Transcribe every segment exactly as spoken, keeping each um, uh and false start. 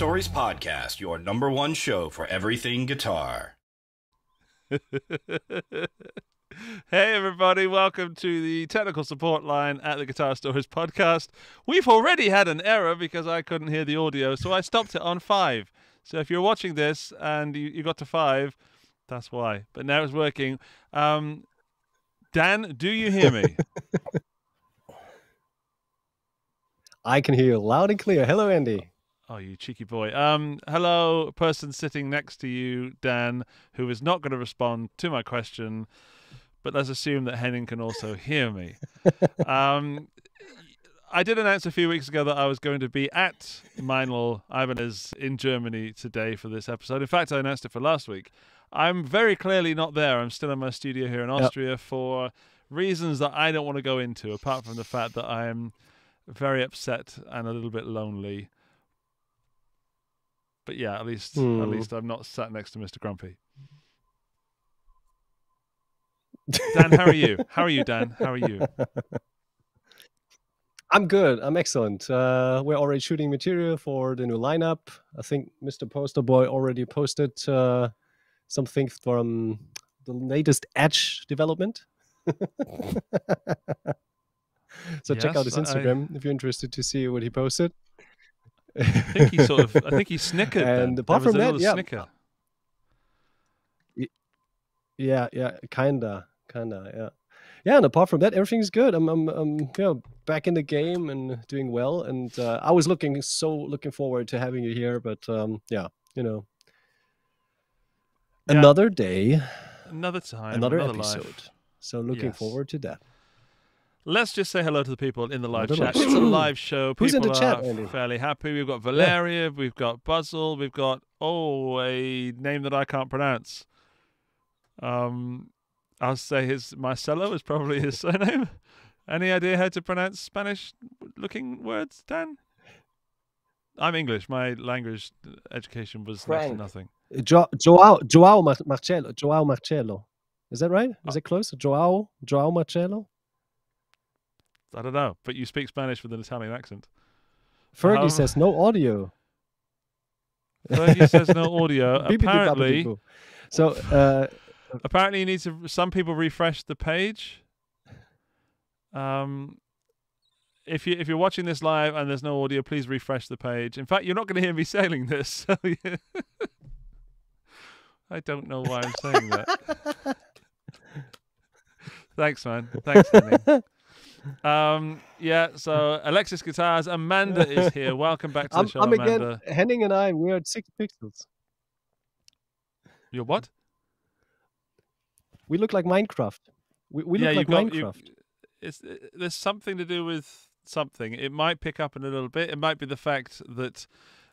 Stories Podcast, your number one show for everything guitar. Hey everybody, welcome to the technical support line at the Guitar Stories Podcast. We've already had an error because I couldn't hear the audio, so I stopped it on five. So if you're watching this and you, you got to five, that's why. But now it's working. Um, Dan, do you hear me? I can hear you loud and clear. Hello, Andy. Oh, you cheeky boy. Um, hello, person sitting next to you, Dan, who is not going to respond to my question, but let's assume that Henning can also hear me. um, I did announce a few weeks ago that I was going to be at Meinl, Ibanez in Germany today for this episode. In fact, I announced it for last week. I'm very clearly not there. I'm still in my studio here in Austria yep. for reasons that I don't want to go into, apart from the fact that I am very upset and a little bit lonely. But yeah, at least mm. at least I'm not sat next to Mister Grumpy. Dan, how are you? How are you, Dan? How are you? I'm good. I'm excellent. Uh, we're already shooting material for the new lineup. I think Mister Poster Boy already posted uh, something from the latest Edge development. So yes, check out his Instagram I... if you're interested to see what he posted. I think he sort of, I think he snickered. And then. apart there from that, yeah, snicker. yeah, yeah, kinda, kinda, yeah, yeah. And apart from that, everything's good. I'm, I'm, I'm, you know, back in the game and doing well. And uh, I was looking so looking forward to having you here, but um, yeah, you know, yeah. another day, another time, another, another episode. Life. So looking yes. forward to that. Let's just say hello to the people in the live chat. It's a live show. People Who's in the chat, are Andy? fairly happy. We've got Valeria, yeah. we've got Buzzle, we've got, oh, a name that I can't pronounce. Um, I'll say his Marcelo is probably his surname. Any idea how to pronounce Spanish-looking words, Dan? I'm English. My language education was Frank. next to nothing. Jo Joao, Joao Mar Marcelo. Joao Marcelo. Is that right? Is it close? Joao, Joao Marcelo? I don't know, but you speak Spanish with an Italian accent. Fergie um, says no audio. Fergie says no audio. Apparently, so uh, apparently you need to. Some people refresh the page. Um, if you if you're watching this live and there's no audio, please refresh the page. In fact, you're not going to hear me saying this. So yeah. I don't know why I'm saying that. Thanks, man. Thanks, Henning. Um, yeah, so Alexis Guitars, Amanda is here. Welcome back to the I'm, show, I'm Amanda. Again, Henning and I, we're at six pixels. You're what? We look like Minecraft. We, we yeah, look like got, Minecraft. You, it's, it, there's something to do with something. It might pick up in a little bit. It might be the fact that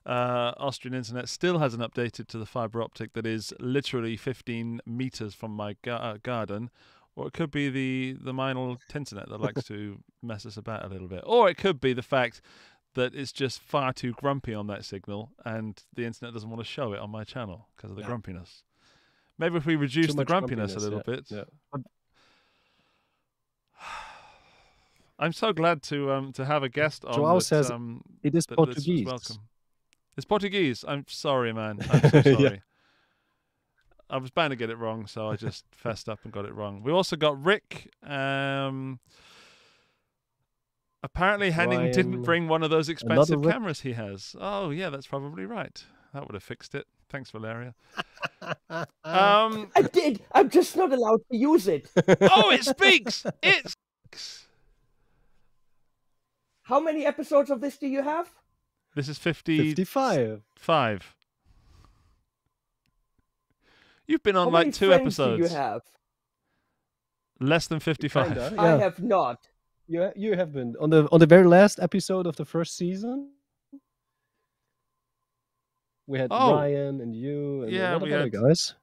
uh, Austrian internet still hasn't updated to the fiber optic that is literally fifteen meters from my ga garden. Or it could be the, the Meinl Tinternet that likes to mess us about a little bit. Or it could be the fact that it's just far too grumpy on that signal and the internet doesn't want to show it on my channel because of the yeah. grumpiness. Maybe if we reduce too the grumpiness, grumpiness a little yeah. bit. Yeah. I'm so glad to um to have a guest on. Joao that, says um, it is that, Portuguese. Welcome. It's Portuguese. I'm sorry, man. I'm so sorry. yeah. I was bound to get it wrong, so I just fessed up and got it wrong. We also got Rick. Um, apparently, Ryan, Henning didn't bring one of those expensive cameras he has. Oh, yeah, that's probably right. That would have fixed it. Thanks, Valeria. um, I did. I'm just not allowed to use it. Oh, it speaks. It speaks. How many episodes of this do you have? This is fifty-five. Five. You've been on How like two episodes. Do you have? Less than fifty-five. Kinda, yeah. I have not. Yeah, you have been on the on the very last episode of the first season. We had oh. Ryan and you and yeah, a lot we of had... other guys.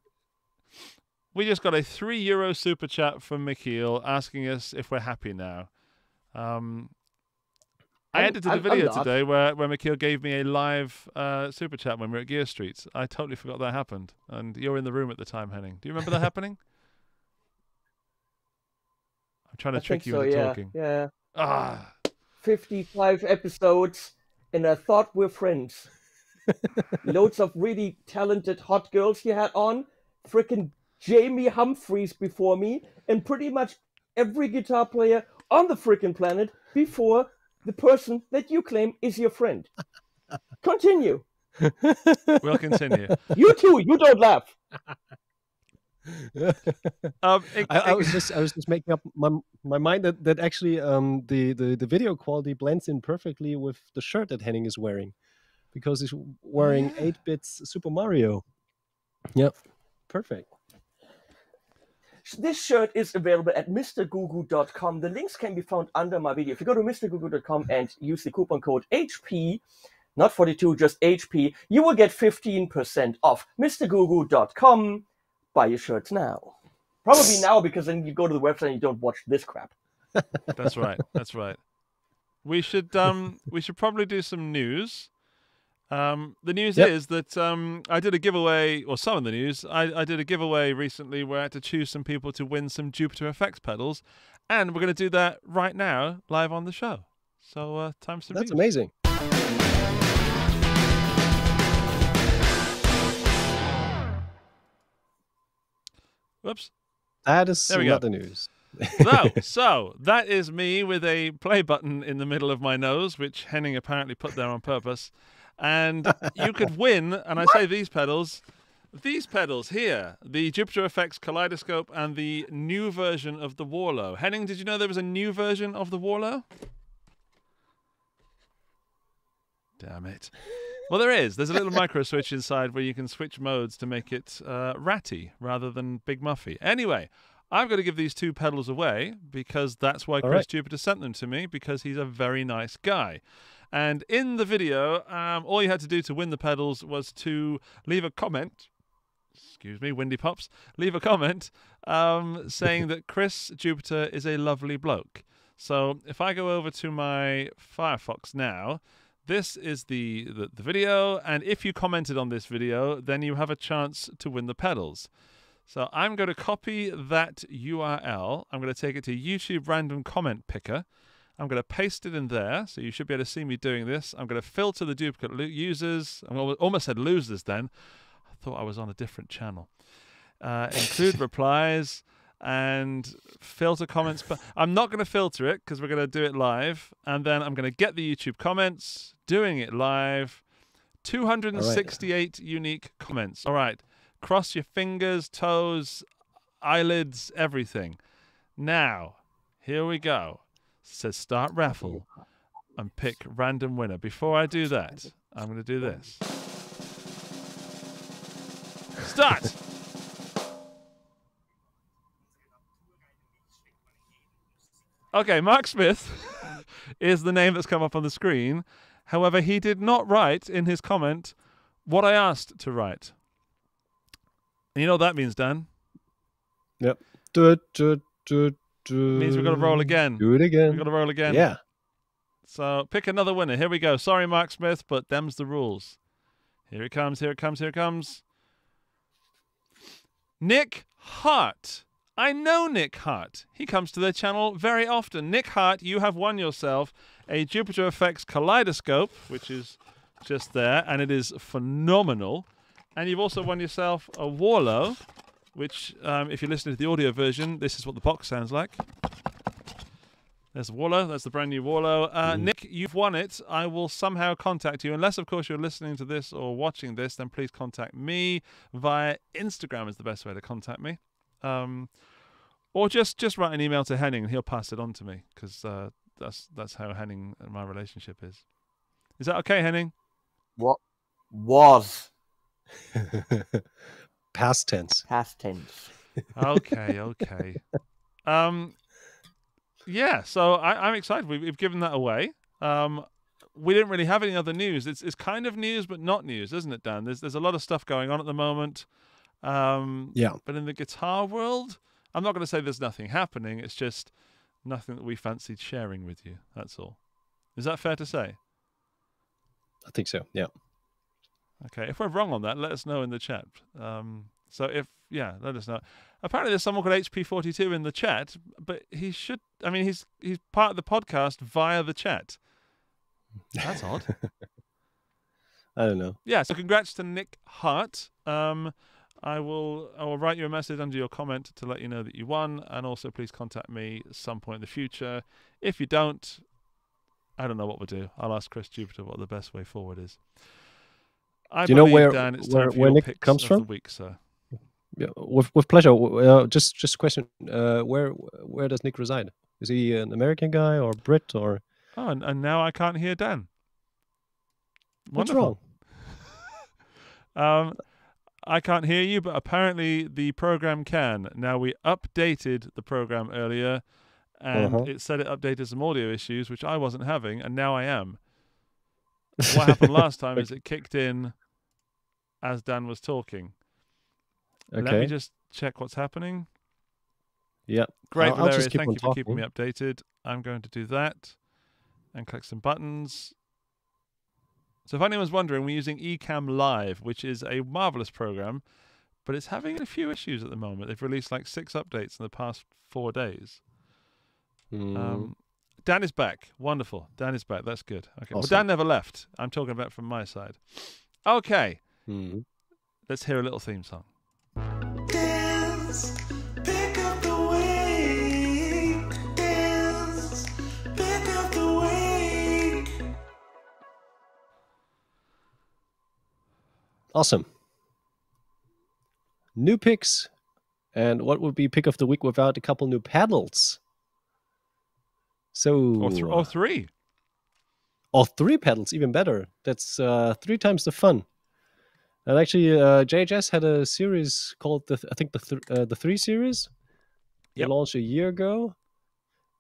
We just got a three euro super chat from Mikhail asking us if we're happy now. Um, I edited a video today where, where Mikhail gave me a live uh, super chat when we were at Gear Streets. I totally forgot that happened. And you're in the room at the time, Henning. Do you remember that happening? I'm trying to I trick you so, into yeah. talking. Yeah. Ah. fifty-five episodes, and I thought we're friends. Loads of really talented hot girls he had on. Freaking Jamie Humphreys before me, and pretty much every guitar player on the freaking planet before the person that you claim is your friend. Continue. We'll continue. You too. You don't laugh. um, it, I, I was just I was just making up my my mind that that actually um the the the video quality blends in perfectly with the shirt that Henning is wearing, because he's wearing yeah. eight bits Super Mario. Yep, perfect. This shirt is available at Mr Gugu dot com. The links can be found under my video. If you go to Mr Gugu dot com and use the coupon code H P, not forty-two, just H P, you will get fifteen percent off. Mr Gugu dot com. Buy your shirts now. Probably now, because then you go to the website and you don't watch this crap. That's right. That's right. We should um we should probably do some news. Um the news yep. is that um I did a giveaway, or some of the news, I, I did a giveaway recently where I had to choose some people to win some Jupiter Effects pedals, and we're gonna do that right now, live on the show. So uh time's to That's news. Amazing. Whoops. That is there we not go. The news. so, so, that is me with a play button in the middle of my nose, which Henning apparently put there on purpose. And you could win, and I say these pedals, these pedals here, the Jupiter Effects Kaleidoscope and the new version of the Warlow. Henning, did you know there was a new version of the Warlow? Damn it. Well, there is. There's a little micro switch inside where you can switch modes to make it uh, ratty rather than big muffy. Anyway, I've got to give these two pedals away, because that's why All Chris right. Jupiter sent them to me, because he's a very nice guy. And in the video, um, all you had to do to win the pedals was to leave a comment. Excuse me, Windy Pops. Leave a comment um, saying that Chris Jupiter is a lovely bloke. So if I go over to my Firefox now... This is the, the, the video, and if you commented on this video, then you have a chance to win the pedals. So I'm going to copy that U R L. I'm going to take it to YouTube Random Comment Picker. I'm going to paste it in there, so you should be able to see me doing this. I'm going to filter the duplicate users. I almost said losers then. I thought I was on a different channel. Uh, include replies and filter comments. But I'm not going to filter it, because we're going to do it live. And then I'm going to get the YouTube comments. Doing it live. two hundred sixty-eight right. unique comments. All right. Cross your fingers, toes, eyelids, everything. Now, here we go. It says start raffle and pick random winner. Before I do that, I'm going to do this. Start! Okay, Mark Smith is the name that's come up on the screen. However, he did not write in his comment what I asked to write. And you know what that means, Dan? Yep. Do, do, do, do. It means we've got to roll again. Do it again. We've got to roll again. Yeah. So pick another winner. Here we go. Sorry, Mark Smith, but them's the rules. Here it comes, here it comes, here it comes. Nick Hart. I know Nick Hart. He comes to their channel very often. Nick Hart, you have won yourself a Jupiter Effects Kaleidoscope, which is just there, and it is phenomenal. And you've also won yourself a Warlow, which, um, if you're listening to the audio version, this is what the box sounds like. There's the Warlow. That's the brand new Warlow. Uh, Nick, you've won it. I will somehow contact you. Unless, of course, you're listening to this or watching this, then please contact me via Instagram is the best way to contact me. Um, or just, just write an email to Henning and he'll pass it on to me, because uh, that's that's how Henning and my relationship is. Is that okay, Henning? What was? Past tense. Past tense. Okay, okay. um, yeah. So I, I'm excited. We've, we've given that away. Um, we didn't really have any other news. It's it's kind of news, but not news, isn't it, Dan? There's there's a lot of stuff going on at the moment. Um, yeah. But in the guitar world, I'm not going to say there's nothing happening. It's just nothing that we fancied sharing with you. That's all. Is that fair to say? I think so, yeah. Okay. If we're wrong on that, let us know in the chat. Um, so if, yeah, let us know. Apparently there's someone called H P forty-two in the chat, but he should, I mean, he's he's part of the podcast via the chat. That's odd. I don't know. Yeah, so congrats to Nick Hart. Um, I will I will write you a message under your comment to let you know that you won, and also please contact me at some point in the future. If you don't, I don't know what we'll do. I'll ask Chris Jupiter what the best way forward is. I do you know where, Dan, it's where, where Nick comes from? The week, sir. Yeah, with with pleasure. Uh, just just a question. Uh, where where does Nick reside? Is he an American guy or Brit or? Oh, and, and now I can't hear Dan. Wonderful. What's wrong? um, I can't hear you, but apparently the program can. Now, we updated the program earlier, and uh-huh. it said it updated some audio issues, which I wasn't having, and now I am. What happened last time is it kicked in as Dan was talking. Okay. Let me just check what's happening. Yeah. Great, I'll, Valeria. I'll Thank you talking. for keeping me updated. I'm going to do that and click some buttons. So if anyone's wondering, we're using eCam Live, which is a marvelous program, but it's having a few issues at the moment. They've released like six updates in the past four days. Mm. Um, Dan is back. Wonderful. Dan is back. That's good. Okay. Awesome. Well, Dan never left. I'm talking about from my side. Okay. Mm. Let's hear a little theme song. Dance, pick up the wake. Dance, pick up the wake. Awesome. New picks. And what would be pick of the week without a couple new pedals? So or, th or three. Or three pedals, even better. That's uh, three times the fun. And actually, uh, J H S had a series called the th I think the th uh, the three series. Yep. It launched a year ago,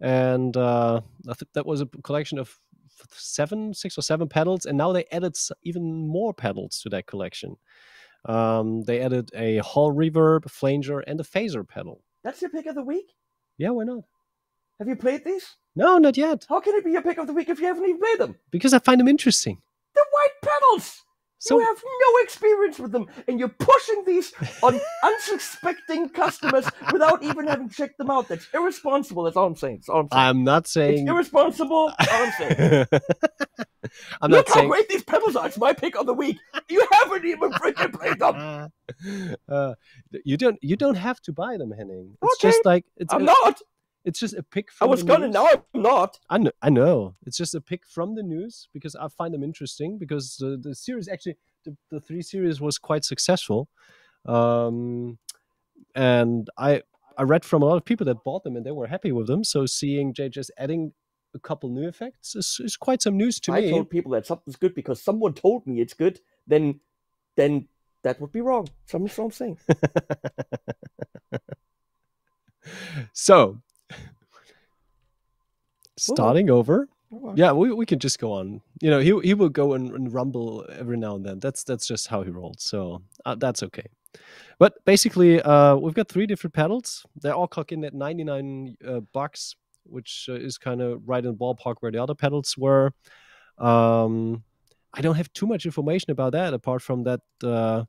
and uh, I think that was a collection of seven, six or seven pedals. And now they added even more pedals to that collection. Um, they added a hall reverb, flanger, and a phaser pedal. That's your pick of the week? Yeah, why not? Have you played these? No, not yet. How can it be your pick of the week if you haven't even played them? Because I find them interesting. They're white pedals. So, you have no experience with them, and you're pushing these on unsuspecting customers without even having checked them out. That's irresponsible. That's all I'm saying. That's all I'm saying. I'm not saying... It's irresponsible. That's all I'm saying. I'm Look not how saying... great these pedals are. It's my pick of the week. You haven't even freaking played them. Uh, you, don't, you don't have to buy them, Henning. It's okay. just like... It's, I'm it's, not. It's just a pick from I was going to know I'm not. I know, I know. It's just a pick from the news because I find them interesting because the, the series, actually, the, the three series was quite successful. Um, and I I read from a lot of people that bought them and they were happy with them. So seeing Jay just adding a couple new effects is, is quite some news to I me. I told people that something's good because someone told me it's good. Then, then that would be wrong. So that's what I'm saying. So... starting Ooh. over Ooh. yeah we, we can just go on, you know, he he will go and, and rumble every now and then. That's that's just how he rolled, so uh, that's okay. But basically uh we've got three different pedals. They're all clocked in at ninety-nine uh, bucks, which uh, is kind of right in the ballpark where the other pedals were. um I don't have too much information about that apart from that uh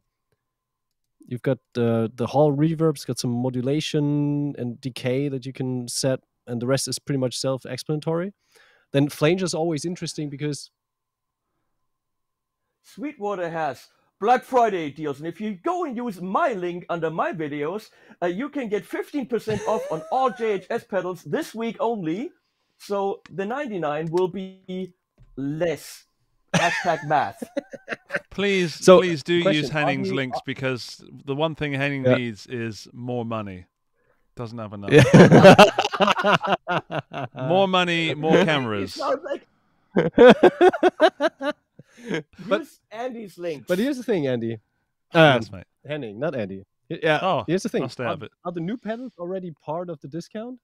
you've got uh, the hall reverb's got some modulation and decay that you can set, and the rest is pretty much self-explanatory. Then flanger's always interesting because... Sweetwater has Black Friday deals, and if you go and use my link under my videos, uh, you can get fifteen percent off on all J H S pedals this week only, so the ninety-nine will be less. Hashtag math. Please, so, please do question, use Henning's you, links because the one thing Henning yeah. needs is more money. Doesn't have enough. Yeah. More money, more cameras. Like... but, use Andy's links. But here's the thing, Andy. Um, yes, mate. Henning, not Andy. Yeah. Oh, here's the thing. I'll stay are, it. are the new pedals already part of the discount?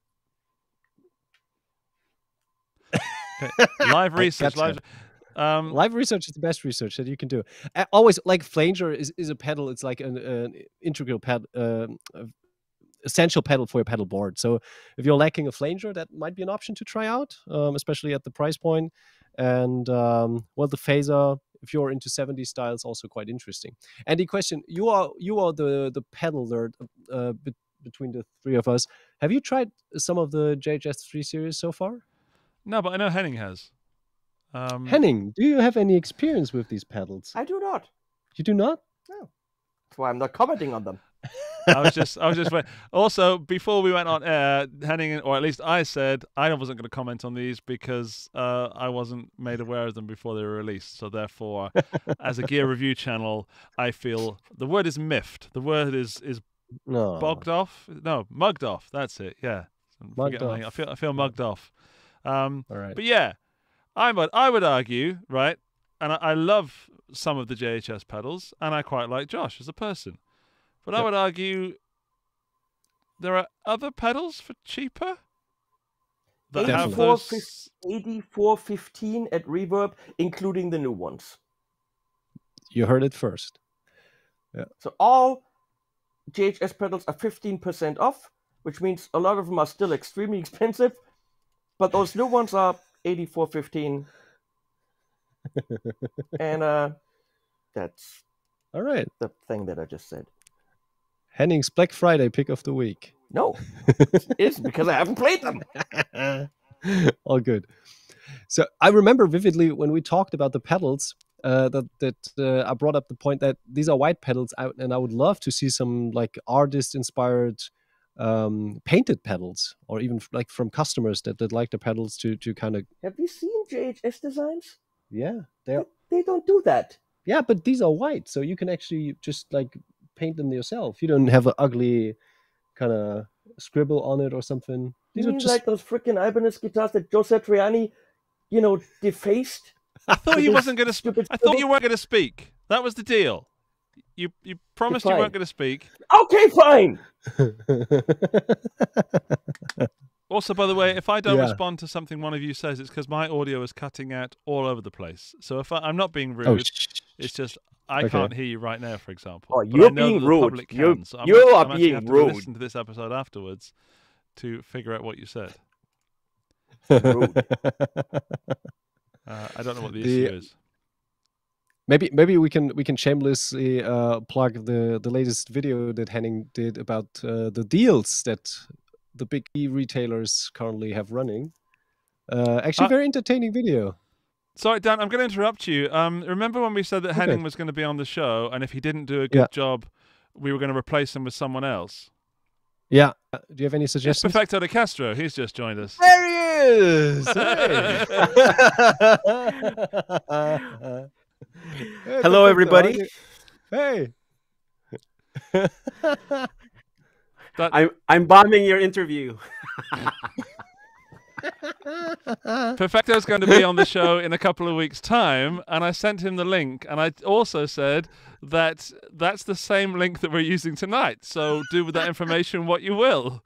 Okay. Live research. Live. Um, Live research is the best research that you can do. I always like flanger is, is a pedal. It's like an, an integral pad, uh, essential pedal for your pedal board. So if you're lacking a flanger, that might be an option to try out, um, especially at the price point. And um, well, the phaser, if you're into seventies style, is also quite interesting. Andy, question: You are you are the the pedal nerd uh, be between the three of us. Have you tried some of the J H S three series so far? No, but I know Henning has. Um, Henning, do you have any experience with these pedals? I do not. You do not? No. That's why I'm not commenting on them. I was just, I was just. Waiting. Also, before we went on air, Henning, or at least I said I wasn't going to comment on these because uh, I wasn't made aware of them before they were released. So therefore, as a gear review channel, I feel the word is miffed. The word is is no. bogged off. No, mugged off. That's it. Yeah, mugged off. I feel I feel mugged off. Um, All right. But yeah, I would I would argue right, and I, I love some of the J H S pedals, and I quite like Josh as a person. But yep. I would argue there are other pedals for cheaper. eighty-four fifteen at Reverb, including the new ones. You heard it first. Yeah. So all J H S pedals are fifteen percent off, which means a lot of them are still extremely expensive. But those new ones are eighty-four fifteen. And uh, that's all right. The thing that I just said. Henning's Black Friday pick of the week. No, it's because I haven't played them. All good. So I remember vividly when we talked about the pedals uh, that that uh, I brought up the point that these are white pedals, out, and I would love to see some like artist-inspired um, painted pedals, or even like from customers that that like the pedals to to kind of. Have you seen J H S designs? Yeah, they are... they don't do that. Yeah, but these are white, so you can actually just like. Paint them yourself. You don't have an ugly kind of scribble on it or something. These you mean are just like those freaking Ibanez guitars that Joe Satriani, you know, defaced. I thought you wasn't going to speak. I thought you weren't going to speak. That was the deal. You you promised you weren't going to speak. Okay, fine. Also, by the way, if I don't yeah. respond to something one of you says, it's because my audio is cutting out all over the place. So if I, I'm not being rude, oh, it's just. I okay. can't hear you right now, for example. Oh, you're being rude. Can, you so you are I'm being have to rude. Listen to this episode afterwards to figure out what you said. Rude. uh, I don't know what the, the issue is. Maybe maybe we can we can shamelessly uh, plug the the latest video that Henning did about uh, the deals that the big e retailers currently have running. Uh, actually, uh, very entertaining video. Sorry, Dan, I'm going to interrupt you. Um, remember when we said that okay. Henning was going to be on the show, and if he didn't do a good yeah. job, we were going to replace him with someone else? Yeah. Uh, do you have any suggestions? It's Perfecto de Castro. He's just joined us. There he is! Hey. Hello, everybody. Hey. that... I'm, I'm bombing your interview. Perfecto's going to be on the show in a couple of weeks' time, and I sent him the link, and I also said that that's the same link that we're using tonight, so do with that information what you will.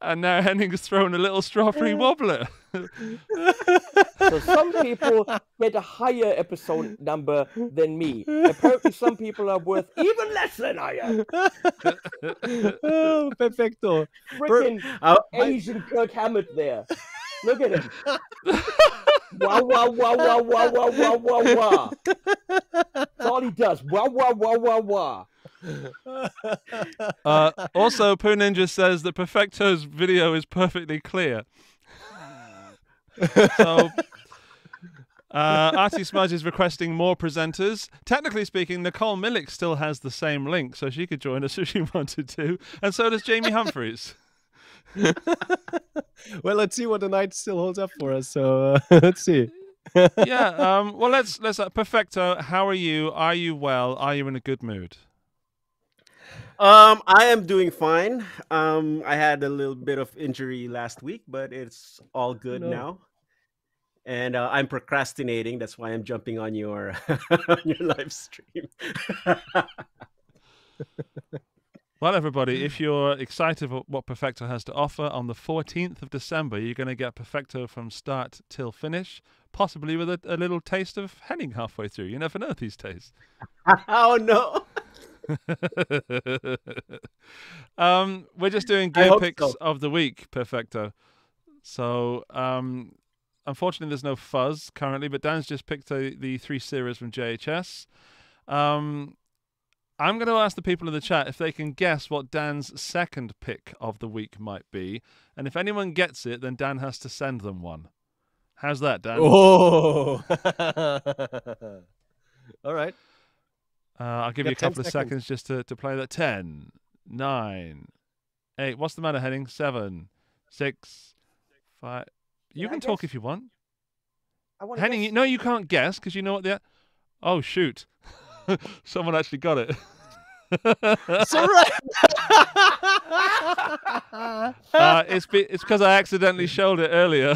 And now Henning's thrown a little strawberry wobbler. So some people get a higher episode number than me. Apparently some people are worth even less than I am. Oh, Perfecto. Freaking oh, Asian I... Kirk Hammett there. Look at him. Wah, wah, wah, wah, wah, wah, wah, wah, wah. That's all he does. Wah, wah, wah, wah, wah. Uh, also, Pooh Ninja says that Perfecto's video is perfectly clear. So, uh, Artie Smudge is requesting more presenters. Technically speaking, Nicole Millick still has the same link, so she could join us if she wanted to. And so does Jamie Humphreys. Well, let's see what the night still holds up for us. So uh, let's see. Yeah. Um, well, let's let's. Uh, Perfecto, how are you? Are you well? Are you in a good mood? Um, I am doing fine. Um, I had a little bit of injury last week, but it's all good no. now. And uh, I'm procrastinating. That's why I'm jumping on your on your live stream. Well, everybody, if you're excited about what Perfecto has to offer, on the fourteenth of December, you're going to get Perfecto from start till finish, possibly with a, a little taste of Henning halfway through. You never know these days. Oh, no. um, we're just doing gear picks so. of the week, Perfecto. So, um, unfortunately, there's no fuzz currently, but Dan's just picked a, the three series from J H S. Um... I'm going to ask the people in the chat if they can guess what Dan's second pick of the week might be. And if anyone gets it, then Dan has to send them one. How's that, Dan? Oh! All right. Uh, I'll give you, you a couple seconds. of seconds just to, to play that. Ten, nine, eight. What's the matter, Henning? Seven, six, five. You yeah, can I talk guess. if you want. I want Henning, you, no, you can't guess because you know what the... Oh, shoot. Someone actually got it. It's all right. uh, it's because I accidentally showed it earlier.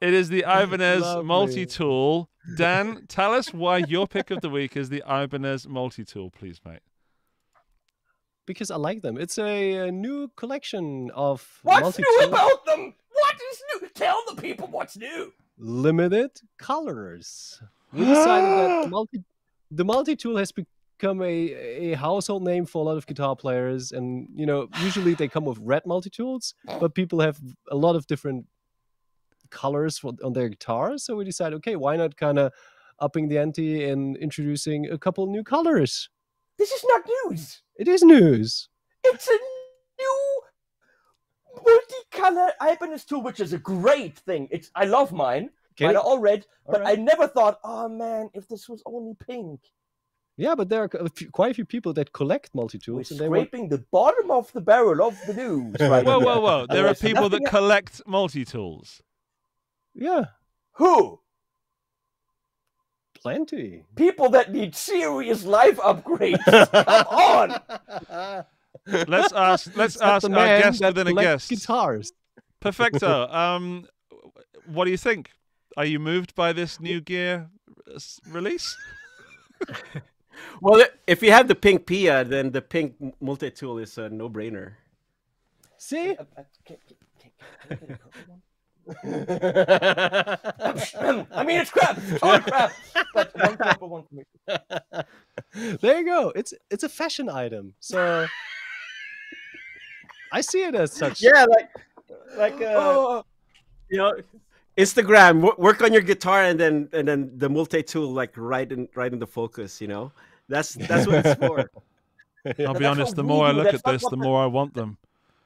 It is the Ibanez multi-tool. Dan, tell us why your pick of the week is the Ibanez multi-tool, please, mate. Because I like them. It's a, a new collection of multi-tools. What's new about them? What is new? Tell the people what's new. Limited colors. We decided that multi the multi-tool has become a, a household name for a lot of guitar players. And, you know, usually they come with red multi-tools, but people have a lot of different colors for, on their guitars. So we decided, okay, why not kind of upping the ante and introducing a couple new colors? This is not news. It is news. It's a new multi-color Ibanez tool, which is a great thing. It's I love mine. Okay. Mine are all red, all but right. I never thought, oh man, if this was only pink. Yeah, but there are a few, quite a few people that collect multi-tools. We're and scraping they were... the bottom of the barrel of the news. Right whoa, whoa, whoa. There are people that collect multi-tools. Yeah. Who? Plenty. People that need serious life upgrades. Come on. Let's ask. Let's it's ask our guest within a guest. Guitars. Perfecto. Um, what do you think? Are you moved by this new gear release? Well, if you have the pink Pia, then the pink multi-tool is a no-brainer. See. I mean, it's crap. It's all crap. But one crap or one for me. There you go. It's it's a fashion item, so I see it as such. Yeah, like like uh, oh. you know, Instagram. W work on your guitar, and then and then the multi-tool, like right in right in the focus. You know, that's that's what it's for. I'll be honest. The more I look at this, the more I want them.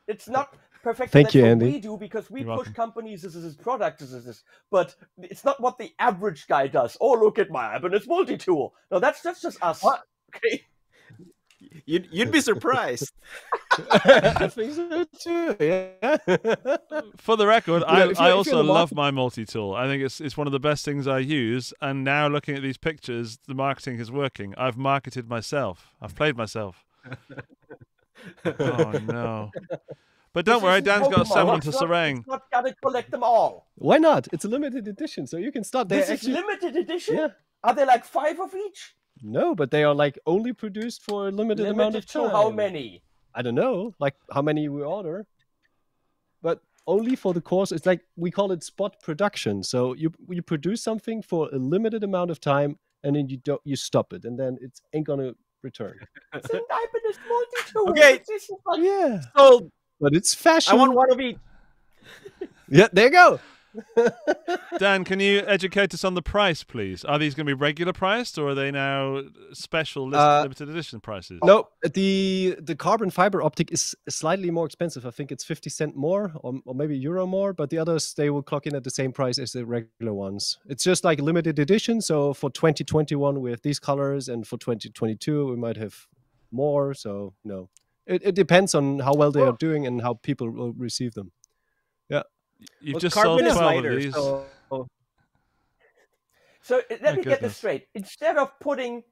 It's not. Perfect. Thank you, Andy. We do because we You're push welcome. companies as his product as this, but it's not what the average guy does. Oh, look at my Ibanez multi-tool. No, that's that's just us. What? Okay, you'd you'd be surprised. I think so too. Yeah. For the record, I yeah, I also love my multi-tool. I think it's it's one of the best things I use. And now looking at these pictures, the marketing is working. I've marketed myself. I've played myself. Oh no. But don't this worry, Dan's got someone to sarang. He's not going to collect them all. Why not? It's a limited edition, so you can start there. This actually... is limited edition? Yeah. Are there like five of each? No, but they are like only produced for a limited, limited amount of time. Limited to how many? I don't know, like how many we order. But only for the course. It's like we call it spot production. So you you produce something for a limited amount of time, and then you don't you stop it, and then it ain't gonna return. It's an Ibanez multi-tool. Okay. Yeah. So. But it's fashion. I want one of each. Yeah, there you go. Dan, can you educate us on the price, please? Are these going to be regular priced, or are they now special list uh, limited edition prices? No, the the carbon fiber optic is slightly more expensive. I think it's fifty cent more, or, or maybe euro more. But the others, they will clock in at the same price as the regular ones. It's just like limited edition. So for twenty twenty one, we have these colors, and for twenty twenty two, we might have more. So no. It, it depends on how well they are doing and how people will receive them. Yeah. You've well, just sold twelve lighter, of these. So, so let oh, me goodness. get this straight. Instead of putting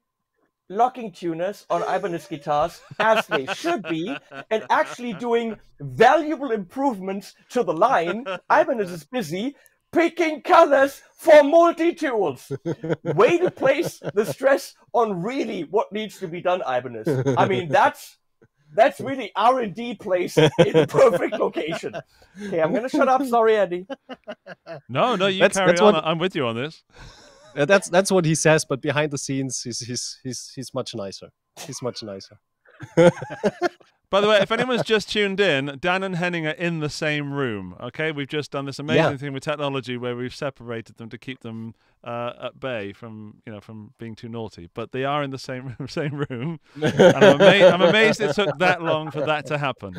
locking tuners on Ibanez guitars, as they should be, and actually doing valuable improvements to the line, Ibanez is busy picking colors for multi-tools. Way to place the stress on really what needs to be done, Ibanez. I mean, that's... That's really R and D place in the perfect location. Okay, I'm going to shut up. Sorry, Andy. No, no, you that's, carry that's on. What, I'm with you on this. Uh, that's that's what he says, but behind the scenes, he's he's he's he's much nicer. He's much nicer. By the way, if anyone's just tuned in, Dan and Henning are in the same room. Okay, we've just done this amazing yeah. thing with technology where we've separated them to keep them uh, at bay from you know from being too naughty. But they are in the same same room. And I'm, ama I'm amazed it took that long for that to happen.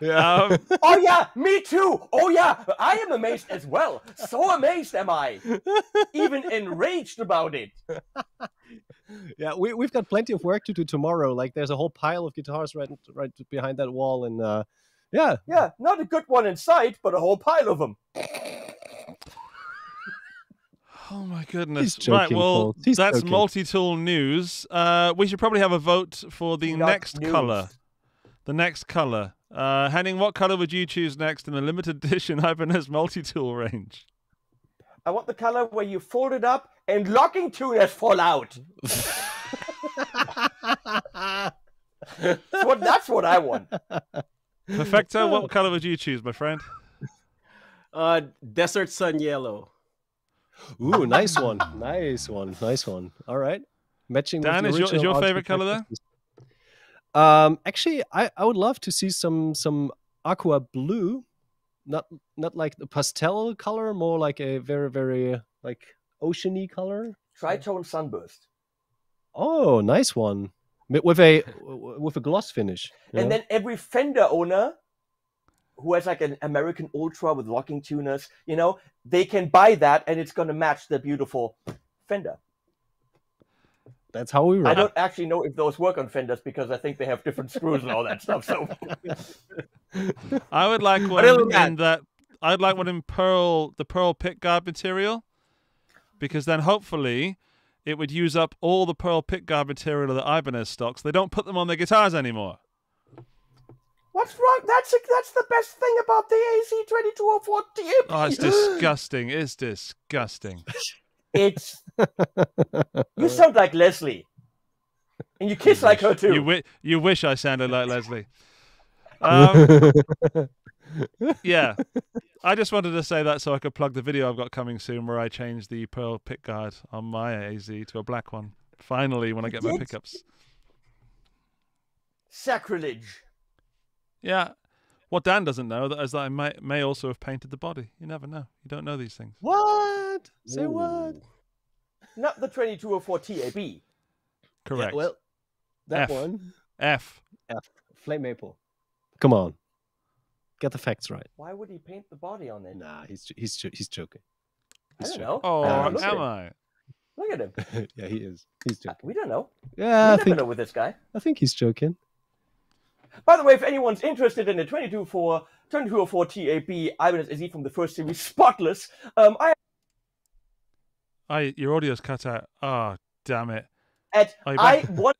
Yeah. Um, oh yeah, me too. Oh yeah, I am amazed as well. So amazed am I, even enraged about it. Yeah, we we've got plenty of work to do tomorrow. Like, there's a whole pile of guitars right right behind that wall, and uh, yeah, yeah, not a good one in sight, but a whole pile of them. Oh my goodness! Joking, right, well, that's joking. Multi-tool news. Uh, we should probably have a vote for the Not next news. color. The next color, uh, Henning. What color would you choose next in the limited edition Ibanez multi-tool range? I want the color where you fold it up and locking tuners fall out. Well, that's what I want. Perfecto, what color would you choose, my friend? Uh, Desert Sun Yellow. Ooh, nice one, nice one, nice one. All right, matching. Dan, with the is your, is your favorite color there? Um, actually, I I would love to see some some aqua blue, not not like the pastel color, more like a very very like oceany color. Tritone sunburst. Oh, nice one, with a with a gloss finish. And know? Then every Fender owner who has like an American Ultra with locking tuners, you know, they can buy that and it's going to match the beautiful Fender. That's how we roll. I don't actually know if those work on Fenders because I think they have different screws and all that stuff. So I would like one in that. I'd like one in pearl, the pearl pickguard material, because then hopefully it would use up all the pearl pickguard material that Ibanez stocks. They don't put them on their guitars anymore. What's wrong? That's a, that's the best thing about the A Z twenty-two oh four T M P. Oh, it's disgusting. It's disgusting. It's... You sound like Leslie. And you kiss you like wish. her, too. You, wi you wish I sounded like Leslie. Um, yeah. I just wanted to say that so I could plug the video I've got coming soon where I change the pearl pickguard on my A Z to a black one. Finally, when I get my pickups. Sacrilege. Yeah. What Dan doesn't know that is that I may, may also have painted the body. You never know. You don't know these things. What? Say Ooh. What? Not the twenty-two oh four T A B. Correct. Yeah, well, that F. one. F. F. Flame Maple. Come on. Get the facts right. Why would he paint the body on it? Nah, he's he's he's joking. He's I don't joking. know. Oh, uh, am I? Look at him. Yeah, he is. He's joking. Uh, we don't know. Yeah, we I never think, know with this guy. I think he's joking. By the way, if anyone's interested in the twenty-two oh four T A B Ibanez A Z from the first series, spotless. Um, I, I your audio's cut out. Ah, oh, damn it! At I, I want,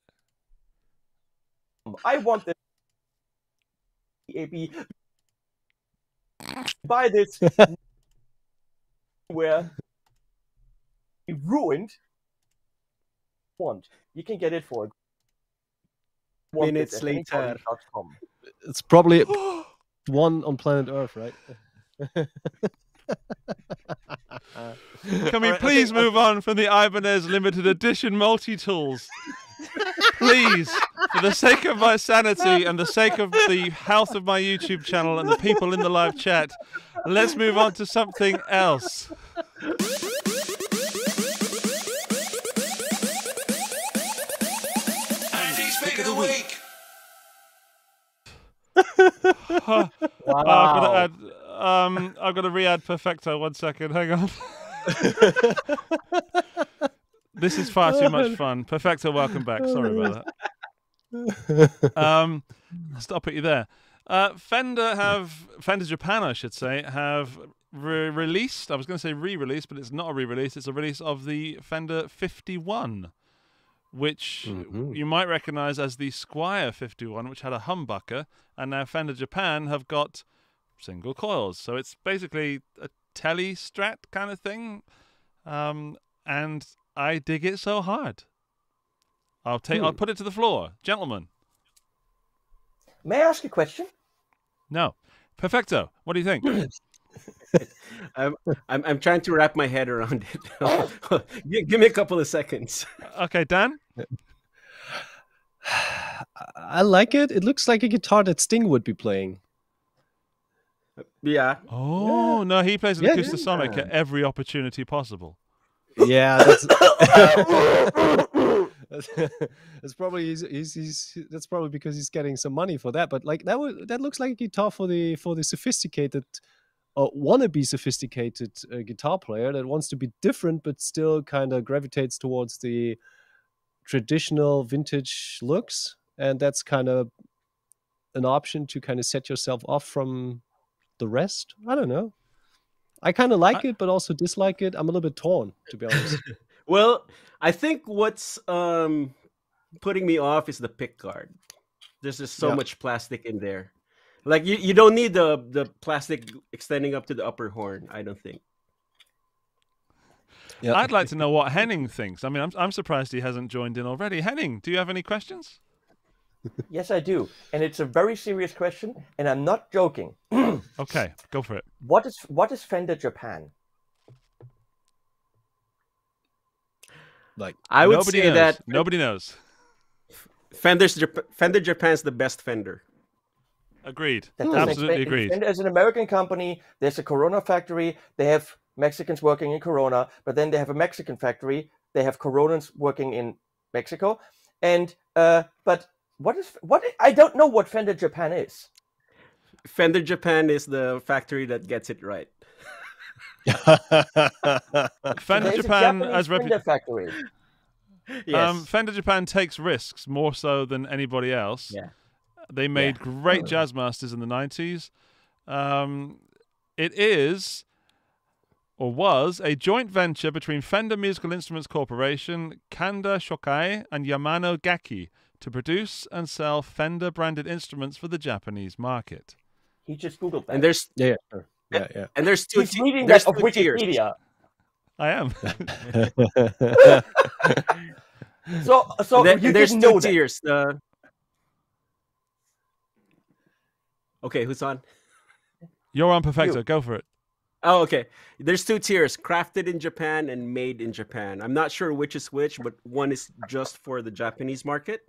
I want the T A B. Buy this where it ruined. Want you can get it for it. Minutes later, it's probably one on planet Earth, right? Can we right, please move I'm... on from the Ibanez limited edition multi-tools? Please, for the sake of my sanity and the sake of the health of my YouTube channel and the people in the live chat, let's move on to something else. The week. Wow. uh, I've got to add, um, I've got to re-add Perfecto. One second, hang on. This is far too much fun. Perfecto, welcome back. Sorry about that. Um, I'll stop at you there. Uh, Fender have Fender Japan, I should say, have re released. I was going to say re-release, but it's not a re-release. It's a release of the Fender fifty-one. Which mm-hmm. you might recognise as the Squire fifty-one, which had a humbucker, and now Fender Japan have got single coils. So it's basically a Tele Strat kind of thing, um, and I dig it so hard. I'll take. Mm. I'll put it to the floor, gentlemen. May I ask a question? No, Perfecto. What do you think? I'm, I'm I'm trying to wrap my head around it. Give me a couple of seconds. Okay, Dan? I like it. It looks like a guitar that Sting would be playing. Yeah. Oh, yeah. No, he plays an yeah, acoustasonic yeah. at every opportunity possible. Yeah. That's... that's, that's probably he's, he's, he's that's probably because he's getting some money for that. But like that would, that looks like a guitar for the for the sophisticated or uh, wannabe sophisticated uh, guitar player that wants to be different but still kind of gravitates towards the traditional vintage looks. And that's kind of an option to kind of set yourself off from the rest. I don't know. I kind of like I, it, but also dislike it. I'm a little bit torn, to be honest. Well, I think what's um, putting me off is the pick guard. There's just so yeah. much plastic in there. Like you, you don't need the the plastic extending up to the upper horn. I don't think. Yeah. I'd like to know what Henning thinks. I mean, I'm I'm surprised he hasn't joined in already. Henning, do you have any questions? Yes, I do, and it's a very serious question, and I'm not joking. Okay, go for it. What is what is Fender Japan? Like I would nobody say knows. that nobody knows. Fender's Fender Japan's the best Fender. Agreed. Absolutely agreed. Fender is an American company. There's a Corona factory. They have Mexicans working in Corona, but then they have a Mexican factory. They have Coronans working in Mexico, and uh, but. What is what? Is, I don't know what Fender Japan is. Fender Japan is the factory that gets it right. Fender Japan as Fender factory. Yes. Um, Fender Japan takes risks more so than anybody else. Yeah. They made yeah. great jazz masters in the nineties. Um, it is or was a joint venture between Fender Musical Instruments Corporation, Kanda Shokai, and Yamano Gakki, to produce and sell Fender-branded instruments for the Japanese market. He just Googled that. And there's yeah, yeah, yeah. yeah. And there's two. He's reading that of Wikipedia. I am. so, so there, you there's didn't two know tiers. Uh... Okay, who's on? You're on, Perfecto. You. Go for it. Oh, okay. There's two tiers: crafted in Japan and made in Japan. I'm not sure which is which, but one is just for the Japanese market.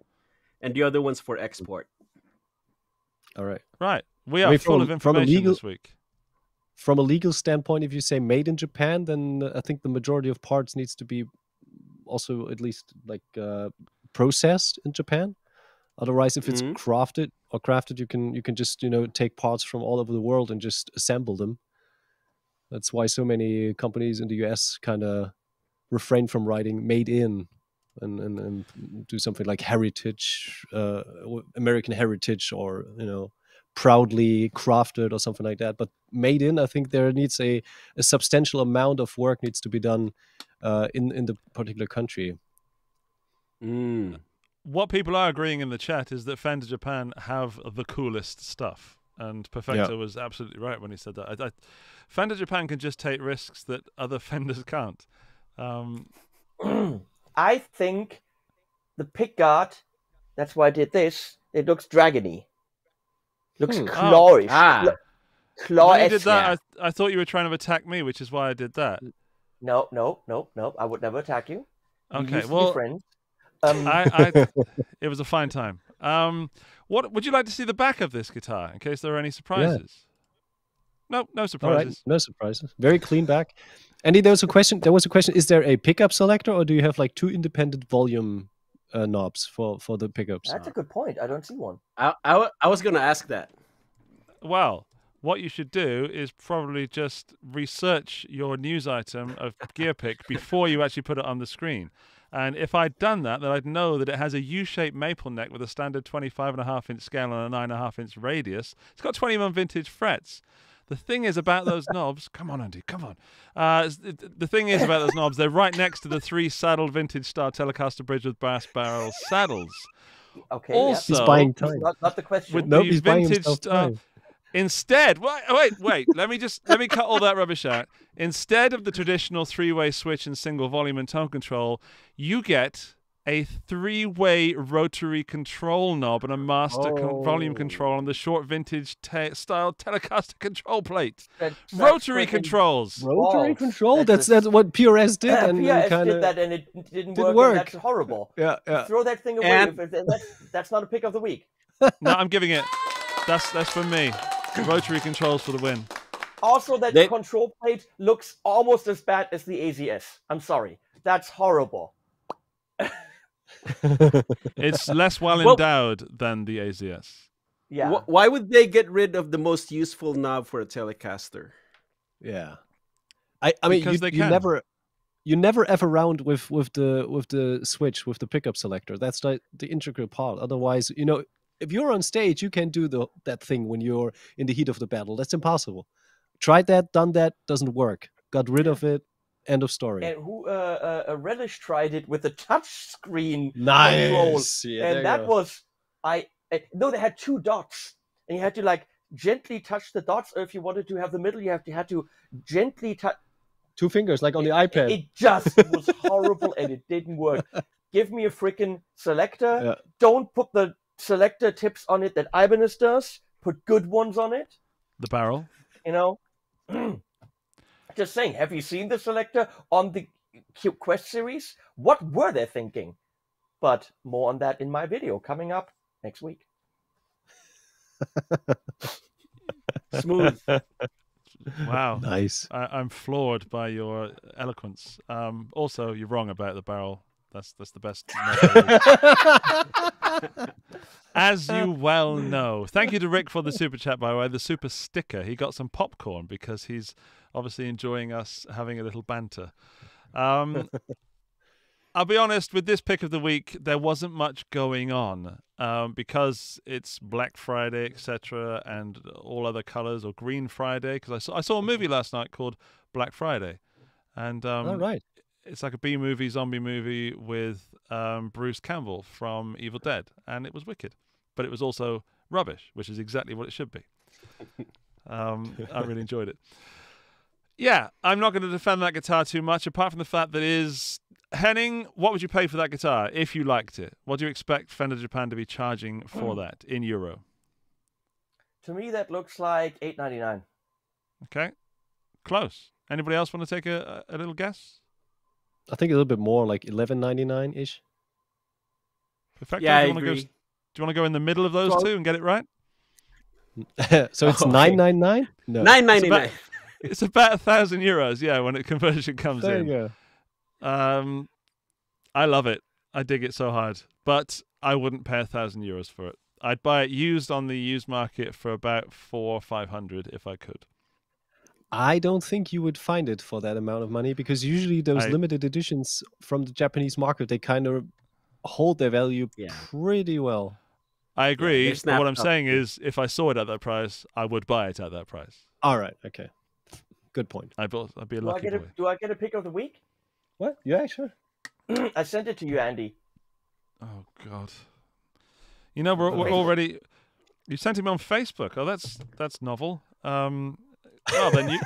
And the other one's for export. All right. Right. We are I mean, full from, of information from a legal, this week. From a legal standpoint, if you say made in Japan, then I think the majority of parts needs to be also at least like uh, processed in Japan. Otherwise, if it's mm-hmm. crafted or crafted, you can you can just, you know, take parts from all over the world and just assemble them. That's why so many companies in the U S kind of refrain from writing made in. And, and and do something like heritage, uh, American heritage, or you know, proudly crafted or something like that. But made in, I think there needs a, a substantial amount of work needs to be done uh, in in the particular country. Mm. What people are agreeing in the chat is that Fender Japan have the coolest stuff, and Perfecto yeah. was absolutely right when he said that. I, I, Fender Japan can just take risks that other Fenders can't. Um, I think the pickguard, that's why I did this, it looks dragony. Looks hmm. clawish. Oh, ah. Claw when you did that, I, I thought you were trying to attack me, which is why I did that. No, no, no, no. I would never attack you. Okay, you well, friend. Um... I, I, it was a fine time. Um, what would you like to see the back of this guitar in case there are any surprises? Yeah. No, no surprises. Right, no surprises. Very clean back. Andy, there was a question. There was a question. Is there a pickup selector, or do you have like two independent volume uh, knobs for for the pickups? That's a good point. I don't see one. I I, I was going to ask that. Well, what you should do is probably just research your news item of gear pick before you actually put it on the screen. And if I'd done that, then I'd know that it has a U-shaped maple neck with a standard twenty-five and a half inch scale and a nine and a half inch radius. It's got twenty-one vintage frets. The thing is about those knobs, come on, Andy, come on. Uh, the thing is about those knobs, they're right next to the three saddled vintage style Telecaster bridge with brass barrel saddles. Okay, also, yeah. he's buying time. Not, not the question. With nope, the he's vintage style. Instead, wait, wait, wait. let me just let me cut all that rubbish out. Instead of the traditional three-way switch and single volume and tone control, you get a three-way rotary control knob and a master oh. con volume control on the short vintage te style Telecaster control plate. That, rotary controls. Rotary oh, control. That's that's, that's what P R S did, yeah, and P R S kind of did that, and it didn't, didn't work. work. That's horrible. Yeah, yeah. Throw that thing away. And... That's, that's not a pick of the week. No, I'm giving it. That's that's for me. Rotary controls for the win. Also, that they... control plate looks almost as bad as the A Z S. I'm sorry. That's horrible. It's less well endowed well, than the A Z S. Yeah. Why would they get rid of the most useful knob for a Telecaster? Yeah. I, I mean, you, they you never, you never ever round with with the with the switch with the pickup selector. That's like the integral part. Otherwise, you know, if you're on stage, you can't do the that thing when you're in the heat of the battle. That's impossible. Tried that, done that, doesn't work. Got rid yeah. of it. End of story. And who uh, uh, Relish tried it with a touch screen nice. control, yeah, and that was I, I. No, they had two dots, and you had to like gently touch the dots, or if you wanted to have the middle, you have to had to gently touch. Two fingers, like on it, the iPad. It just was horrible, and it didn't work. Give me a freaking selector. Yeah. Don't put the selector tips on it that Ibanez does. Put good ones on it. The barrel. You know. Just saying, have you seen the selector on the Quest series? What were they thinking? But more on that in my video coming up next week. Smooth. Wow. Nice. I, I'm floored by your eloquence. Um, also, you're wrong about the barrel. That's that's the best. As you well know. Thank you to Rick for the super chat, by the way, the super sticker. He got some popcorn because he's obviously enjoying us having a little banter. Um, I'll be honest, with this pick of the week, there wasn't much going on um, because it's Black Friday, et cetera, and all other colors, or Green Friday, because I saw, I saw a movie last night called Black Friday. And um, oh, right. It's like a B-movie, zombie movie with um, Bruce Campbell from Evil Dead, and it was wicked. But it was also rubbish, which is exactly what it should be. Um, I really enjoyed it. Yeah, I'm not going to defend that guitar too much, apart from the fact that it is... Henning, what would you pay for that guitar if you liked it? What do you expect Fender Japan to be charging for mm. that in euro? To me, that looks like eight ninety-nine. Okay, close. Anybody else want to take a, a little guess? I think a little bit more, like eleven ninety-nine ish. Perfecto. Yeah, do you I agree. Go, do you want to go in the middle of those well, two and get it right? So it's nine nine nine. Nine ninety nine. It's about a thousand euros. Yeah, when it conversion comes there in. You go. Um, I love it. I dig it so hard, but I wouldn't pay a thousand euros for it. I'd buy it used on the used market for about four or five hundred if I could. I don't think you would find it for that amount of money, because usually those I, limited editions from the Japanese market, they kind of hold their value yeah. pretty well. I agree. Yeah, but what I'm up. saying is, if I saw it at that price, I would buy it at that price. All right. Okay. Good point. I'd, I'd be a lucky boy. Do I get a pick of the week? What? Yeah, sure. I sent it to you, Andy. Oh, God. You know, we're, we're already... You sent him on Facebook. Oh, that's that's novel. Um... Well, then you,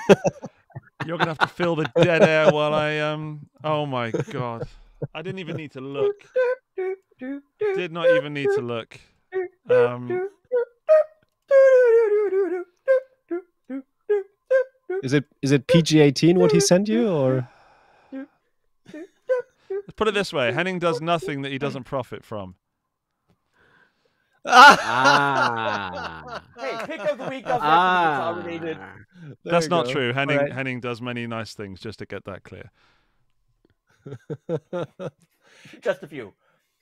you're going to have to fill the dead air while I... um. Oh, my God. I didn't even need to look. Did not even need to look. Um, is it is it P G eighteen what he sent you? Or put it this way. Henning does nothing that he doesn't profit from. Ah. Hey, pick of the week doesn't ah. have to be guitar related. That's not go. true. Henning right. Henning does many nice things, just to get that clear. Just a few.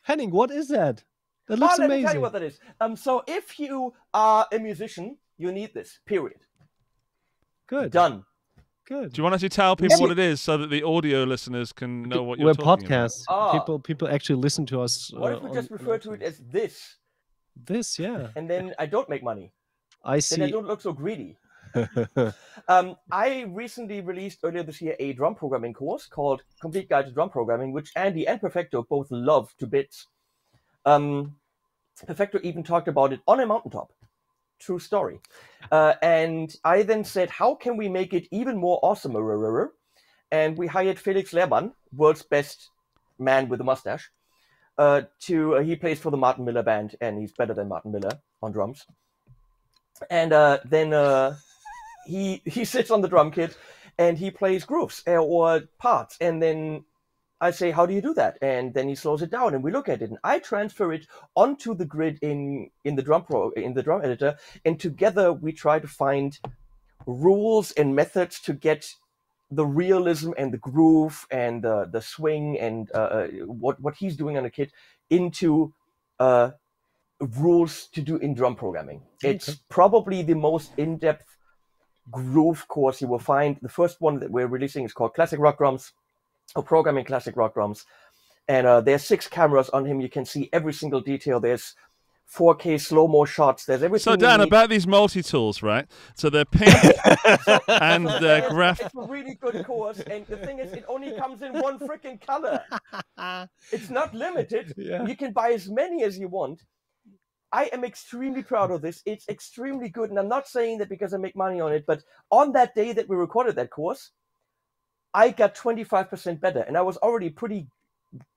Henning, what is that? That looks oh, amazing. Let me tell you what that is. Um, so if you are a musician, you need this. Period. Good. Done. Good. Do you want us to tell people what it is so that the audio listeners can know what you're We're talking podcasts. about? We're podcasts. People people actually listen to us. What uh, if we on, just refer to it as this? This, yeah. And then I don't make money. I see. Then I don't look so greedy. um, I recently released earlier this year a drum programming course called Complete Guide to Drum Programming, which Andy and Perfecto both love to bits. Um, Perfecto even talked about it on a mountaintop. True story. Uh, and I then said, how can we make it even more awesome? And we hired Felix Lehrmann, world's best man with a mustache. Uh, to uh, he plays for the Martin Miller band, and he's better than Martin Miller on drums. And uh, then uh, he he sits on the drum kit, and he plays grooves or parts. And then I say, "How do you do that?" And then he slows it down, and we look at it, and I transfer it onto the grid in in the drum pro in the drum editor, and together we try to find rules and methods to get the realism and the groove and uh, the swing and uh, what what he's doing on the kit into uh, rules to do in drum programming. Okay. It's probably the most in-depth groove course you will find. The first one that we're releasing is called Classic Rock Drums, or Programming Classic Rock Drums. And uh, there's six cameras on him. You can see every single detail. There's four K slow-mo shots. There's everything. So Dan, about these multi-tools, right? So they're pink and so they're graph. It's a really good course, and the thing is, it only comes in one freaking color. It's not limited. Yeah. You can buy as many as you want. I am extremely proud of this. It's extremely good, and I'm not saying that because I make money on it, but on that day that we recorded that course, I got twenty-five percent better, and I was already pretty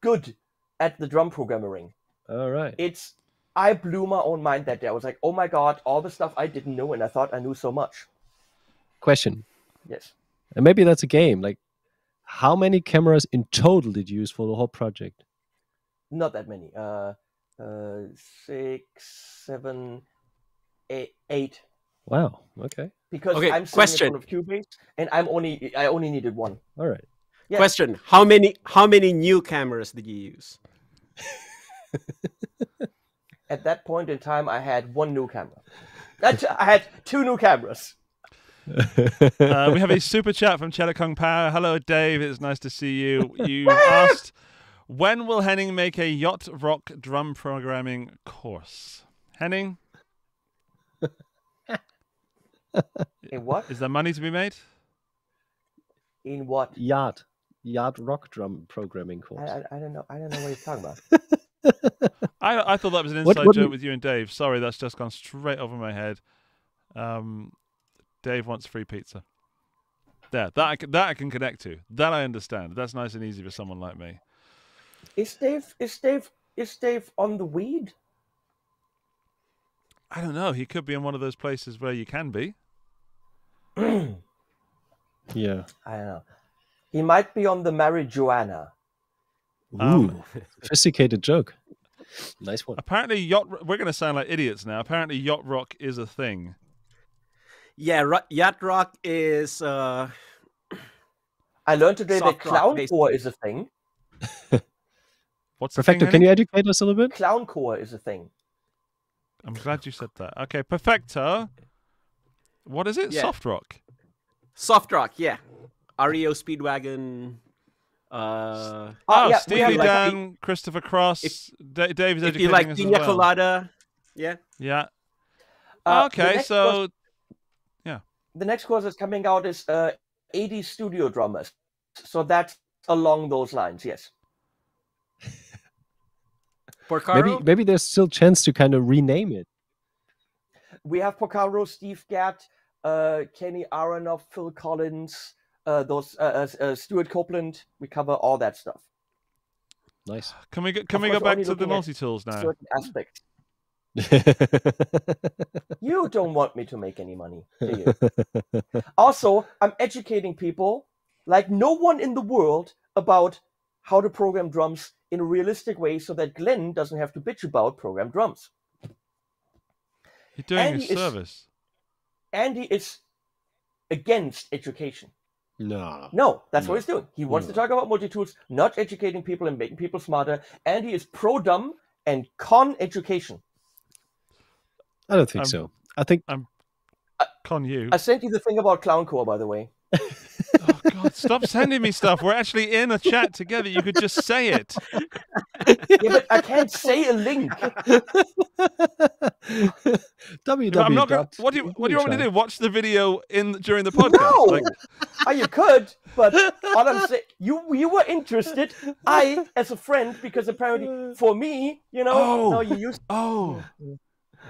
good at the drum programming. All right. It's I blew my own mind that day. I was like, oh my God, all the stuff I didn't know, and I thought I knew so much. Question. Yes. And maybe that's a game. Like, how many cameras in total did you use for the whole project? Not that many. Uh, uh, six, seven, eight. eight. Wow. Okay. Because okay, I'm sitting in front of Cubase, and I'm only I only needed one. All right. Yeah. Question. How many how many new cameras did you use? At that point in time, I had one new camera. That's, I had two new cameras. Uh, we have a super chat from Cheddar Kung Pao. Hello, Dave. It's nice to see you. You asked, when will Henning make a yacht rock drum programming course? Henning? In what? Is there money to be made? In what? Yacht. Yacht rock drum programming course. I, I, I don't know. I don't know what you're talking about. I, I thought that was an inside what, what joke you... with you and Dave. Sorry, that's just gone straight over my head. Um, Dave wants free pizza. There, that I, that I can connect to. That I understand. That's nice and easy for someone like me. Is Dave? Is Dave? Is Dave on the weed? I don't know. He could be in one of those places where you can be. Yeah. I don't know. He might be on the marijuana. Ooh, um, sophisticated joke. Nice one. Apparently, yacht. We're going to sound like idiots now. Apparently, yacht rock is a thing. Yeah, ro yacht rock is. Uh, I learned today that clowncore is a thing. What's Perfecto? Thing, can you educate us a little bit? Clowncore is a thing. I'm glad you said that. Okay, Perfecto. What is it? Yeah. Soft rock. Soft rock. Yeah. R E O Speedwagon. Uh, oh, yeah, Stevie like Dan, the, Christopher Cross, if, da Dave's if educating like us Dina as well. Colada. Yeah. Yeah. Uh, okay, so, course, yeah. The next course that's coming out is uh, eighties studio drummers. So that's along those lines, yes. Porcaro? Maybe, maybe there's still chance to kind of rename it. We have Porcaro, Steve Gadd, uh, Kenny Aronoff, Phil Collins. Uh, those uh, uh, Stuart Copeland, we cover all that stuff. Nice. Can we go, can we go back to the multi tools now? Certain aspect. You don't want me to make any money, do you? Also, I'm educating people like no one in the world about how to program drums in a realistic way, so that Glenn doesn't have to bitch about program drums. You're doing Andy a service. Is, Andy is against education. No, no, that's no. what he's doing. He wants no. to talk about multi-tools, not educating people and making people smarter. And he is pro-dumb and con-education. I don't think I'm, so. I think I'm con you. I sent you the thing about clowncore, by the way. Oh God, stop sending me stuff. We're actually in a chat together. You could just say it. Yeah, but I can't say a link. w yeah, I'm not gonna, what do you What do you want me to do? Watch the video in during the podcast? No, like... oh, you could. But all I'm saying, you you were interested. I, as a friend, because apparently for me, you know, oh, no, you used. Oh,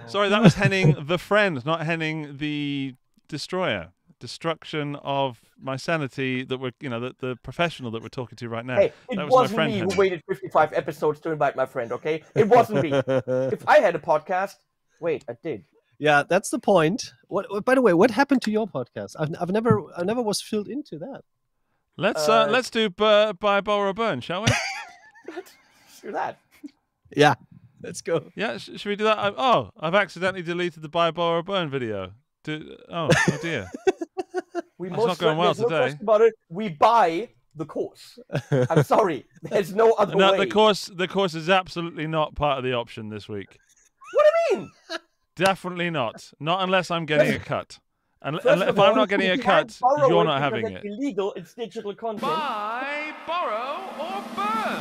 sorry, that was Henning the friend, not Henning the destroyer. Destruction of my sanity that we're, you know, that the professional that we're talking to right now. Hey, it that was wasn't my friend, me Henning. Who waited fifty-five episodes to invite my friend, okay? It wasn't me. If I had a podcast, wait, I did. Yeah, that's the point. What, by the way, what happened to your podcast? I've, I've never, I never was filled into that. Let's, uh, uh let's do by Barbara Byrne, shall we? Let's do that. Yeah, let's go. Yeah, sh should we do that? I, oh, I've accidentally deleted the Barbara Byrne video. Do, oh, oh dear. We That's most not going well no today. About it. We buy the course. I'm sorry. There's no other no, way. The course, the course is absolutely not part of the option this week. What do you mean? Definitely not. Not unless I'm getting a cut. And if I'm all, not getting a cut, you're not having it. It's illegal. It's digital content. Buy, borrow, or burn.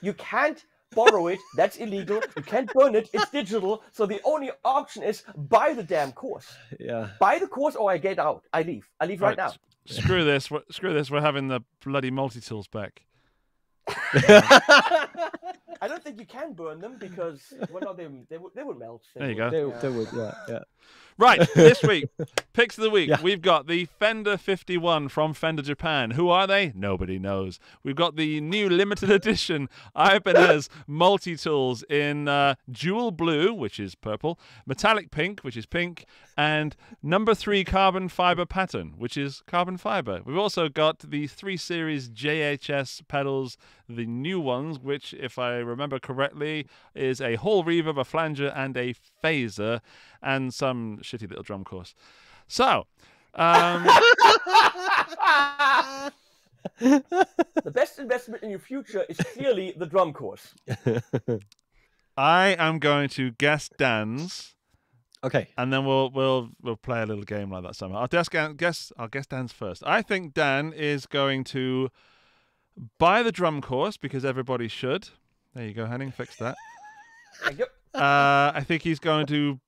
You can't borrow it. That's illegal. You can't burn it. It's digital. So the only option is buy the damn course. Yeah. Buy the course, or I get out. I leave. I leave right, right now. Screw this. We're, screw this. We're having the bloody multi-tools back. I don't think you can burn them because well, no, they, they, would, they would melt. They there you would, go. They, yeah. They would, yeah, yeah. Right, this week, picks of the week, yeah. We've got the Fender fifty-one from Fender Japan. Who are they? Nobody knows. We've got the new limited edition Ibanez multi-tools in uh, jewel blue, which is purple, metallic pink, which is pink, and number three carbon fiber pattern, which is carbon fiber. We've also got the three series J H S pedals, the new ones, which, if I remember correctly, is a hall reverb, a flanger, and a phaser, and some shitty little drum course. So, um... the best investment in your future is clearly the drum course. I am going to guess Dan's. Okay, and then we'll we'll we'll play a little game like that somehow. I'll guess guess I'll guess Dan's first. I think Dan is going to buy the drum course because everybody should. There you go, Henning, fix that. Thank you. Uh, I think he's going to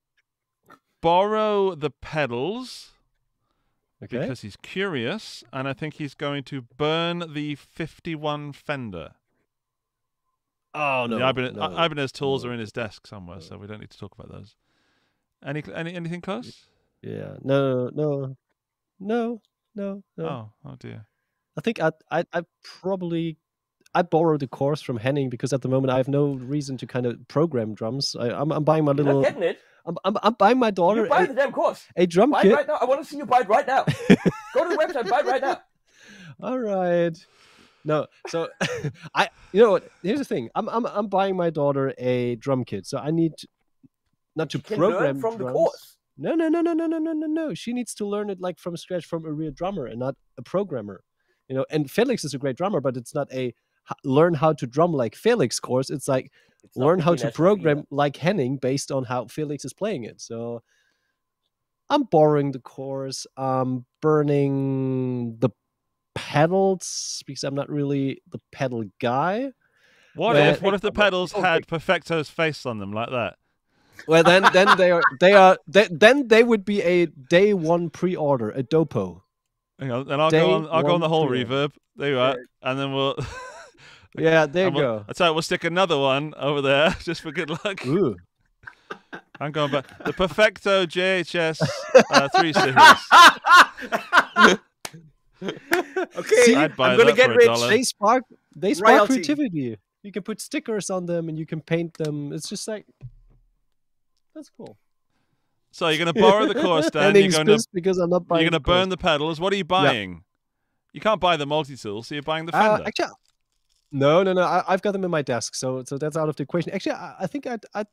borrow the pedals okay. because he's curious, and I think he's going to burn the fifty-one Fender. Oh no! The Ibanez, no, Ibanez tools no. are in his desk somewhere, no. so we don't need to talk about those. Any, any anything close? Yeah. No. No. No. No. no. Oh. Oh dear. I think I I I probably I borrowed the course from Henning because at the moment I have no reason to kind of program drums. I, I'm I'm buying my little. You're not getting it. I'm, I'm I'm buying my daughter. You buy a, the damn course. A drum buy kit it right now. I want to see you buy it right now. Go to the website. Buy it right now. All right. No. So I you know what? Here's the thing. I'm I'm I'm buying my daughter a drum kit. So I need to, not to she program can learn from drums. The course. No no no no no no no no no. She needs to learn it like from scratch from a real drummer and not a programmer. You know, and Felix is a great drummer, but it's not a learn how to drum like Felix course. It's like it's learn how to program either. Like Henning based on how Felix is playing it. So I'm borrowing the course. I'm burning the pedals because I'm not really the pedal guy. What but if what if the pedals had Perfecto's face on them like that? Well, then then they are they are they, then they would be a day one pre-order, a dopo. Hang on, and I'll Day go on. I'll go on the whole three. Reverb. There you are, and then we'll. Yeah, there you we'll, go. That's right. We'll stick another one over there just for good luck. Ooh. I'm going back. The Perfecto J H S uh, three series. Okay, see, I'd buy I'm gonna that get for rich. They spark. They spark Royalty. Creativity. You can put stickers on them, and you can paint them. It's just like that's cool. So you're going to borrow the course, Dan. You're going to because I'm not buying. You're going to burn the pedals. What are you buying? Yeah. You can't buy the multi-tool, so you're buying the Fender. Uh, actually, no, no, no. I, I've got them in my desk, so so that's out of the equation. Actually, I, I think I, I,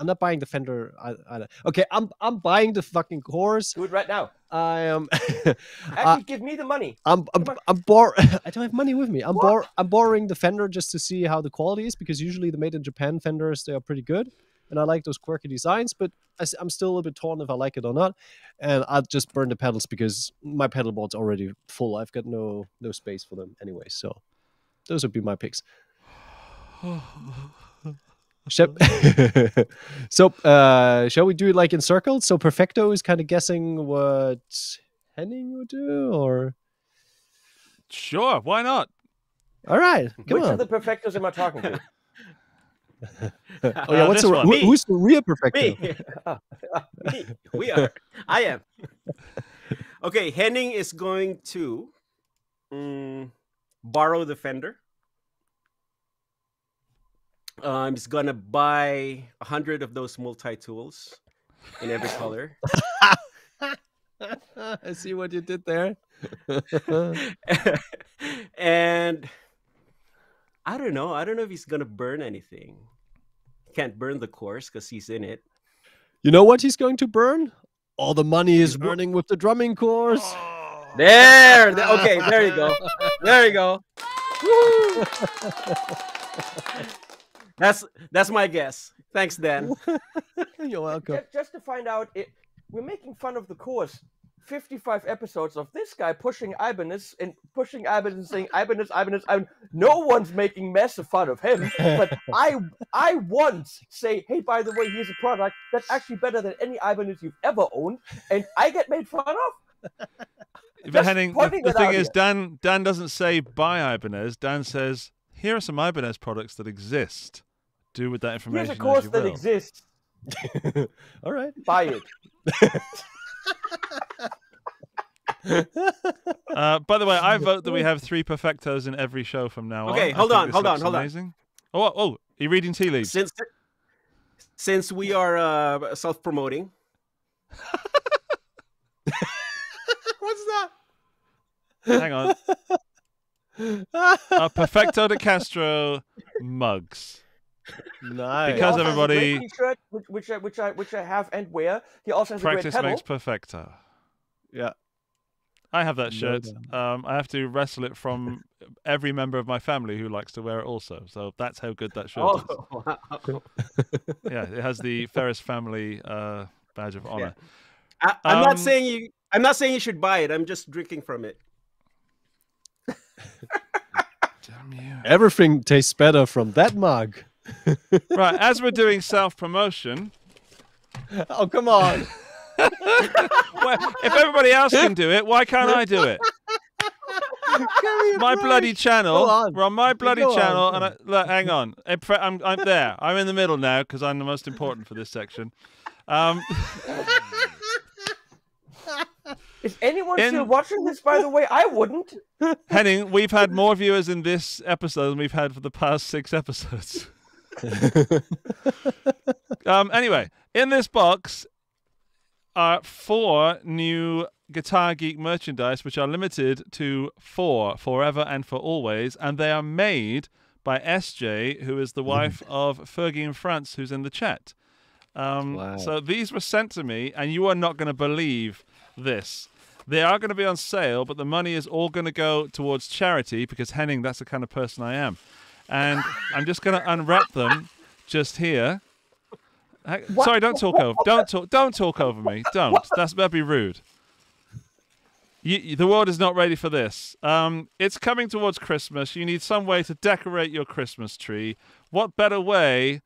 I'm not buying the Fender. I, I, okay, I'm I'm buying the fucking course. Do it right now. I am. Um, actually, give me the money. I'm I'm, I'm bor I don't have money with me. I'm bor I'm borrowing the Fender just to see how the quality is because usually the made in Japan Fenders they are pretty good. And I like those quirky designs, but I'm still a bit torn if I like it or not. And I'll just burn the pedals because my pedal board's already full. I've got no no space for them anyway. So those would be my picks. So uh, shall we do it like in circles? So Perfecto is kind of guessing what Henning would do, or sure, why not? All right, come Which on. Of the Perfectos am I talking to? Oh yeah, uh, what's a, who, who's the real Perfecto? Me. Uh, uh, me. We are. I am. Okay, Henning is going to um, borrow the Fender. Um, he's gonna buy a hundred of those multi tools in every color. I see what you did there. And I don't know. I don't know if he's gonna burn anything. Can't burn the course because he's in it. You know what he's going to burn? All the money is running with the drumming course. Oh. There. Okay, there you go. There you go. Woo. That's that's my guess. Thanks, Dan. You're welcome. Just, just to find out, it, we're making fun of the course. fifty-five episodes of this guy pushing Ibanez and pushing Ibanez and saying Ibanez, Ibanez, Ibanez. No one's making massive fun of him. But I I once say, hey, by the way, here's a product that's actually better than any Ibanez you've ever owned. And I get made fun of. But Henning, the, the thing is, Dan, Dan doesn't say buy Ibanez. Dan says, here are some Ibanez products that exist. Do with that information as you will. Here's a course that exists. All right. Buy it. Uh, by the way, I vote that we have three perfectos in every show from now on. Okay, hold on, hold on, hold on. Oh, oh, are you reading tea leaves? Since, since we are uh, self-promoting. What's that? Hang on. A Perfecto de Castro mugs. Nice. Because everybody, t-shirt, which, which I which I which I have and wear. He also has practice a great pedal. Makes perfecto. Yeah, I have that shirt. Um, I have to wrestle it from every member of my family who likes to wear it also. So that's how good that shirt oh, is. Wow. Yeah, it has the Ferris family uh, badge of honor. Yeah. I, I'm um, not saying you. I'm not saying you should buy it. I'm just drinking from it. Damn you! Everything tastes better from that mug. Right, as we're doing self-promotion. Oh, come on. Well, if everybody else can do it, why can't I do it? My bloody channel. On. We're on my bloody Go channel. On. And I, look, hang on. I'm, I'm there. I'm in the middle now because I'm the most important for this section. Um, Is anyone in... still watching this, by the way? I wouldn't. Henning, we've had more viewers in this episode than we've had for the past six episodes. um, anyway, in this box are four new Guitar Geek merchandise, which are limited to four, forever and for always, and they are made by S J, who is the wife of Fergie in France, who's in the chat. Um, wow. So these were sent to me, and you are not going to believe this. They are going to be on sale, but the money is all going to go towards charity because, Henning, that's the kind of person I am. And I'm just going to unwrap them just here. What? Sorry, don't talk over. Don't talk. Don't talk over me. Don't. That's, that'd be rude. You, you, the world is not ready for this. Um, it's coming towards Christmas. You need some way to decorate your Christmas tree. What better way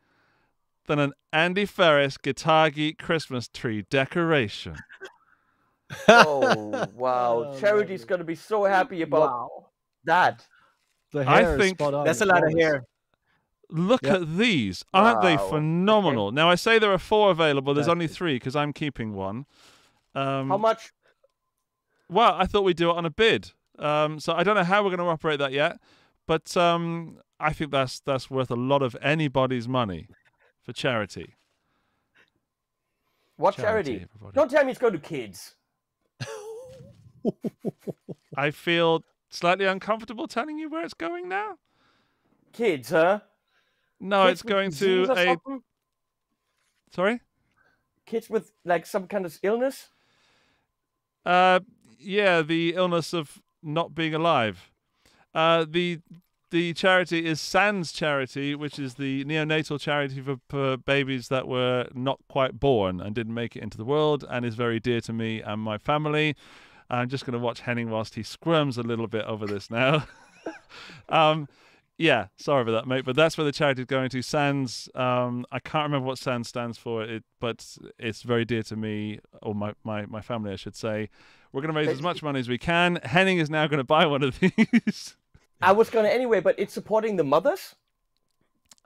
than an Andy Ferris Guitar Geek Christmas tree decoration? Oh, wow. Oh, Charity's going to be so happy about wow. that. The hair I think that's a lot of hair. Look yep. at these. Aren't wow. they phenomenal? Okay. Now, I say there are four available. There's that's only three because I'm keeping one. Um, how much? Well, I thought we'd do it on a bid. Um, so I don't know how we're going to operate that yet. But um, I think that's, that's worth a lot of anybody's money for charity. What charity? charity don't tell me it's going to kids. I feel slightly uncomfortable telling you where it's going now. Kids, huh? No, kids it's going to a... Something? Sorry? Kids with, like, some kind of illness? Uh, yeah, the illness of not being alive. Uh, the the charity is Sands Charity, which is the neonatal charity for, for babies that were not quite born and didn't make it into the world and is very dear to me and my family. I'm just going to watch Henning whilst he squirms a little bit over this now. um, yeah, sorry about that, mate. But that's where the charity is going to. Sands, um, I can't remember what Sands stands for, it, but it's very dear to me, or my, my, my family, I should say. We're going to raise as much money as we can. Henning is now going to buy one of these. I was going to anyway, but it's supporting the mothers?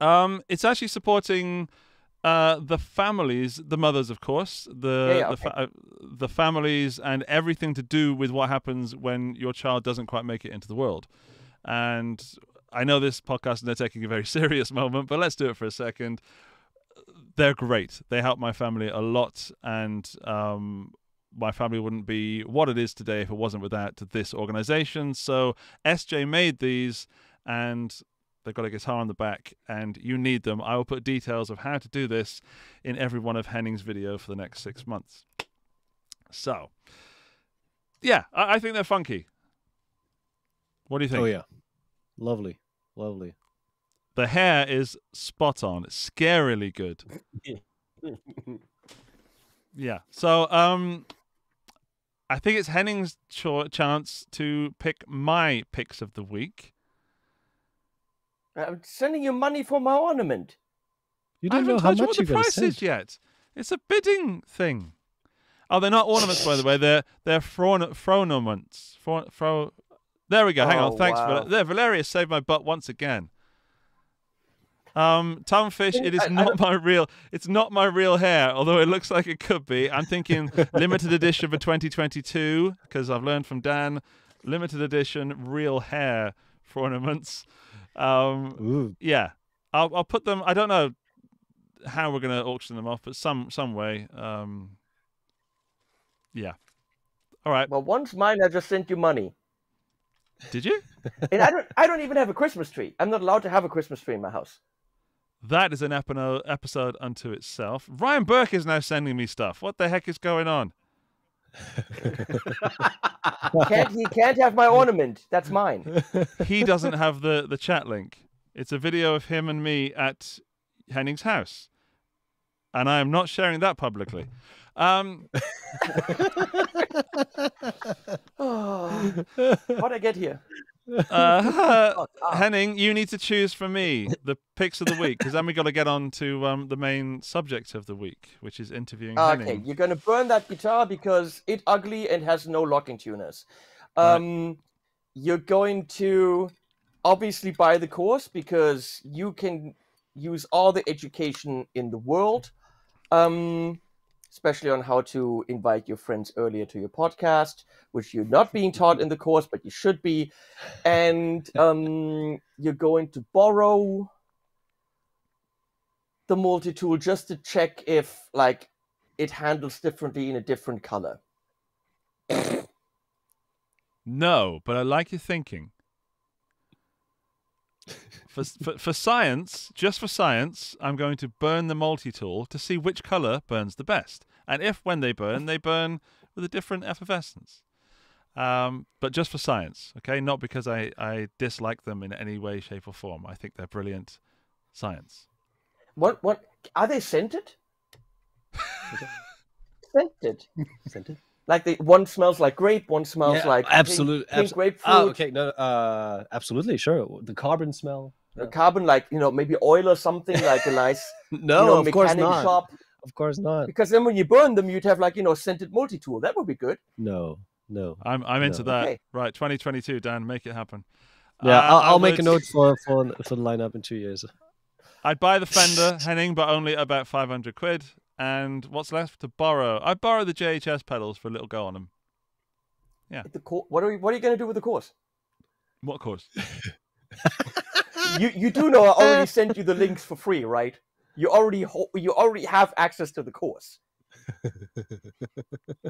Um, it's actually supporting... Uh, the families, the mothers, of course, the yeah, yeah, okay. the, fa uh, the families, and everything to do with what happens when your child doesn't quite make it into the world. And I know this podcast, they're taking a very serious moment, but let's do it for a second. They're great. They help my family a lot, and um, my family wouldn't be what it is today if it wasn't without this organization. So S J made these, and... they've got a guitar on the back, and you need them. I will put details of how to do this in every one of Henning's videos for the next six months. So, yeah, I, I think they're funky. What do you think? Oh, yeah. Lovely. Lovely. The hair is spot on. It's scarily good. Yeah. So, um, I think it's Henning's ch chance to pick my picks of the week. I'm sending you money for my ornament. You don't I haven't know how told much you what the price is yet. It's a bidding thing. Oh, they're not ornaments, by the way. They're they're fronuments. Fro, fro there we go. Hang oh, on. Thanks, wow. Val there. Valeria saved my butt once again. Um, Tomfish, it is I, not I my real. It's not my real hair, although it looks like it could be. I'm thinking limited edition for twenty twenty-two because I've learned from Dan. Limited edition real hair ornaments. Um, Ooh. Yeah, I'll I'll put them. I don't know how we're gonna auction them off, but some some way. Um, yeah. All right. Well, once mine, I just sent you money. Did you? And I don't. I don't even have a Christmas tree. I'm not allowed to have a Christmas tree in my house. That is an episode unto itself. Ryan Burke is now sending me stuff. What the heck is going on? can't, he can't have my ornament. That's mine. He doesn't have the, the chat link. It's a video of him and me at Henning's house. And I am not sharing that publicly. Um... oh, how'd I get here? Uh, uh, Henning, you need to choose for me the picks of the week, because then we got to get on to um, the main subject of the week, which is interviewing okay, Henning. Okay, you're going to burn that guitar because it's ugly and has no locking tuners. Um, right. You're going to obviously buy the course because you can use all the education in the world, um, especially on how to invite your friends earlier to your podcast, which you're not being taught in the course, but you should be. And um, you're going to borrow the multi-tool just to check if like it handles differently in a different color. No, but I like your thinking. For, for, for science, just for science, I'm going to burn the multi-tool to see which color burns the best. And if when they burn, they burn with a different effervescence. Um, but just for science, okay? Not because I, I dislike them in any way, shape, or form. I think they're brilliant science. What? What? Are they scented? Scented. Scented. Like the one smells like grape, one smells yeah, like absolute, pink, pink grapefruit. Oh, okay, no, uh, absolutely, sure. The carbon smell, yeah. Carbon, like you know, maybe oil or something, like a nice no, you know, of mechanic course not. Shop. Of course not. Because then when you burn them, you'd have like you know, scented multi-tool. That would be good. No, no, I'm I'm no. into that. Okay. Right, twenty twenty-two, Dan, make it happen. Yeah, uh, I'll, I'll make a note for for for the lineup in two years. I'd buy the Fender, Henning, but only about five hundred quid. And what's left to borrow? I borrow the J H S pedals for a little go on them. Yeah. The what are we, What are you going to do with the course? What course? you you do know I already sent you the links for free, right? You already ho you already have access to the course.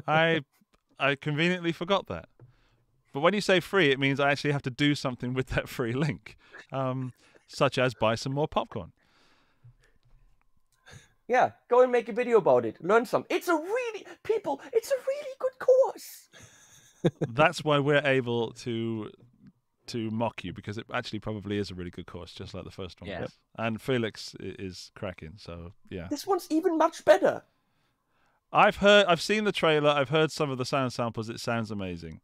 I I conveniently forgot that. But when you say free, it means I actually have to do something with that free link, um, such as buy some more popcorn. Yeah, go and make a video about it. Learn some. It's a really, people, it's a really good course. That's why we're able to to mock you, because it actually probably is a really good course, just like the first one. Yeah. Was. And Felix is cracking, so yeah. This one's even much better. I've heard, I've seen the trailer, I've heard some of the sound samples, it sounds amazing.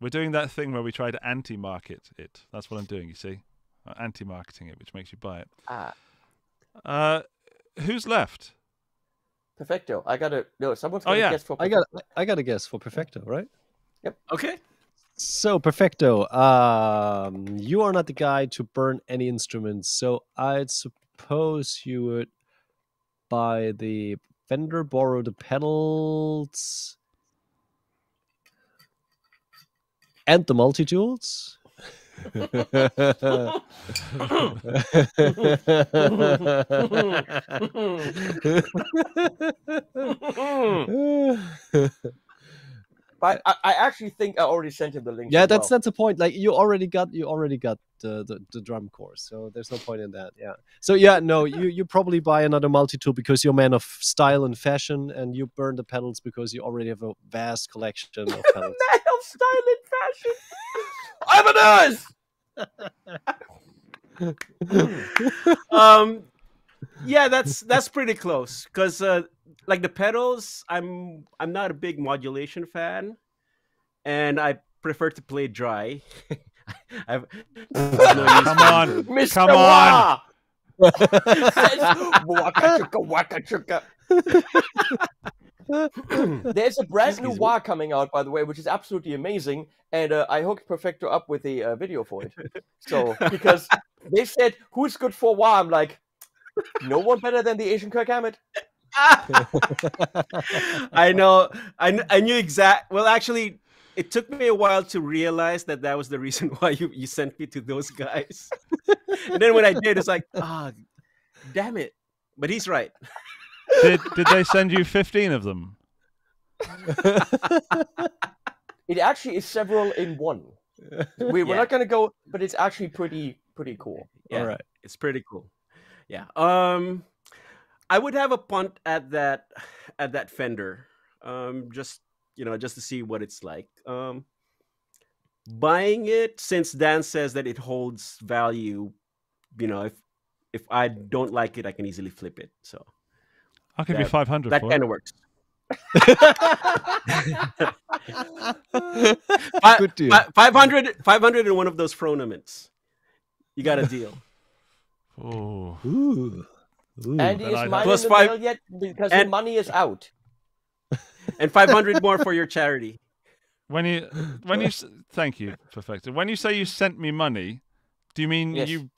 We're doing that thing where we try to anti-market it. That's what I'm doing, you see? Anti-marketing it, which makes you buy it. Ah. Uh... Who's left? Perfecto. I gotta no. Someone's got oh, yeah. a guess for. Perfecto. I got. I got a guess for Perfecto, right? Yep. Okay. So Perfecto, um, you are not the guy to burn any instruments. So I'd suppose you would buy the Fender, borrow the pedals, and the multi-tools. But I, I actually think I already sent him the link. Yeah, that's well. that's the point. Like you already got you already got the, the the drum course, so there's no point in that. Yeah. So yeah, no, you you probably buy another multi tool because you're a man of style and fashion, and you burn the pedals because you already have a vast collection of pedals. Man of style and fashion. Ibanez. um, yeah, that's that's pretty close because. Uh, Like the pedals, I'm I'm not a big modulation fan, and I prefer to play dry. I've, I've come on, Mister come on! Waka chuka, waka chuka. There's a brand Excuse new me. wah coming out, by the way, which is absolutely amazing, and uh, I hooked Perfecto up with the uh, video for it. So because they said, "Who's good for wah?" I'm like, "No one better than the Asian Kirk Hammett." I know. I, I knew exact. Well, actually, it took me a while to realize that that was the reason why you, you sent me to those guys. And then when I did, it's like, ah, oh, damn it. But he's right. Did, did they send you fifteen of them? It actually is several in one. We, we're yeah. not going to go, but it's actually pretty, pretty cool. Yeah, all right. It's pretty cool. Yeah. Um. I would have a punt at that at that Fender, um, just you know, just to see what it's like. Um, buying it, since Dan says that it holds value, you know, if if I don't like it, I can easily flip it. So I'll give you five hundred. That kind of works. Good deal. Five hundred, five hundred in one of those Fronaments. You got a deal. Oh. Ooh. Ooh, Andy is mine in the mail yet because and, the money is out. And five hundred more for your charity. When you, when you, thank you, Perfecto. When you say you sent me money, do you mean yes. you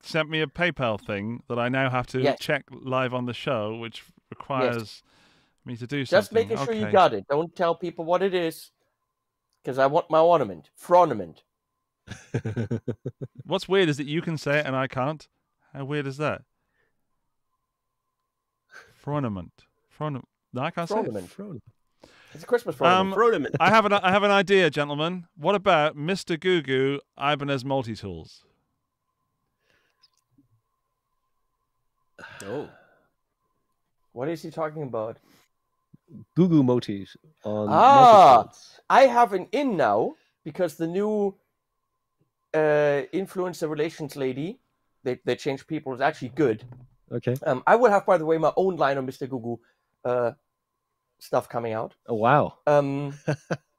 sent me a PayPal thing that I now have to yes. check live on the show, which requires yes. me to do Just something? Just making sure okay. you got it. Don't tell people what it is, because I want my ornament, Fronament. What's weird is that you can say it and I can't. How weird is that? Fronament. Fronament. No, I can't Fronament. say it. It's a Christmas Fronament. Um, Fronament. I, have an, I have an idea, gentlemen. What about MrGugu Ibanez Multi-Tools? Oh. What is he talking about? Gugu Motis on Ah, multi-tools. I have an in now because the new uh, influencer relations lady, they, they changed people, is actually good. Okay. Um, I will have, by the way, my own line on MrGugu uh, stuff coming out. Oh wow! Um,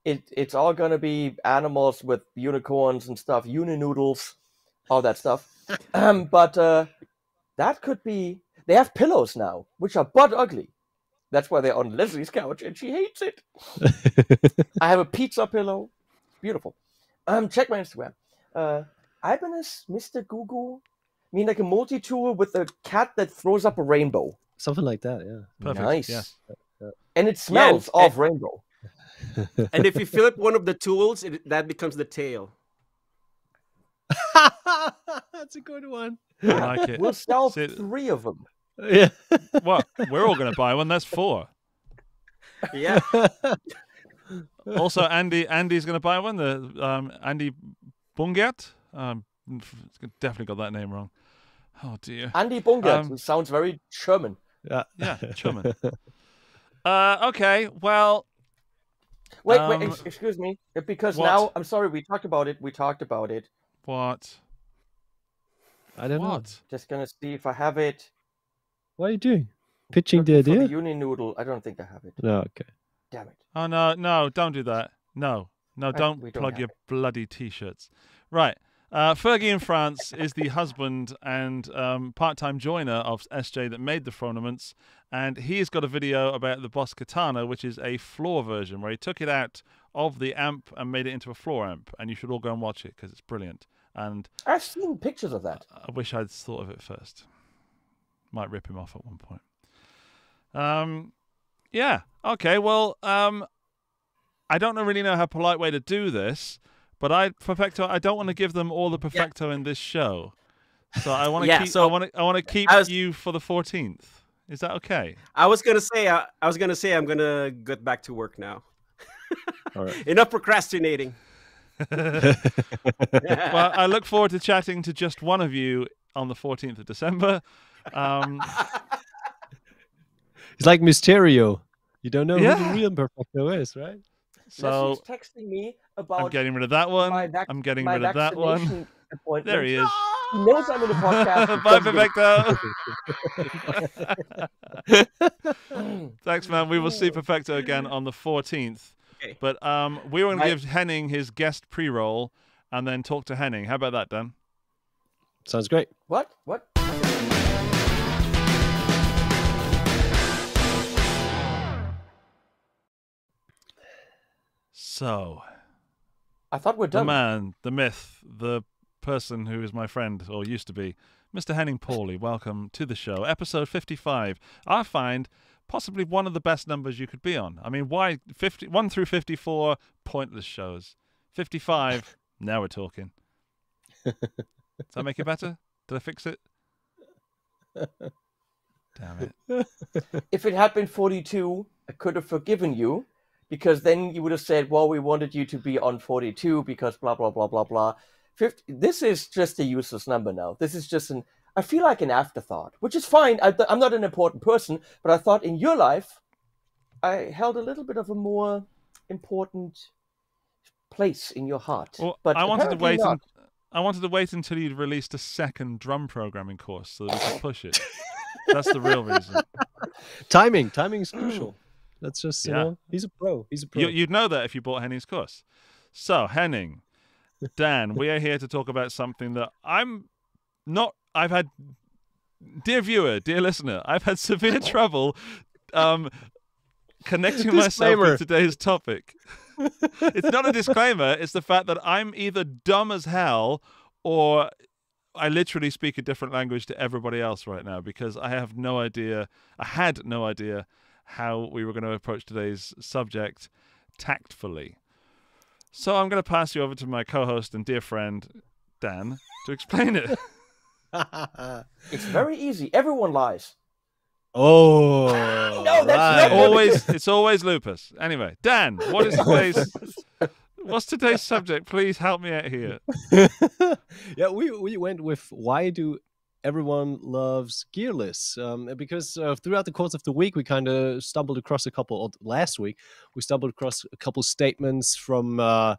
it it's all gonna be animals with unicorns and stuff, uninoodles, all that stuff. Um, but uh, that could be. They have pillows now, which are butt ugly. That's why they're on Leslie's couch, and she hates it. I have a pizza pillow. It's beautiful. Um, check my Instagram. Uh, Ibanez MrGugu. I mean, like a multi-tool with a cat that throws up a rainbow. Something like that, yeah. Perfect. Nice. Yeah. And it smells yeah, and, of and, rainbow. And if you flip one of the tools, it, that becomes the tail. That's a good one. I like it. We'll sell so, three of them. Yeah. Well, we're all going to buy one. That's four. Yeah. Also, Andy, Andy's going to buy one. The um, Andy Bungat. Um, definitely got that name wrong. Oh dear. Andy Bungert, um, sounds very German. Yeah, yeah, German. uh, okay, well. Wait, um, wait, ex excuse me, because what? now I'm sorry. We talked about it. We talked about it. What? I don't what? know. Just gonna see if I have it. What are you doing? Pitching the idea? For the uni noodle. I don't think I have it. No. Okay. Damn it. Oh no, no! Don't do that. No, no! Don't, don't plug your it. bloody t-shirts. Right. Uh, Fergie in France is the husband and um, part-time joiner of S J that made the Fronaments, and he's got a video about the Boss Katana, which is a floor version where he took it out of the amp and made it into a floor amp, and you should all go and watch it because it's brilliant. And I've seen pictures of that. I wish I'd thought of it first. Might rip him off at one point. Um, yeah. Okay. Well, um, I don't really know how polite way to do this. But I Perfecto, I don't want to give them all the Perfecto yeah. in this show, so I want to yeah, keep. So I want to. I want to keep was, you for the fourteenth. Is that okay? I was gonna say. I, I was gonna say. I'm gonna get back to work now. All right. Enough procrastinating. Well, I look forward to chatting to just one of you on the fourteenth of December. Um... It's like Mysterio. You don't know yeah. who the real Perfecto is, right? So he's texting me about. I'm getting rid of that one. I'm getting rid of that one. There he is. He knows I'm in the podcast. Bye, Perfecto. Thanks, man. We will see Perfecto again on the fourteenth. Okay. But um, we were going to give Henning his guest pre-roll and then talk to Henning. How about that, Dan? Sounds great. What? What? So, I thought we're done. The man, the myth, the person who is my friend, or used to be, Mister Henning Pauly, welcome to the show. Episode fifty-five. I find possibly one of the best numbers you could be on. I mean, why fifty, one through fifty-four, pointless shows. fifty-five, now we're talking. Does that make it better? Did I fix it? Damn it. If it had been forty-two, I could have forgiven you. Because then you would have said, well, we wanted you to be on forty-two because blah, blah, blah, blah, blah. fifty, this is just a useless number now. This is just an, I feel like an afterthought, which is fine. I, I'm not an important person, but I thought in your life, I held a little bit of a more important place in your heart. Well, but I wanted to wait. Un, I wanted to wait until you'd released a second drum programming course so that we could push it. That's the real reason. Timing. Timing is crucial. That's just, yeah. you know, he's a pro. He's a pro. You, you'd know that if you bought Henning's course. So, Henning, Dan, we are here to talk about something that I'm not, I've had, dear viewer, dear listener, I've had severe trouble um, connecting myself with today's topic. It's not a disclaimer. It's the fact that I'm either dumb as hell or I literally speak a different language to everybody else right now because I have no idea, I had no idea how we were going to approach today's subject tactfully. So I'm going to pass you over to my co-host and dear friend, Dan, to explain it. It's very easy. Everyone lies. Oh. No, that's right. Always, it's always lupus. Anyway, Dan, what is today's, what's today's subject? Please help me out here. Yeah, we, we went with why do everyone loves gear lists, um, because uh, throughout the course of the week, we kind of stumbled across a couple, or last week, we stumbled across a couple statements from uh,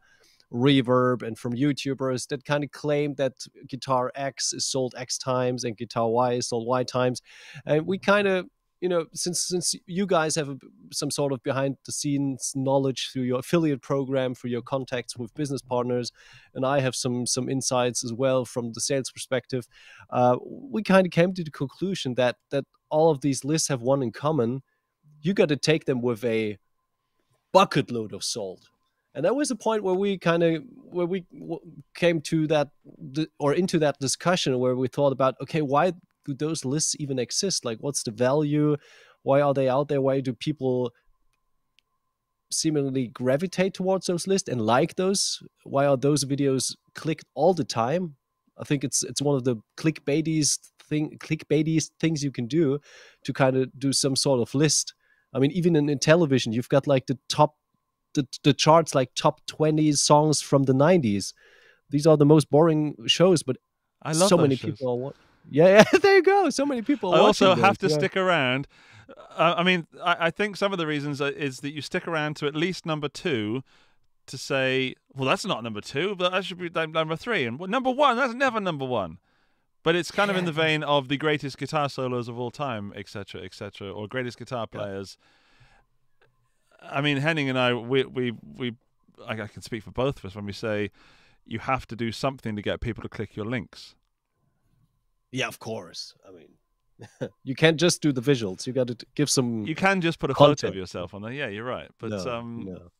Reverb and from YouTubers that kind of claimed that guitar X is sold X times and guitar Y is sold Y times. And we kind of, you know, since since you guys have a, some sort of behind-the-scenes knowledge through your affiliate program, through your contacts with business partners, and I have some some insights as well from the sales perspective, uh, we kind of came to the conclusion that that all of these lists have one in common. You got to take them with a bucket load of salt. And that was the point where we kind of where we came to that or into that discussion where we thought about, okay, why do those lists even exist? Like, what's the value? Why are they out there? Why do people seemingly gravitate towards those lists and like those? Why are those videos clicked all the time? I think it's it's one of the clickbaitiest thing clickbaitiest things you can do to kind of do some sort of list. I mean, even in, in television, you've got like the top the, the charts, like top twenty songs from the nineties. These are the most boring shows, but I love so many shows. people are watching. Yeah, yeah, there you go. So many people. I also have to yeah. stick around. Uh, I mean, I, I think some of the reasons is that you stick around to at least number two to say, well, that's not number two, but that should be number three. And number one, that's never number one. But it's kind yeah. of in the vein of the greatest guitar solos of all time, et cetera, et cetera, or greatest guitar players. Yeah. I mean, Henning and I, we, we, we, I can speak for both of us when we say you have to do something to get people to click your links. Yeah, of course. I mean, you can't just do the visuals. You got to give some. You can just put a content. photo of yourself on there. Yeah, you're right. But no, um, no.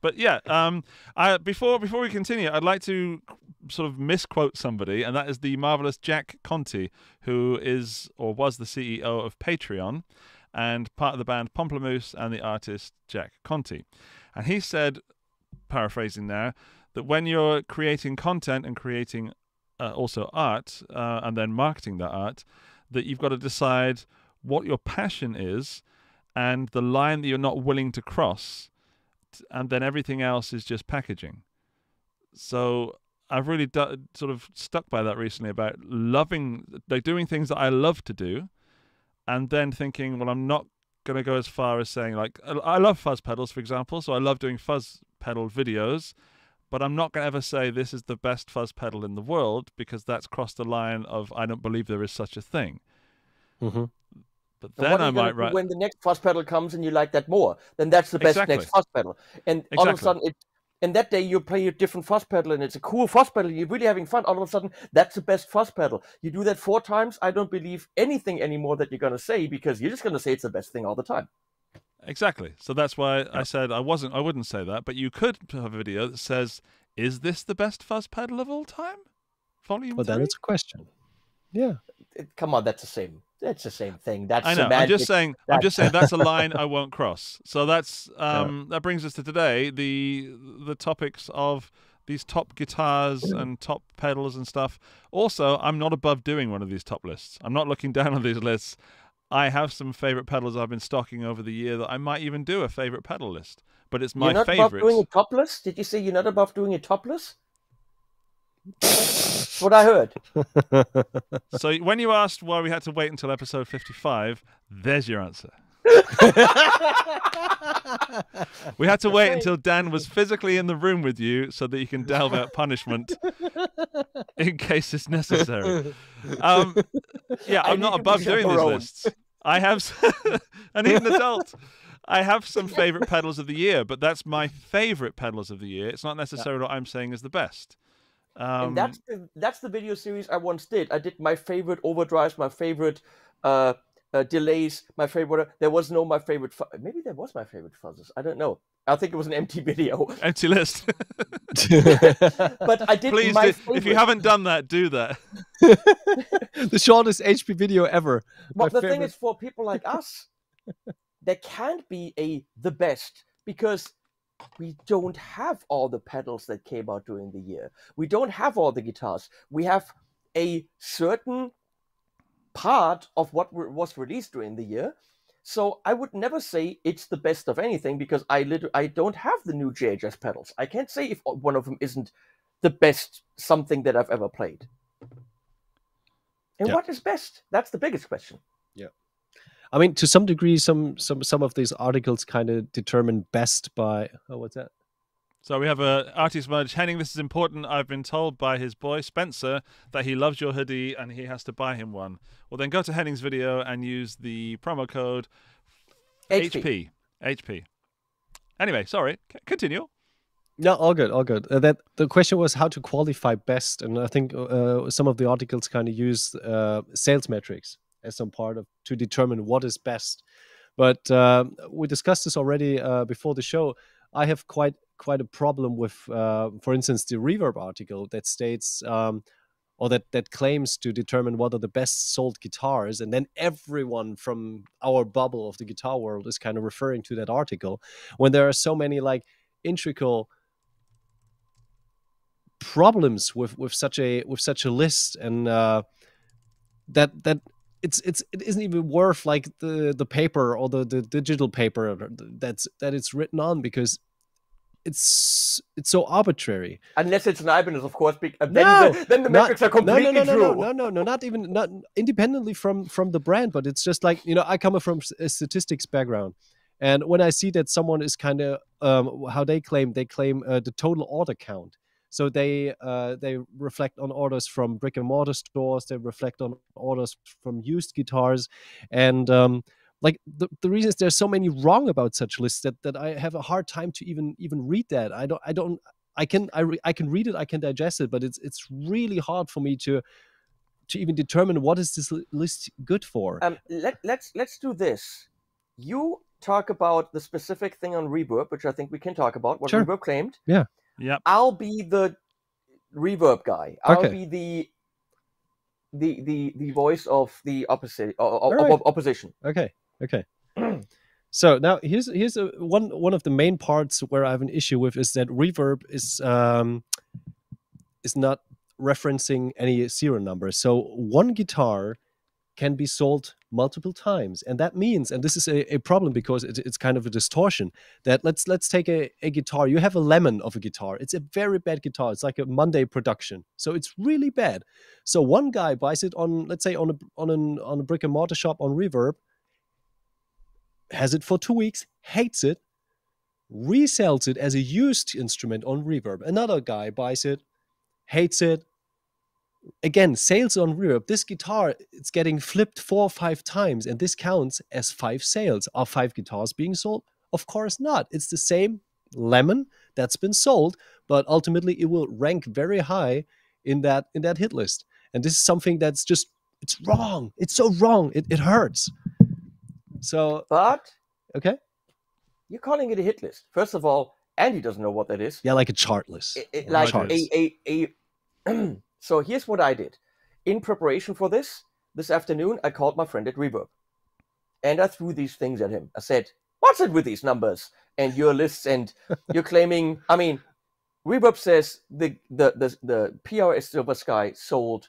but yeah. Um, I before before we continue, I'd like to sort of misquote somebody, and that is the marvelous Jack Conte, who is or was the C E O of Patreon, and part of the band Pomplamoose, and the artist Jack Conte, and he said, paraphrasing there, that when you're creating content and creating Uh, also art, uh, and then marketing that art, that you've got to decide what your passion is and the line that you're not willing to cross and then everything else is just packaging. So I've really do, sort of stuck by that recently about loving, like doing things that I love to do, and then thinking, well, I'm not going to go as far as saying, like, I love fuzz pedals, for example, so I love doing fuzz pedal videos, but I'm not going to ever say this is the best fuzz pedal in the world, because that's crossed the line of I don't believe there is such a thing. Mm-hmm. But then I might write... When the next fuzz pedal comes and you like that more, then that's the best exactly. next fuzz pedal. And exactly. all of a sudden, it, and that day you play a different fuzz pedal and it's a cool fuzz pedal. You're really having fun. All of a sudden, that's the best fuzz pedal. You do that four times, I don't believe anything anymore that you're going to say, because you're just going to say it's the best thing all the time. Exactly. So that's why yeah. I said I wasn't. I wouldn't say that, but you could have a video that says, is this the best fuzz pedal of all time? Volume well, three? Then it's a question. Yeah. Come on, that's the same. That's the same thing. That's I know. Semantic. I'm just saying. That's... I'm just saying that's a line I won't cross. So that's um, yeah. that brings us to today. The the topics of these top guitars and top pedals and stuff. Also, I'm not above doing one of these top lists. I'm not looking down on these lists. I have some favorite pedals I've been stocking over the year that I might even do a favorite pedal list. But it's my favorite. You're not above doing a top list? Did you say you're not above doing a top list? That's what I heard. So when you asked why we had to wait until episode fifty-five, there's your answer. We had to wait until Dan was physically in the room with you so that you can delve out punishment in case it's necessary. Um, yeah, I'm not above doing these lists. I have, and even adult, I have some favorite pedals of the year, but that's my favorite pedals of the year. It's not necessarily what I'm saying is the best. Um, and that's the, that's the video series I once did. I did my favorite overdrives, my favorite uh, uh, delays, my favorite. There was no my favorite. Maybe there was my favorite fuzzes. I don't know. I think it was an empty video. Empty list. But I did Please, my favorite. If you haven't done that, do that. The shortest H P video ever. But the favorite. Thing is, for people like us, there can't be a the best, because we don't have all the pedals that came out during the year. We don't have all the guitars. We have a certain part of what was released during the year. So I would never say it's the best of anything, because I literally, I don't have the new J H S pedals. I can't say if one of them isn't the best something that I've ever played. And yeah. what is best? That's the biggest question. Yeah. I mean, to some degree, some some some of these articles kind of determine best by oh, what's that? So we have a artist merge. Henning, this is important. I've been told by his boy Spencer that he loves your hoodie and he has to buy him one. Well, then go to Henning's video and use the promo code H P. H P. Anyway, sorry. C continue. No, all good, all good. Uh, that the question was how to qualify best, and I think uh, some of the articles kind of use uh, sales metrics as some part of to determine what is best, but uh, we discussed this already uh, before the show. I have quite quite a problem with, uh, for instance, the Reverb article that states um, or that that claims to determine what are the best sold guitars, and then everyone from our bubble of the guitar world is kind of referring to that article, when there are so many like intricate problems with with such a with such a list, and uh, that that. It's it's it isn't even worth like the the paper or the the digital paper that's that it's written on, because it's it's so arbitrary. Unless it's an Ibanez, of course. Then no, the, then the not, metrics are completely no, no, no, true. No, no, no, no, no, not even not independently from from the brand, but it's just like, you know, I come from a statistics background, and when I see that someone is kind of um, how they claim they claim uh, the total order count. So they uh, they reflect on orders from brick and mortar stores. They reflect on orders from used guitars, and um, like the the reason is there's so many wrong about such lists that that I have a hard time to even even read that. I don't I don't I can I re I can read it. I can digest it, but it's it's really hard for me to to even determine what is this list good for. Um, let let's let's do this. You talk about the specific thing on Reverb, which I think we can talk about. What sure. Reverb claimed. Yeah. Yeah, I'll be the Reverb guy. I'll okay. be the the the the voice of the opposite of, right. of opposition. Okay, okay. So now here's here's a, one one of the main parts where I have an issue with is that Reverb is um is not referencing any serial numbers. So one guitar can be sold multiple times. And that means, and this is a, a problem because it, it's kind of a distortion, that let's let's take a, a guitar. You have a lemon of a guitar. It's a very bad guitar. It's like a Monday production. So it's really bad. So one guy buys it on, let's say, on a, on an, on a brick and mortar shop on Reverb, has it for two weeks, hates it, resells it as a used instrument on Reverb. Another guy buys it, hates it, again, sales on Reverb. This guitar, it's getting flipped four or five times, and this counts as five sales. Are five guitars being sold? Of course not. It's the same lemon that's been sold, but ultimately it will rank very high in that in that hit list. And this is something that's just, it's wrong. It's so wrong. It, it hurts. So, but okay, you're calling it a hit list. First of all, Andy doesn't know what that is. Yeah, like a chart list. It, it, like chart a, list. a a a. So here's what I did. In preparation for this, this afternoon, I called my friend at Reverb. And I threw these things at him. I said, what's it with these numbers and your lists and you're claiming... I mean, Reverb says the, the, the, the P R S Silver Sky sold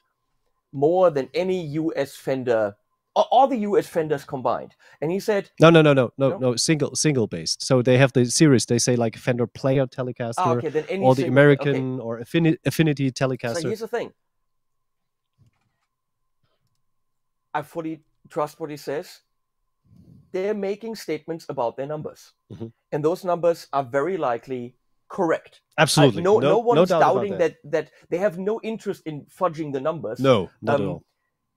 more than any U S Fender, or all the U S Fenders combined. And he said... No, no, no, no, no, no, no single, single based. So they have the series. They say like Fender Player Telecaster, ah, okay, then any or the single, American okay. or Affini Affinity Telecaster. So here's the thing. I fully trust what he says. They're making statements about their numbers. Mm-hmm. And those numbers are very likely correct. Absolutely. I, no, no, no one's no doubt doubting that. that that they have no interest in fudging the numbers. No, not um, at all.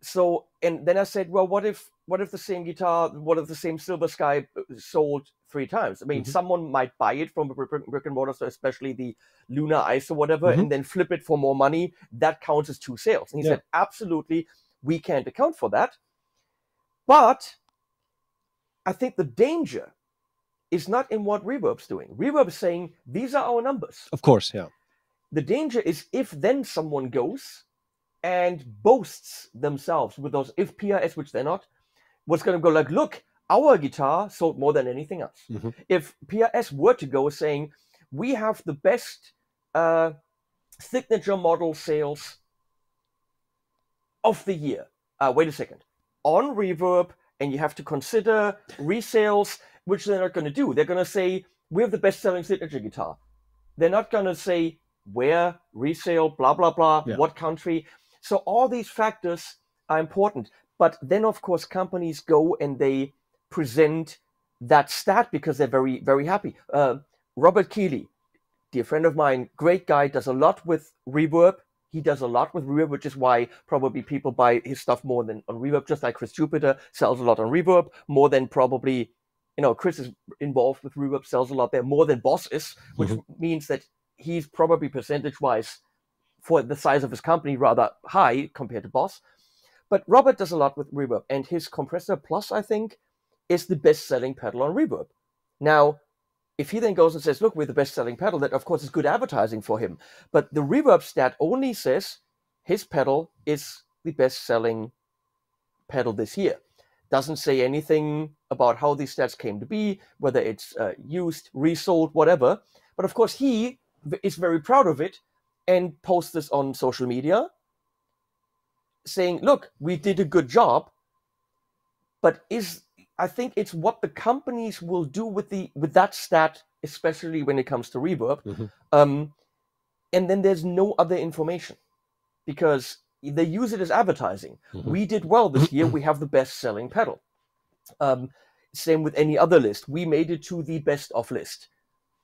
So, and then I said, well, what if what if the same guitar, what if the same Silver Sky sold three times? I mean, mm-hmm. someone might buy it from brick and mortar, so especially the Luna Ice or whatever, mm-hmm. and then flip it for more money. That counts as two sales. And he yeah. said, absolutely, we can't account for that. But I think the danger is not in what Reverb's doing. Reverb's saying, these are our numbers. Of course, yeah. The danger is if then someone goes and boasts themselves with those, if P R S, which they're not, was going to go like, look, our guitar sold more than anything else. Mm-hmm. If P R S were to go saying, we have the best uh, signature model sales of the year. Uh, wait a second. On Reverb, and you have to consider resales, which they're not going to do. They're going to say, we have the best-selling signature guitar. They're not going to say where, resale, blah, blah, blah, yeah. what country. So all these factors are important. But then, of course, companies go and they present that stat because they're very, very happy. Uh, Robert Keeley, dear friend of mine, great guy, does a lot with Reverb. He does a lot with Reverb, which is why probably people buy his stuff more than on Reverb, just like Chris Jupiter sells a lot on Reverb, more than probably, you know, Chris is involved with Reverb, sells a lot there, more than Boss is, which mm-hmm. means that he's probably percentage-wise for the size of his company rather high compared to Boss. But Robert does a lot with Reverb, and his Compressor Plus, I think, is the best-selling pedal on Reverb. Now, if he then goes and says, look, we're the best-selling pedal, that, of course, is good advertising for him. But the Reverb stat only says his pedal is the best-selling pedal this year. Doesn't say anything about how these stats came to be, whether it's uh, used, resold, whatever. But, of course, he... is very proud of it and posts this on social media saying, look, we did a good job. But is I think it's what the companies will do with the with that stat, especially when it comes to Reverb. Mm-hmm. Um, and then there's no other information because they use it as advertising. Mm-hmm. We did well this year. We have the best selling pedal. Um, same with any other list. We made it to the best of list.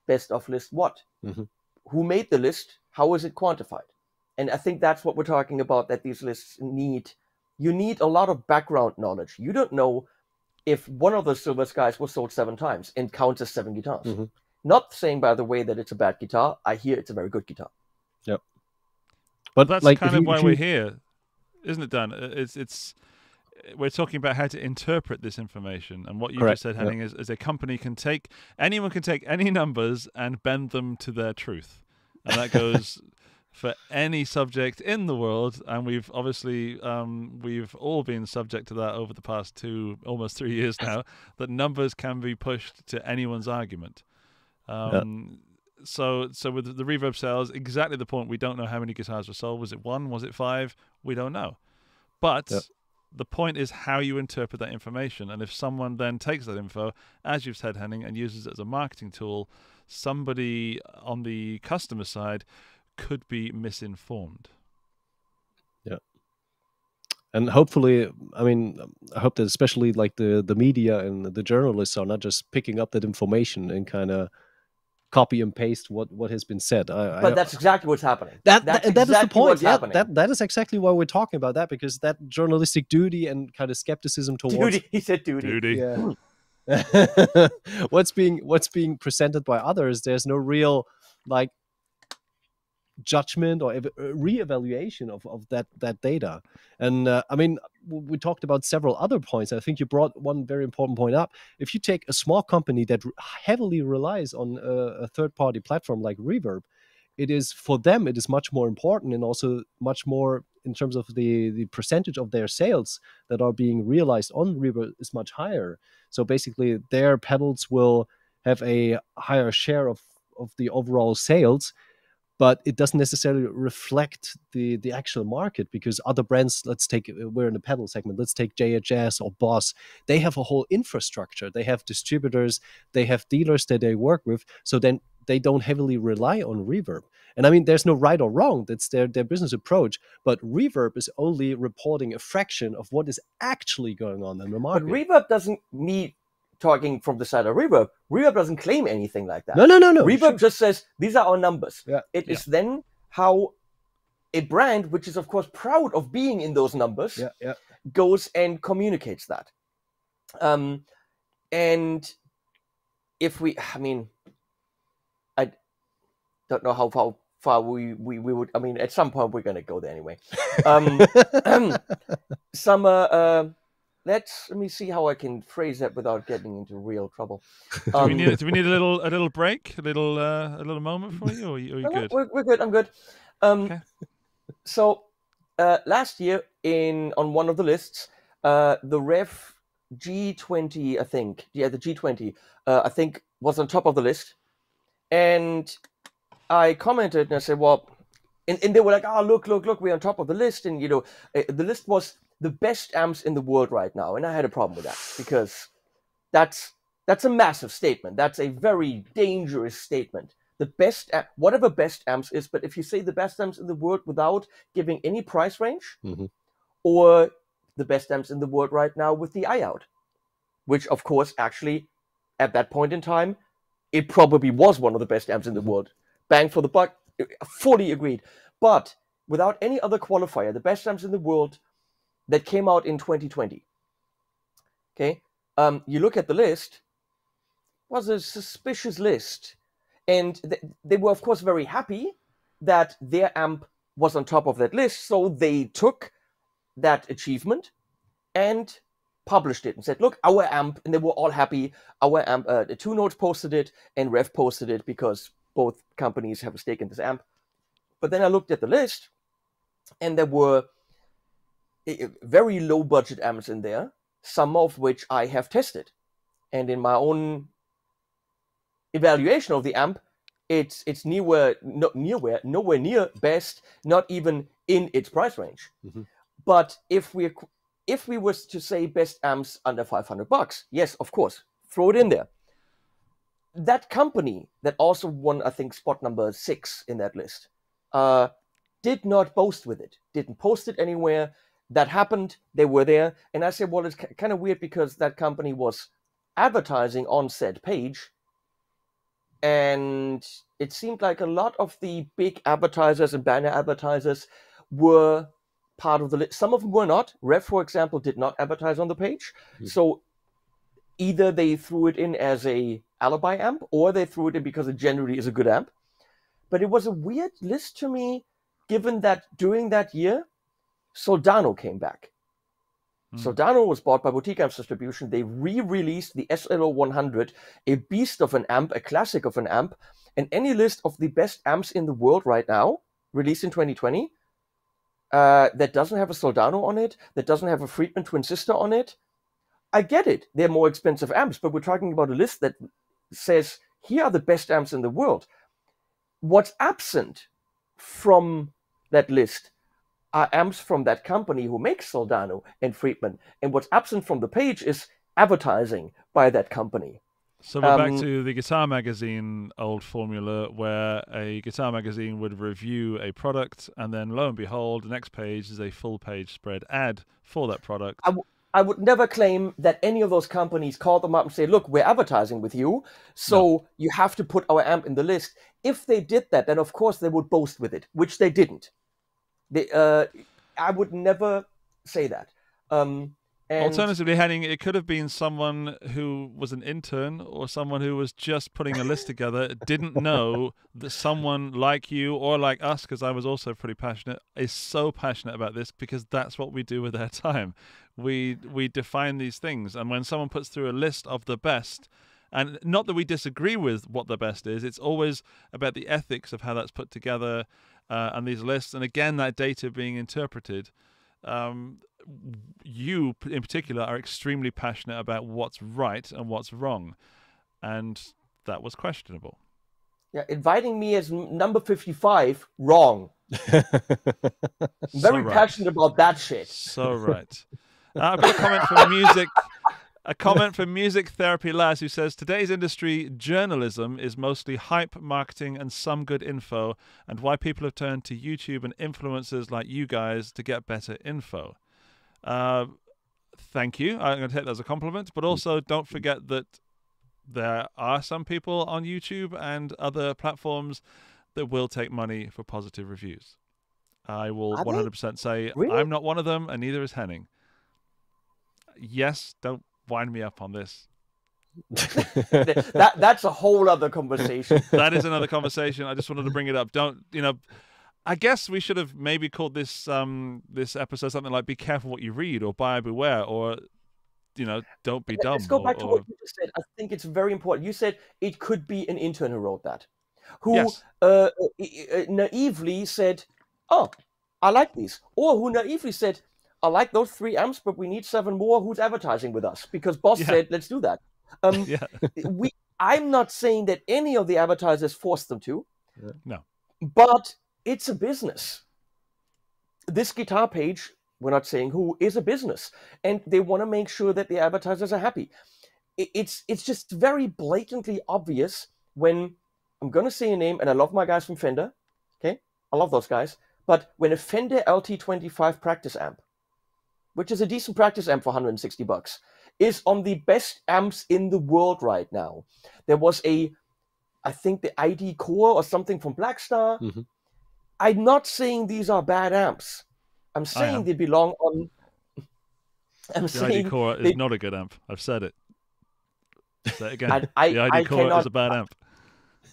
Best of list what? Mm-hmm. Who made the list? How is it quantified? And I think that's what we're talking about, that these lists need. You need a lot of background knowledge. You don't know if one of the Silver Skies was sold seven times and counts as seven guitars. Mm-hmm. Not saying, by the way, that it's a bad guitar. I hear it's a very good guitar. Yep. But well, that's like, kind of you, why you... we're here, isn't it, Dan? It's, it's, we're talking about how to interpret this information. And what you Correct. just said, Henning, yep. is, is a company can take, anyone can take any numbers and bend them to their truth. And that goes for any subject in the world. And we've obviously, um, we've all been subject to that over the past two, almost three years now, that numbers can be pushed to anyone's argument. Um, yep. So, so with the Reverb sales, exactly the point, we don't know how many guitars were sold. Was it one? Was it five? We don't know. But... Yep. the point is how you interpret that information. And if someone then takes that info, as you've said, Henning, and uses it as a marketing tool, somebody on the customer side could be misinformed. Yeah. And hopefully, I mean, I hope that especially like the, the media and the journalists are not just picking up that information and kind of copy and paste what what has been said. I, but I, that's exactly what's happening. That that's that, that exactly is the point. Yeah, that that is exactly why we're talking about that, because that journalistic duty and kind of skepticism towards duty. He said duty. Duty. Yeah. what's being what's being presented by others. There's no real like judgment or re-evaluation of of that that data. And uh, I mean, we talked about several other points. I think you brought one very important point up. If you take a small company that heavily relies on a, a third-party platform like Reverb, it is for them it is much more important, and also much more in terms of the the percentage of their sales that are being realized on Reverb is much higher. So basically, their pedals will have a higher share of of the overall sales. But it doesn't necessarily reflect the, the actual market, because other brands, let's take, we're in the pedal segment, let's take J H S or Boss. They have a whole infrastructure. They have distributors, they have dealers that they work with. So then they don't heavily rely on Reverb. And I mean, there's no right or wrong. That's their, their business approach. But Reverb is only reporting a fraction of what is actually going on in the market. But Reverb doesn't meet. Talking from the side of Reverb, Reverb doesn't claim anything like that. No, no, no, no. Reverb just says, these are our numbers. Yeah, it yeah. is then how a brand, which is, of course, proud of being in those numbers, yeah, yeah. goes and communicates that. Um, and if we, I mean, I don't know how far, far we, we, we would, I mean, at some point, we're going to go there anyway. Um, some... Uh, uh, Let's let me see how I can phrase that without getting into real trouble. Um, do, we need, do we need a little a little break, a little uh, a little moment for you, or are you, are you good? We're, we're good. I'm good. Um, okay. So uh, last year, in on one of the lists, uh, the Rev G twenty, I think, yeah, the G twenty, uh, I think, was on top of the list, and I commented and I said, well, and, and they were like, oh, look, look, look, we're on top of the list, and you know, the list was the best amps in the world right now. And I had a problem with that, because that's that's a massive statement. That's a very dangerous statement. The best, whatever best amps is, but if you say the best amps in the world without giving any price range, mm-hmm. or the best amps in the world right now with the eye out, which of course, actually, at that point in time, it probably was one of the best amps in the world. Bang for the buck, fully agreed. But without any other qualifier, the best amps in the world that came out in twenty twenty. Okay, um, you look at the list, it was a suspicious list. And th they were, of course, very happy that their amp was on top of that list. So they took that achievement and published it and said, look, our amp, and they were all happy. Our amp, uh, the Two Notes posted it and Rev posted it, because both companies have a stake in this amp. But then I looked at the list, and there were very low budget amps in there, some of which I have tested, and in my own evaluation of the amp, it's it's nowhere no, nowhere nowhere near best, not even in its price range. Mm-hmm. But if we if we was to say best amps under five hundred bucks, yes, of course, throw it in there. That company that also won, I think, spot number six in that list, uh, did not boast with it, didn't post it anywhere. That happened, they were there, and I said, well, it's kind of weird, because that company was advertising on said page, and it seemed like a lot of the big advertisers and banner advertisers were part of the list. Some of them were not. Rev, for example, did not advertise on the page. Mm-hmm. So either they threw it in as a alibi amp, or they threw it in because it generally is a good amp. But it was a weird list to me, given that during that year, Soldano came back. Mm. Soldano was bought by Boutique Amps Distribution. They re-released the S L O one hundred, a beast of an amp, a classic of an amp, and any list of the best amps in the world right now, released in twenty twenty, uh, that doesn't have a Soldano on it, that doesn't have a Friedman Twin Sister on it. I get it. They're more expensive amps, but we're talking about a list that says, here are the best amps in the world. What's absent from that list are amps from that company who makes Soldano and Friedman. And what's absent from the page is advertising by that company. So we're um, back to the Guitar Magazine old formula where a Guitar Magazine would review a product and then lo and behold, the next page is a full page spread ad for that product. I, w I would never claim that any of those companies call them up and say, look, we're advertising with you, so no. you have to put our amp in the list. If they did that, then of course they would boast with it, which they didn't. They, uh, I would never say that. Um, And Alternatively, Henning, it could have been someone who was an intern or someone who was just putting a list together, didn't know that someone like you or like us, because I was also pretty passionate, is so passionate about this because that's what we do with our time. We, we define these things. And when someone puts through a list of the best, and not that we disagree with what the best is, it's always about the ethics of how that's put together uh, and these lists. And again, that data being interpreted. Um, you in particular are extremely passionate about what's right and what's wrong, and that was questionable. Yeah, inviting me as number fifty-five, wrong. Very so right. passionate about that shit. So right. uh, I've got a comment from music. A comment from Music Therapy Lass, who says, today's industry journalism is mostly hype, marketing, and some good info, and why people have turned to YouTube and influencers like you guys to get better info. Uh, thank you. I'm going to take that as a compliment, but also don't forget that there are some people on YouTube and other platforms that will take money for positive reviews. I will one hundred percent say really? I'm not one of them, and neither is Henning. Yes, don't wind me up on this. that that's a whole other conversation. That is another conversation. I just wanted to bring it up. Don't you know? I guess we should have maybe called this um this episode something like "Be careful what you read" or "Buyer beware" or you know, "Don't be dumb." Let's go back or, to what you just said. I think it's very important. You said it could be an intern who wrote that, who yes. uh, naively said, "Oh, I like these," or who naively said, I like those three amps, but we need seven more. Who's advertising with us? Because boss yeah. said, let's do that. Um, yeah. we, I'm not saying that any of the advertisers forced them to. Yeah. No. But it's a business. This guitar page, we're not saying who, is a business. And they want to make sure that the advertisers are happy. It, it's, it's just very blatantly obvious when I'm going to say a name, and I love my guys from Fender. Okay? I love those guys. But when a Fender L T twenty-five practice amp, which is a decent practice amp for one hundred sixty bucks, is on the best amps in the world right now. There was a, I think the I D Core or something from Blackstar. Mm-hmm. I'm not saying these are bad amps. I'm saying they belong on... I'm the saying I D Core they... is not a good amp. I've said it. Say it again. I, I, the I D I Core cannot... is a bad amp.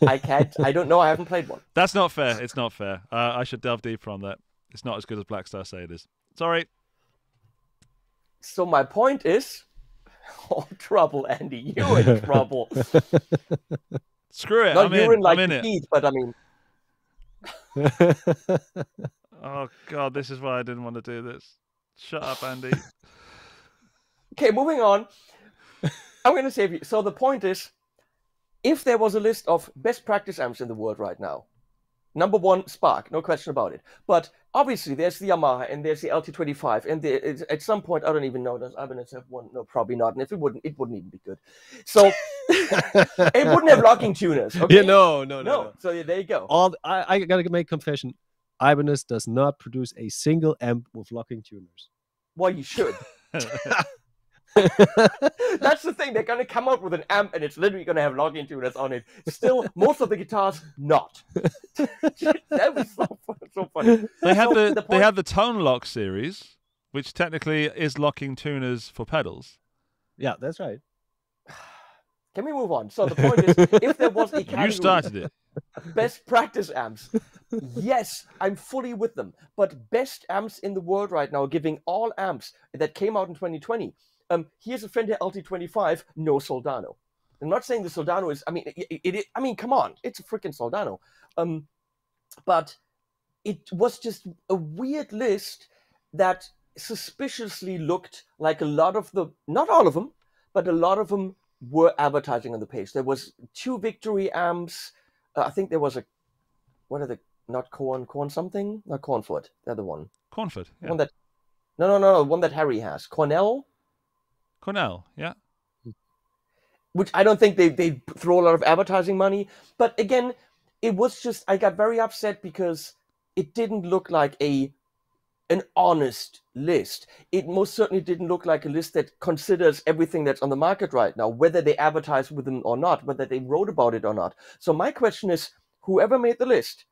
I can't. I don't know. I haven't played one. That's not fair. It's not fair. Uh, I should delve deeper on that. It's not as good as Blackstar say it is. Sorry. So my point is, oh, trouble, Andy, you're in trouble. Screw it, Not I'm in, in like I'm in feet, it. But I mean... oh, God, this is why I didn't want to do this. Shut up, Andy. Okay, moving on. I'm going to save you. So the point is, if there was a list of best practice amps in the world right now, number one, Spark, no question about it. But obviously, there's the Yamaha, and there's the L T twenty-five, and there is, at some point, I don't even know, does Ibanez have one? No, probably not, and if it wouldn't, it wouldn't even be good. So, it wouldn't have locking tuners, okay? Yeah, no, no, no. no. no. So, yeah, there you go. All the, I, I gotta make a confession. Ibanez does not produce a single amp with locking tuners. Well, you should. That's the thing, they're gonna come out with an amp, and it's literally gonna have locking tuners on it. Still, most of the guitars, not. That was so fun. So funny. They had so the, the they had the Tone Lock series, which technically is locking tuners for pedals. Yeah, that's right. Can we move on? So the point is, if there was a category, you started it. Best practice amps. Yes, I'm fully with them. But best amps in the world right now, giving all amps that came out in twenty twenty. Um, here's a Fender L T twenty-five, no Soldano. I'm not saying the Soldano is, I mean, it, it, it, I mean, come on, it's a freaking Soldano. Um, but it was just a weird list that suspiciously looked like a lot of the, not all of them, but a lot of them were advertising on the page. There was two Victory amps. Uh, I think there was a, what are the, not Korn, Korn something? Not Kornfoot, they're the one. Cornford. Yeah. One that, no, no, no, no, one that Harry has. Cornell? Cornell, yeah. Which I don't think they, they throw a lot of advertising money. But again, it was just, I got very upset because it didn't look like a an honest list. It most certainly didn't look like a list that considers everything that's on the market right now, whether they advertise with them or not, whether they wrote about it or not. So my question is, whoever made the list,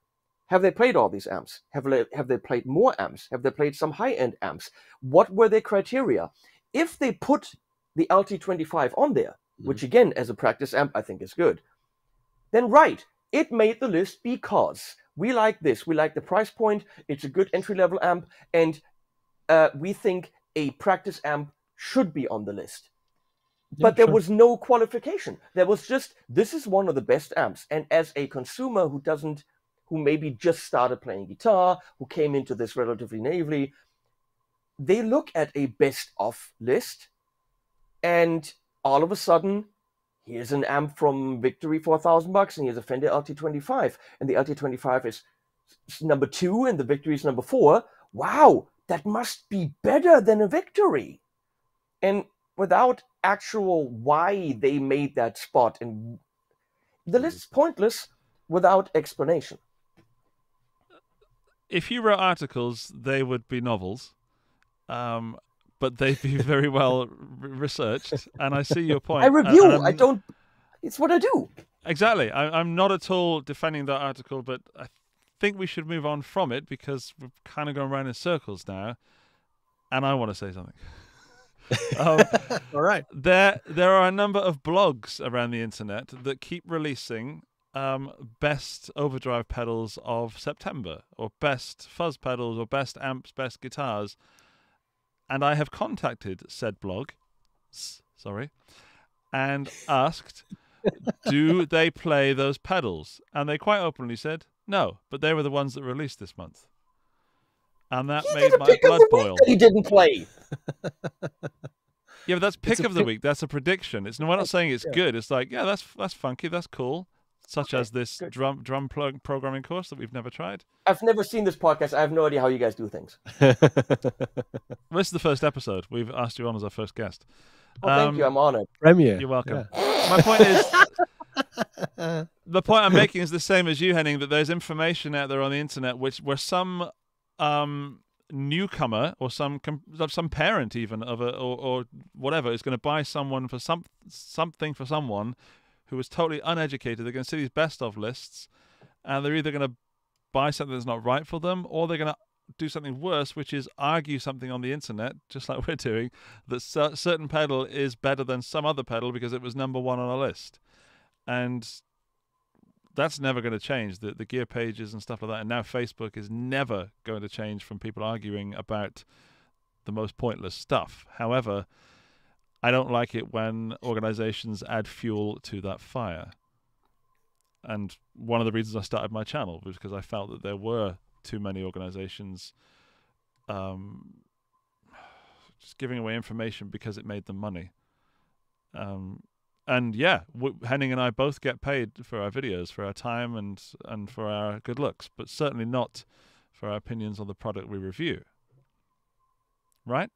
have they played all these amps? Have, have they played more amps? Have they played some high-end amps? What were their criteria? If they put the L T twenty-five on there, mm-hmm. which again, as a practice amp, I think is good, then right, it made the list because we like this. We like the price point. It's a good entry-level amp. And uh, we think a practice amp should be on the list. Yeah, but there sure. was no qualification. There was just, this is one of the best amps. And as a consumer who doesn't, who maybe just started playing guitar, who came into this relatively naively, they look at a best-of list. And all of a sudden, here's an amp from Victory for a thousand bucks, and here's a Fender L T twenty-five. And the L T twenty-five is number two, and the Victory is number four. Wow, that must be better than a Victory. And without actual why they made that spot, and the list's pointless without explanation. If you wrote articles, they would be novels. Um... But they'd be very well researched, and I see your point. I review. I, I don't. It's what I do. Exactly. I, I'm not at all defending that article, but I think we should move on from it because we've kind of gone around in circles now, and I want to say something. um, all right. There, there are a number of blogs around the internet that keep releasing um, best overdrive pedals of September, or best fuzz pedals, or best amps, best guitars. And I have contacted said blog, sorry, and asked, do they play those pedals? And they quite openly said, no, but they were the ones that released this month. And that he made my blood boil. He didn't play. Yeah, but that's pick of the week. That's a prediction. It's, we're not saying it's good. It's like, yeah, that's that's funky. That's cool. Such okay, as this good. drum drum plug programming course that we've never tried. I've never seen this podcast. I have no idea how you guys do things. Well, this is the first episode. We've asked you on as our first guest. Oh, um, thank you. I'm honored. Premier. You're welcome. Yeah. My point is, the point I'm making is the same as you, Henning, that there's information out there on the internet which where some um, newcomer or some some parent even of a, or, or whatever is going to buy someone for some something for someone who is totally uneducated. They're going to see these best-of lists, and they're either going to buy something that's not right for them, or they're going to do something worse, which is argue something on the internet, just like we're doing, that a certain pedal is better than some other pedal because it was number one on a list. And that's never going to change. The, the gear pages and stuff like that, and now Facebook is never going to change from people arguing about the most pointless stuff. However, I don't like it when organizations add fuel to that fire. And one of the reasons I started my channel was because I felt that there were too many organizations um, just giving away information because it made them money. Um, and yeah, w Henning and I both get paid for our videos, for our time and, and for our good looks, but certainly not for our opinions on the product we review. Right?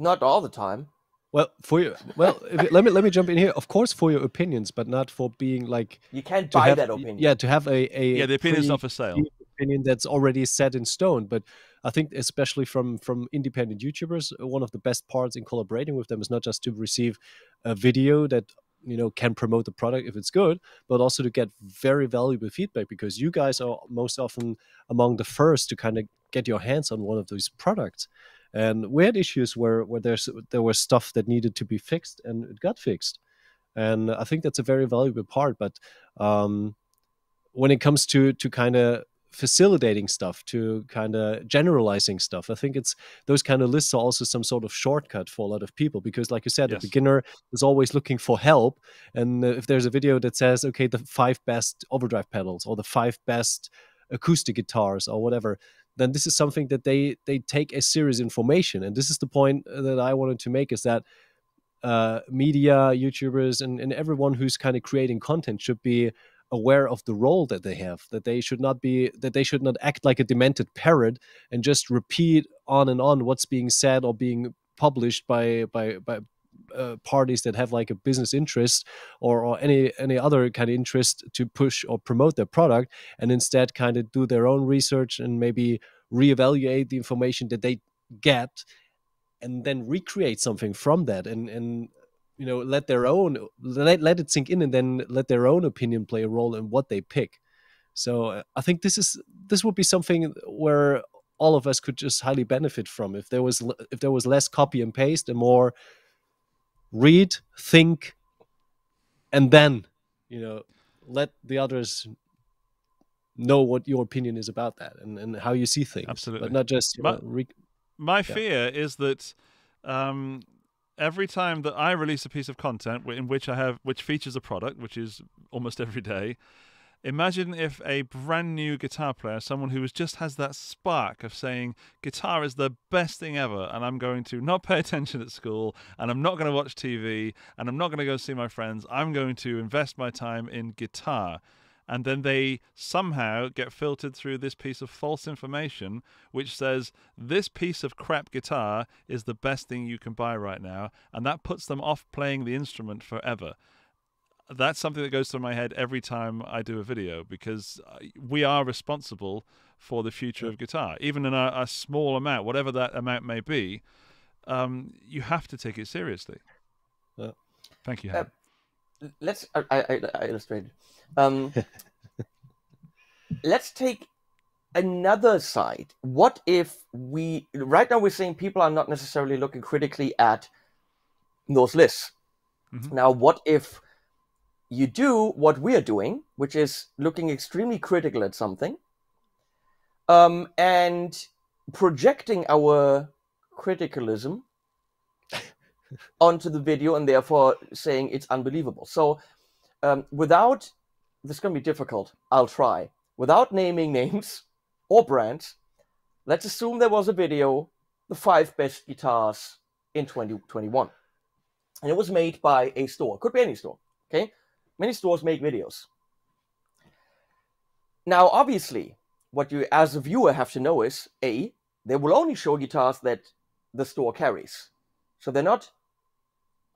Not all the time. Well, for you. Well, if it, let me let me jump in here. Of course, for your opinions, but not for being like you can't buy have, that opinion. Yeah, to have a, a yeah, the opinion is not for sale. Opinion that's already set in stone. But I think, especially from from independent YouTubers, one of the best parts in collaborating with them is not just to receive a video that you know can promote the product if it's good, but also to get very valuable feedback because you guys are most often among the first to kind of get your hands on one of those products. And we had issues where, where there's, there was stuff that needed to be fixed, and it got fixed. And I think that's a very valuable part. But um, when it comes to, to kind of facilitating stuff, to kind of generalizing stuff, I think it's those kind of lists are also some sort of shortcut for a lot of people. Because like you said, yes, a beginner is always looking for help. And if there's a video that says, okay, the five best overdrive pedals or the five best acoustic guitars or whatever, then this is something that they they take as serious information. And this is the point that I wanted to make is that uh, media, YouTubers, and, and everyone who's kind of creating content should be aware of the role that they have, that they should not be, that they should not act like a demented parrot and just repeat on and on what's being said or being published by by by uh, parties that have like a business interest or or any any other kind of interest to push or promote their product, and instead kind of do their own research and maybe reevaluate the information that they get and then recreate something from that, and and you know, let their own, let, let it sink in, and then let their own opinion play a role in what they pick. So I think this is, this would be something where all of us could just highly benefit from. If there was, if there was less copy and paste and more read, think, and then, you know, let the others know what your opinion is about that and, and how you see things. Absolutely. But not just, you know, my, my fear yeah. is that, um, every time that I release a piece of content in which I have, which features a product, which is almost every day, imagine if a brand new guitar player, someone who just has that spark of saying, guitar is the best thing ever, and I'm going to not pay attention at school, and I'm not going to watch T V, and I'm not going to go see my friends, I'm going to invest my time in guitar. And then they somehow get filtered through this piece of false information which says this piece of crap guitar is the best thing you can buy right now, and that puts them off playing the instrument forever. That's something that goes through my head every time I do a video, because we are responsible for the future of guitar, even in a, a small amount, whatever that amount may be. Um, you have to take it seriously. Yeah. Thank you, Henning. Uh Let's. I, I, I illustrated. Um, let's take another side. What if we right now we're saying people are not necessarily looking critically at those lists. Mm-hmm. Now, what if you do what we are doing, which is looking extremely critical at something, um, and projecting our criticism onto the video, and therefore saying it's unbelievable. So um, without, this is going to be difficult, I'll try. Without naming names or brands, let's assume there was a video, the five best guitars in twenty twenty-one. And it was made by a store, could be any store, okay? Many stores make videos. Now, obviously, what you as a viewer have to know is, A, they will only show guitars that the store carries. So they're not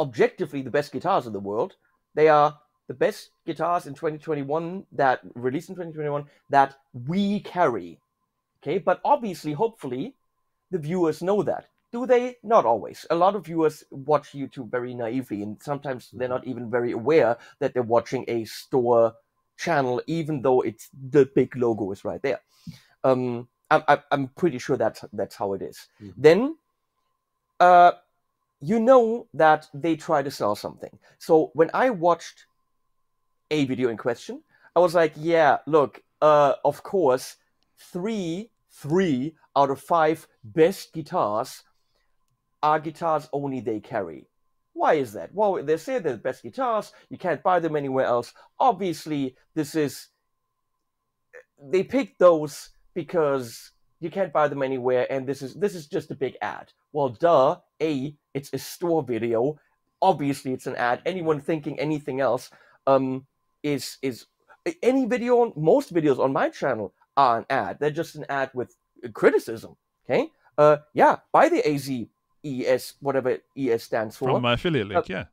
objectively the best guitars in the world. They are the best guitars in twenty twenty-one that released in twenty twenty-one that we carry. Okay, but obviously, hopefully, the viewers know that. Do they? Not always. A lot of viewers watch YouTube very naively, and sometimes they're not even very aware that they're watching a store channel, even though it's the big logo is right there. Um, I, I, I'm pretty sure that's that's how it is. Mm-hmm. Then, uh. you know that they try to sell something. So when I watched a video in question, I was like, yeah, look, uh, of course, three, three out of five best guitars are guitars only they carry. Why is that? Well, they say they're the best guitars. You can't buy them anywhere else. Obviously, this is, they picked those because you can't buy them anywhere, and this is this is just a big ad. Well, duh, A, it's a store video. Obviously, it's an ad. Anyone thinking anything else um, is, is any video, on, most videos on my channel are an ad. They're just an ad with criticism, okay? Uh, yeah, buy the A Z E S, whatever E S stands for. From my affiliate link, uh, yeah.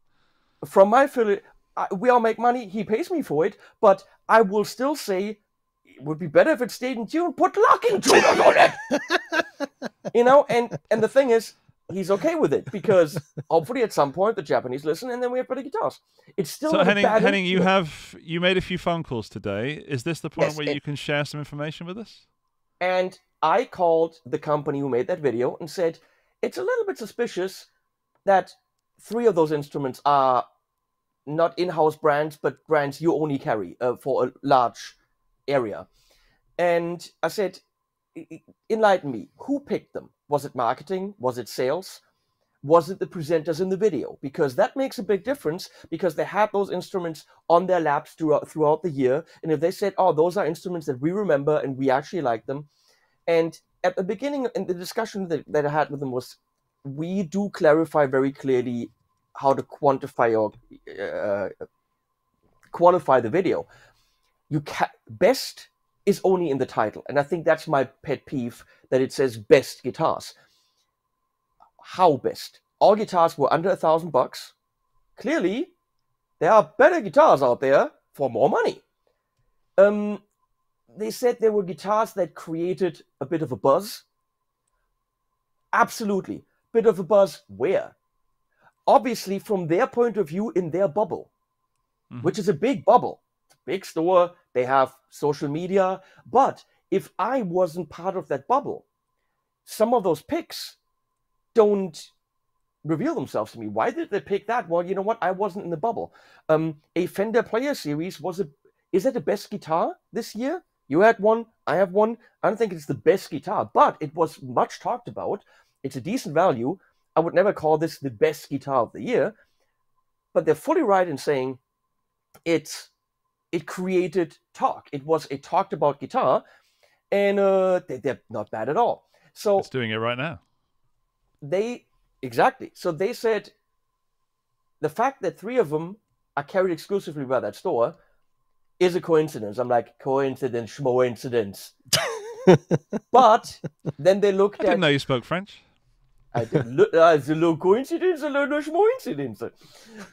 From my affiliate, I, we all make money. He pays me for it, but I will still say, it would be better if it stayed in tune. Put locking tuners on it, you know. And and the thing is, he's okay with it because hopefully at some point the Japanese listen, and then we have better guitars. It's still so. Henning, Henning, you have you made a few phone calls today. Is this the point yes, where it, you can share some information with us? And I called the company who made that video and said it's a little bit suspicious that three of those instruments are not in-house brands, but brands you only carry uh, for a large area. And I said, enlighten me, who picked them? Was it marketing? Was it sales? Was it the presenters in the video? Because that makes a big difference, because they had those instruments on their laps throughout, throughout the year. And if they said, oh, those are instruments that we remember and we actually like them. And at the beginning, in the discussion that, that I had with them was, we do clarify very clearly how to quantify or uh, qualify the video. you ca best is only in the title. And I think that's my pet peeve, that it says best guitars. How best? All guitars were under a thousand bucks. Clearly, there are better guitars out there for more money. Um, they said there were guitars that created a bit of a buzz. Absolutely. Bit of a buzz where? Obviously, from their point of view, in their bubble, mm-hmm. which is a big bubble. It's a big store. They have social media. But if I wasn't part of that bubble, some of those picks don't reveal themselves to me. Why did they pick that? Well, you know what? I wasn't in the bubble. Um, a Fender Player Series was a... Is that the best guitar this year? You had one. I have one. I don't think it's the best guitar, but it was much talked about. It's a decent value. I would never call this the best guitar of the year, but they're fully right in saying it's, it created talk. It was a talked about guitar, and uh, they, they're not bad at all. So it's doing it right now. They, exactly. So they said the fact that three of them are carried exclusively by that store is a coincidence. I'm like, coincidence, schmoincidence. But then they looked I at... I didn't know you spoke French. I didn't. Uh, it's a little coincidence, a little schmoincidence.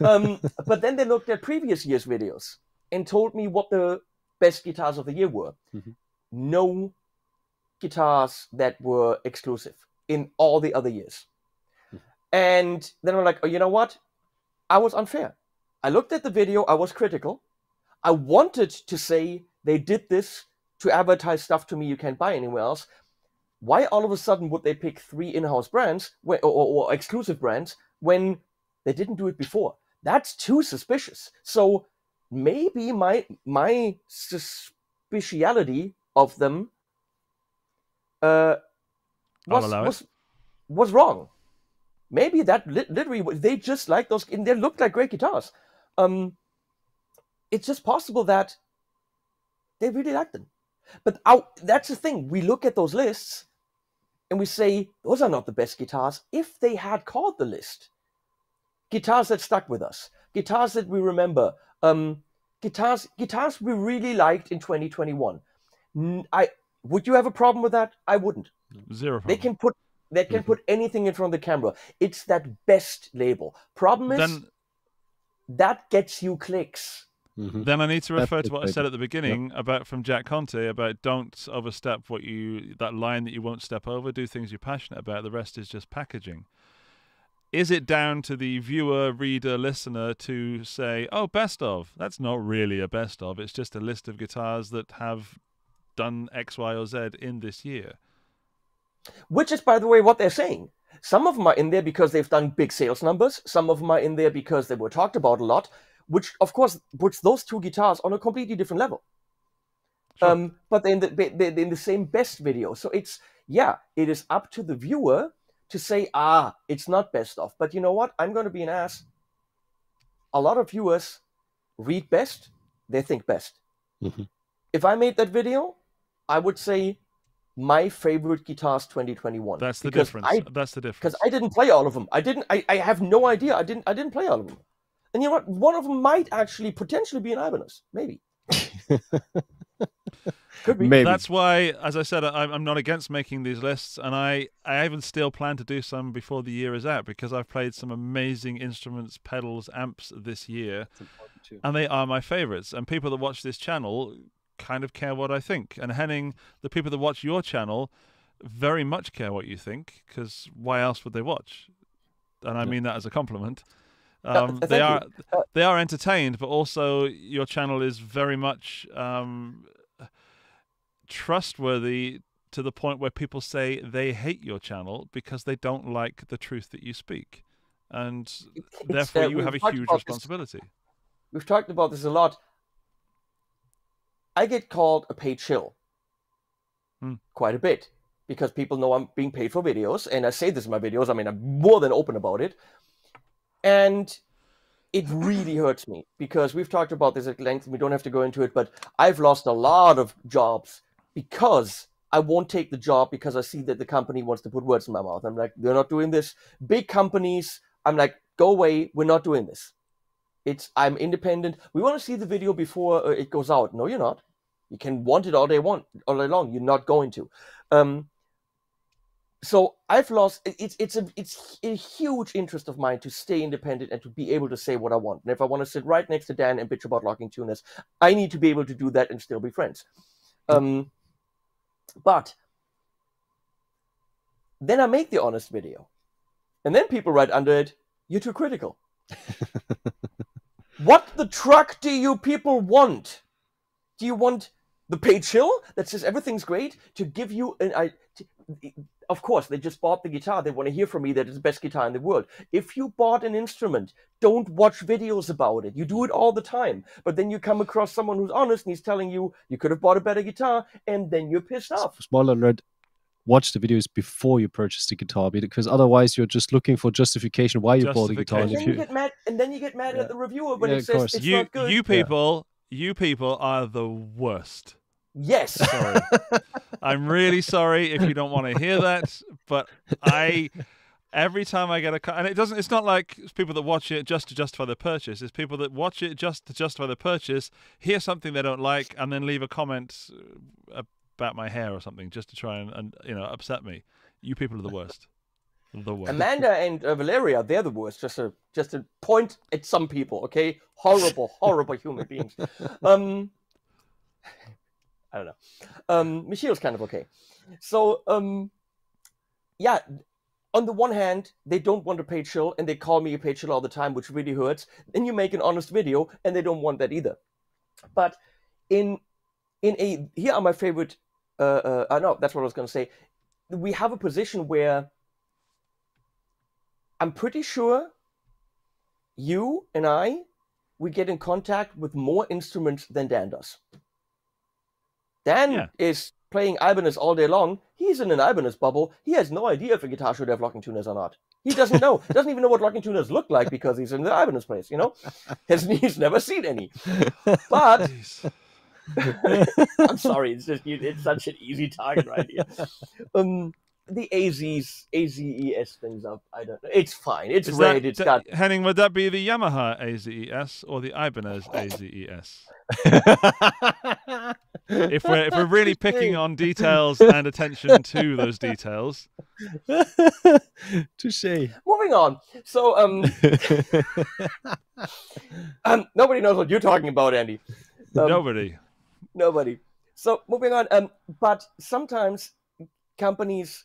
Um, but then they looked at previous year's videos and told me what the best guitars of the year were. Mm-hmm. No guitars that were exclusive in all the other years. Mm-hmm. And then I'm like, oh, you know what? I was unfair. I looked at the video. I was critical. I wanted to say they did this to advertise stuff to me you can't buy anywhere else. Why all of a sudden would they pick three in-house brands or, or, or exclusive brands when they didn't do it before? That's too suspicious. So maybe my my suspiciality of them uh, was, was, was wrong. Maybe that li literally, they just like those, and they looked like great guitars. Um, It's just possible that they really like them. But our, that's the thing. We look at those lists and we say, those are not the best guitars. If they had called the list, guitars that stuck with us, guitars that we remember, um, guitars guitars we really liked in twenty twenty-one. I, would you have a problem with that? I wouldn't. Zero problem. They can put, they can put anything in front of the camera. It's that best label. Problem is, then... that gets you clicks. Mm-hmm. Then I need to refer That's to what big. I said at the beginning yep. about from Jack Conte about don't overstep what you that line that you won't step over. Do things you're passionate about. The rest is just packaging. Is it down to the viewer, reader, listener to say, "Oh, best of"? That's not really a best of. It's just a list of guitars that have done X, Y, or Z in this year. Which is, by the way, what they're saying. Some of them are in there because they've done big sales numbers. Some of them are in there because they were talked about a lot. Which, of course, puts those two guitars on a completely different level. Sure. Um, but they're in, the, they're in the same best video. So it's, yeah, it is up to the viewer to say, ah, it's not best of. But you know what? I'm going to be an ass. A lot of viewers read best. They think best. Mm-hmm. If I made that video, I would say my favorite guitars twenty twenty-one. That's the difference. I, That's the difference. Because I didn't play all of them. I didn't. I, I have no idea. I didn't. I didn't play all of them. And you know what? One of them might actually potentially be an Ibanez. Maybe. Could be. Maybe. That's why, as I said, I'm, I'm not against making these lists. And I, I even still plan to do some before the year is out because I've played some amazing instruments, pedals, amps this year. And they are my favorites. And people that watch this channel kind of care what I think. And Henning, the people that watch your channel very much care what you think because why else would they watch? And I mean that as a compliment. Um, they are they are entertained, but also your channel is very much um, trustworthy to the point where people say they hate your channel because they don't like the truth that you speak, and therefore uh, you have a huge responsibility. This. We've talked about this a lot. I get called a paid shill hmm. quite a bit because people know I'm being paid for videos, and I say this in my videos. I mean, I'm more than open about it. And it really hurts me because we've talked about this at length. We don't have to go into it, but I've lost a lot of jobs because I won't take the job because I see that the company wants to put words in my mouth. I'm like, they're not doing this. Big companies, I'm like, go away. We're not doing this. It's I'm independent. We want to see the video before it goes out. No, you're not. You can want it all day want all day long. You're not going to. Um, so I've lost. It's it's a it's a huge interest of mine to stay independent and to be able to say what I want. And if I want to sit right next to Dan and bitch about locking tuners, I need to be able to do that and still be friends. Um, but then I make the honest video, and then people write under it, "You're too critical." What the truck do you people want? Do you want the Page Hill that says everything's great to give you an I? To, of course, they just bought the guitar. They want to hear from me that it's the best guitar in the world. If you bought an instrument, don't watch videos about it. You do it all the time. But then you come across someone who's honest and he's telling you you could have bought a better guitar, and then you're pissed off. Spoiler alert. Watch the videos before you purchase the guitar, because otherwise you're just looking for justification why you bought the guitar. And then you get mad, and then you get mad yeah. at the reviewer when yeah, it says it's you, not good. You people, yeah. you people are the worst. Yes. Sorry. I'm really sorry if you don't want to hear that, but I, every time I get a car, and it doesn't, it's not like people that watch it just to justify their purchase. It's people that watch it just to justify their purchase, hear something they don't like, and then leave a comment about about my hair or something just to try and, and you know, upset me. You people are the worst. The worst. Amanda and uh, Valeria, they're the worst. Just a just a point at some people, okay? Horrible, horrible human beings. Um, I don't know. Um, Michiel's kind of okay. So um, yeah. On the one hand, they don't want a Page Hill and they call me a Page Hill all the time, which really hurts. Then you make an honest video and they don't want that either. But in in a here are my favorite. I uh, uh, know that's what I was going to say. We have a position where I'm pretty sure you and I, we get in contact with more instruments than Dan does. Dan yeah. is playing Ibanez all day long. He's in an Ibanez bubble. He has no idea if a guitar should have locking tuners or not. He doesn't know. Doesn't even know what locking tuners look like because he's in the Ibanez place, you know? His, he's never seen any. But... I'm sorry, it's just it's such an easy target right here. Um, the A Z's, A Z E S things up. I don't know. It's fine. It's Is red. That, it's got Henning. Would that be the Yamaha A Z E S or the Ibanez A Z E S? if we're if we're really picking on details and attention to those details. Touché. Moving on. So um, um, nobody knows what you're talking about, Andy. Um, nobody. Nobody. So moving on. Um, but sometimes companies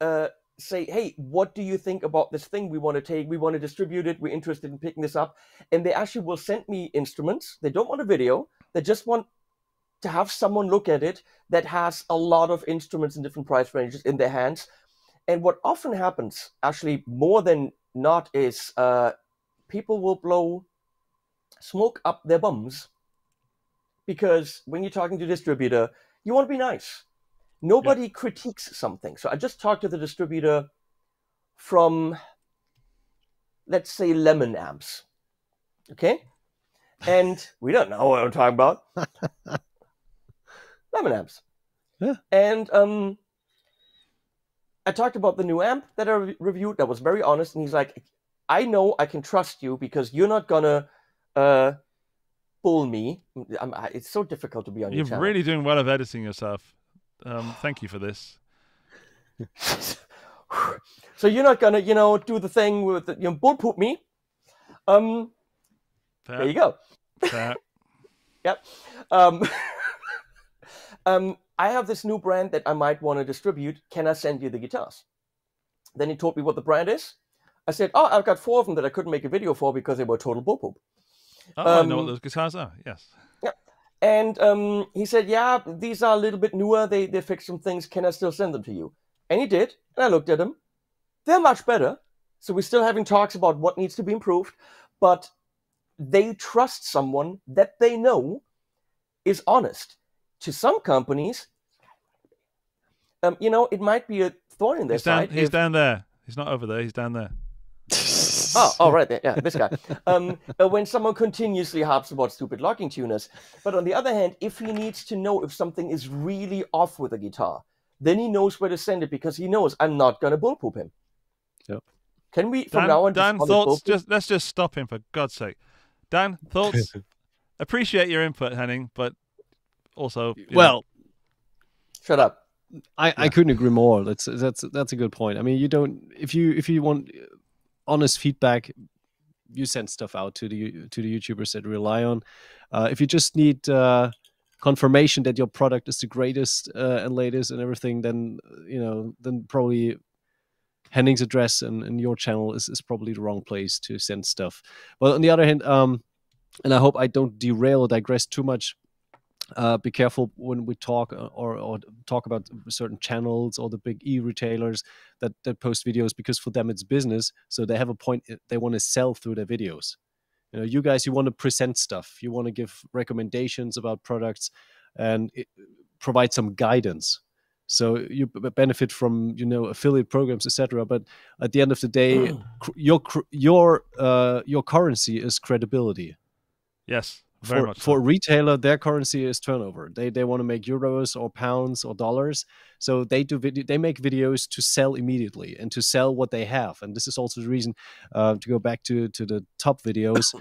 uh, say, hey, what do you think about this thing we want to take? We want to distribute it. We're interested in picking this up. And they actually will send me instruments. They don't want a video. They just want to have someone look at it that has a lot of instruments in different price ranges in their hands. And what often happens, actually more than not, is uh, people will blow smoke up their bums. Because when you're talking to a distributor, you want to be nice. Nobody yeah. critiques something. So I just talked to the distributor from, let's say, Lemon Amps. Okay? And we don't know what I'm talking about. Lemon Amps. Yeah. And um, I talked about the new amp that I re reviewed that was very honest. And he's like, I know I can trust you because you're not going to... Uh, Bull me. I'm, I, it's so difficult to be on your channel. You're really doing well of editing yourself. Um, thank you for this. So you're not gonna, you know, do the thing with the, you know, bull poop me. Um, Fair. There you go. Fair. Yep. Um, um, I have this new brand that I might want to distribute. Can I send you the guitars? Then he told me what the brand is. I said, oh, I've got four of them that I couldn't make a video for because they were total bull poop. Oh, um, I know what those guitars are, yes. Yeah. And um, he said, yeah, these are a little bit newer. They, they fixed some things. Can I still send them to you? And he did. And I looked at them. They're much better. So we're still having talks about what needs to be improved. But they trust someone that they know is honest. To some companies, um, you know, it might be a thorn in their side. He's down there. He's not over there. He's down there. Oh, oh, right there. Yeah, this guy. Um, when someone continuously harps about stupid locking tuners. But on the other hand, if he needs to know if something is really off with a guitar, then he knows where to send it because he knows I'm not going to bull poop him. Yep. Can we, from Dan, now on... Dan, just thoughts, just, let's just stop him for God's sake. Dan, thoughts? Appreciate your input, Henning, but also well, know. shut up. I, yeah. I couldn't agree more. That's that's that's a good point. I mean, you don't if you if you want honest feedback, you send stuff out to the to the YouTubers that rely on. Uh, if you just need uh, confirmation that your product is the greatest uh, and latest and everything, then you know then probably Henning's address and, and your channel is, is probably the wrong place to send stuff. But on the other hand, um, and I hope I don't derail or digress too much. Uh, be careful when we talk or, or talk about certain channels or the big e-retailers that, that post videos, because for them it's business. So they have a point they want to sell through their videos. You know, you guys, you want to present stuff. You want to give recommendations about products and it, provide some guidance. So you benefit from, you know, affiliate programs, et cetera. But at the end of the day, cr your your uh, your currency is credibility. Yes. Very for, much so. For a retailer, their currency is turnover. They they want to make euros or pounds or dollars. So they do video, they make videos to sell immediately and to sell what they have. And this is also the reason uh, to go back to to the top videos.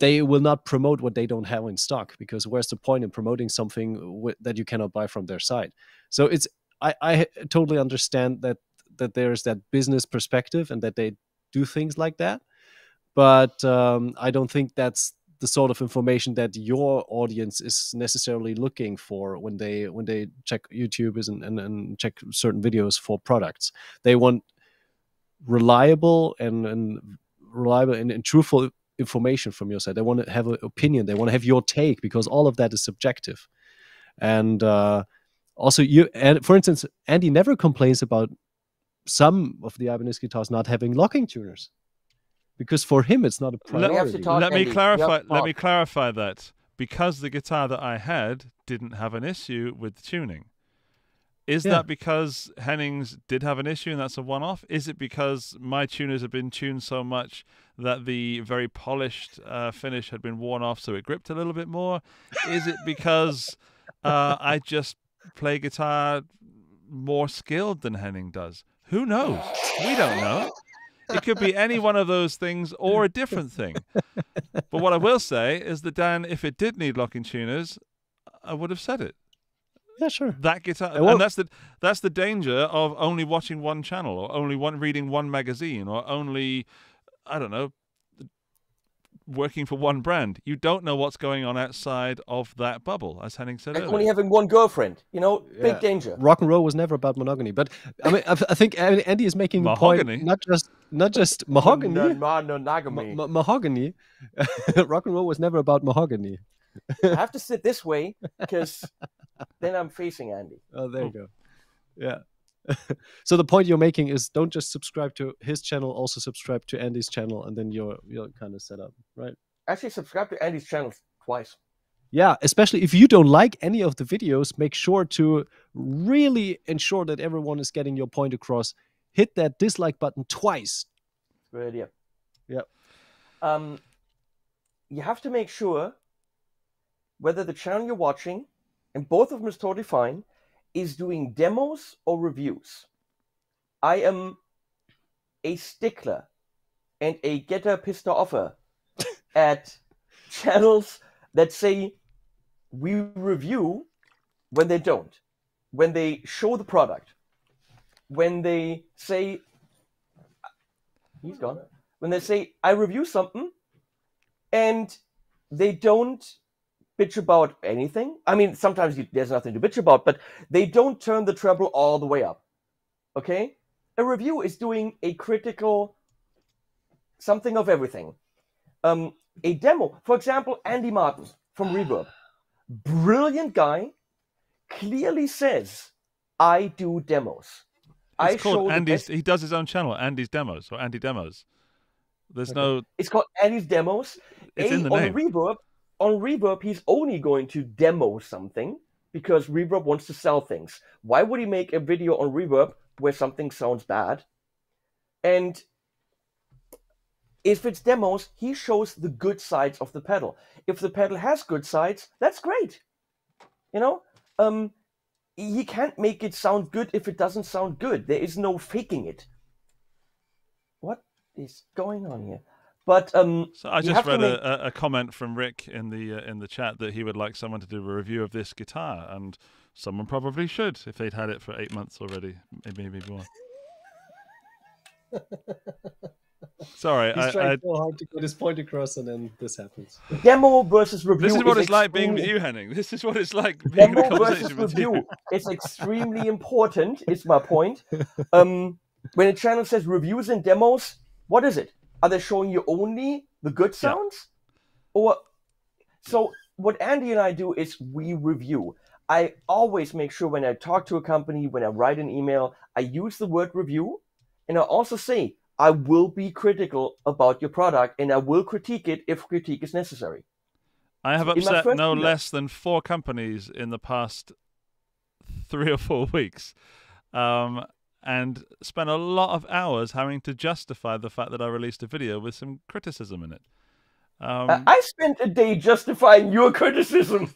They will not promote what they don't have in stock, because where's the point in promoting something w that you cannot buy from their side? So it's I I totally understand that that there's that business perspective and that they do things like that, but um, I don't think that's the sort of information that your audience is necessarily looking for when they when they check YouTubers and, and, and check certain videos for products. They want reliable and, and reliable and, and truthful information from your side. They want to have an opinion. They want to have your take, because all of that is subjective. And uh, also, you and for instance, Andy never complains about some of the Ibanez guitars not having locking tuners, because for him it's not a priority. Talk, let Andy. me clarify let me clarify that, because the guitar that I had didn't have an issue with the tuning. Is yeah. that because Henning's did have an issue and that's a one-off? Is it because my tuners have been tuned so much that the very polished uh, finish had been worn off, so it gripped a little bit more? Is it because uh, I just play guitar more skilled than Henning does? Who knows? We don't know. It could be any one of those things or a different thing. But what I will say is that, Dan, if it did need locking tuners, I would have said it. Yeah, sure. That guitar, and that's the that's the danger of only watching one channel or only one reading one magazine or only, I don't know, working for one brand. You don't know what's going on outside of that bubble, as Henning said earlier. Only having one girlfriend, you know, yeah. big danger. Rock and roll was never about monogamy, but I mean, I, I think Andy is making mahogany. the point, not just not just mahogany, no, no, no, monogamy. Ma ma mahogany. Rock and roll was never about mahogany. I have to sit this way because then I'm facing Andy. Oh, there oh. you go. Yeah. So the point you're making is, don't just subscribe to his channel, also subscribe to Andy's channel, and then you're you're kind of set up, right? Actually, subscribe to Andy's channel twice. Yeah, especially if you don't like any of the videos, make sure to really ensure that everyone is getting your point across. Hit that dislike button twice. Good idea. Yeah. Um, you have to make sure whether the channel you're watching, and both of them is totally fine, is doing demos or reviews. I am a stickler and a getter pissed offer at channels that say we review when they don't, when they show the product, when they say he's gone, when they say I review something and they don't bitch about anything. I mean, sometimes you, there's nothing to bitch about, but they don't turn the treble all the way up. Okay? A review is doing a critical something of everything. Um, a demo, for example, Andy Martin from Reverb. Brilliant guy, clearly says, I do demos. It's I called Andy's, he does his own channel, Andy's Demos, or Andy Demos. There's okay. no... It's called Andy's Demos. It's a, in the name. On Reverb, On Reverb, he's only going to demo something because Reverb wants to sell things. Why would he make a video on Reverb where something sounds bad? And if it's demos, he shows the good sides of the pedal. If the pedal has good sides, that's great. You know, um, he can't make it sound good if it doesn't sound good. There is no faking it. What is going on here? But um, so I just read make... a, a comment from Rick in the uh, in the chat that he would like someone to do a review of this guitar, and someone probably should if they'd had it for eight months already, maybe more. Sorry, he's I, trying I... so hard to get his point across, and then this happens. Demo versus review. This is what is it's extremely... like being with you, Henning. This is what it's like being Demo in a conversation versus with review. You. It's extremely important. Is my point. Um, when a channel says reviews and demos, what is it? Are they showing you only the good sounds? Yeah. Or so what Andy and I do is we review. I always make sure when I talk to a company, when I write an email, I use the word review, and I also say I will be critical about your product, and I will critique it if critique is necessary. I have upset no less than four companies in the past three or four weeks. Um, and spent a lot of hours having to justify the fact that I released a video with some criticism in it. Um, uh, I spent a day justifying your criticism.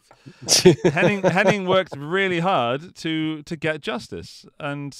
Henning, Henning worked really hard to to get justice, and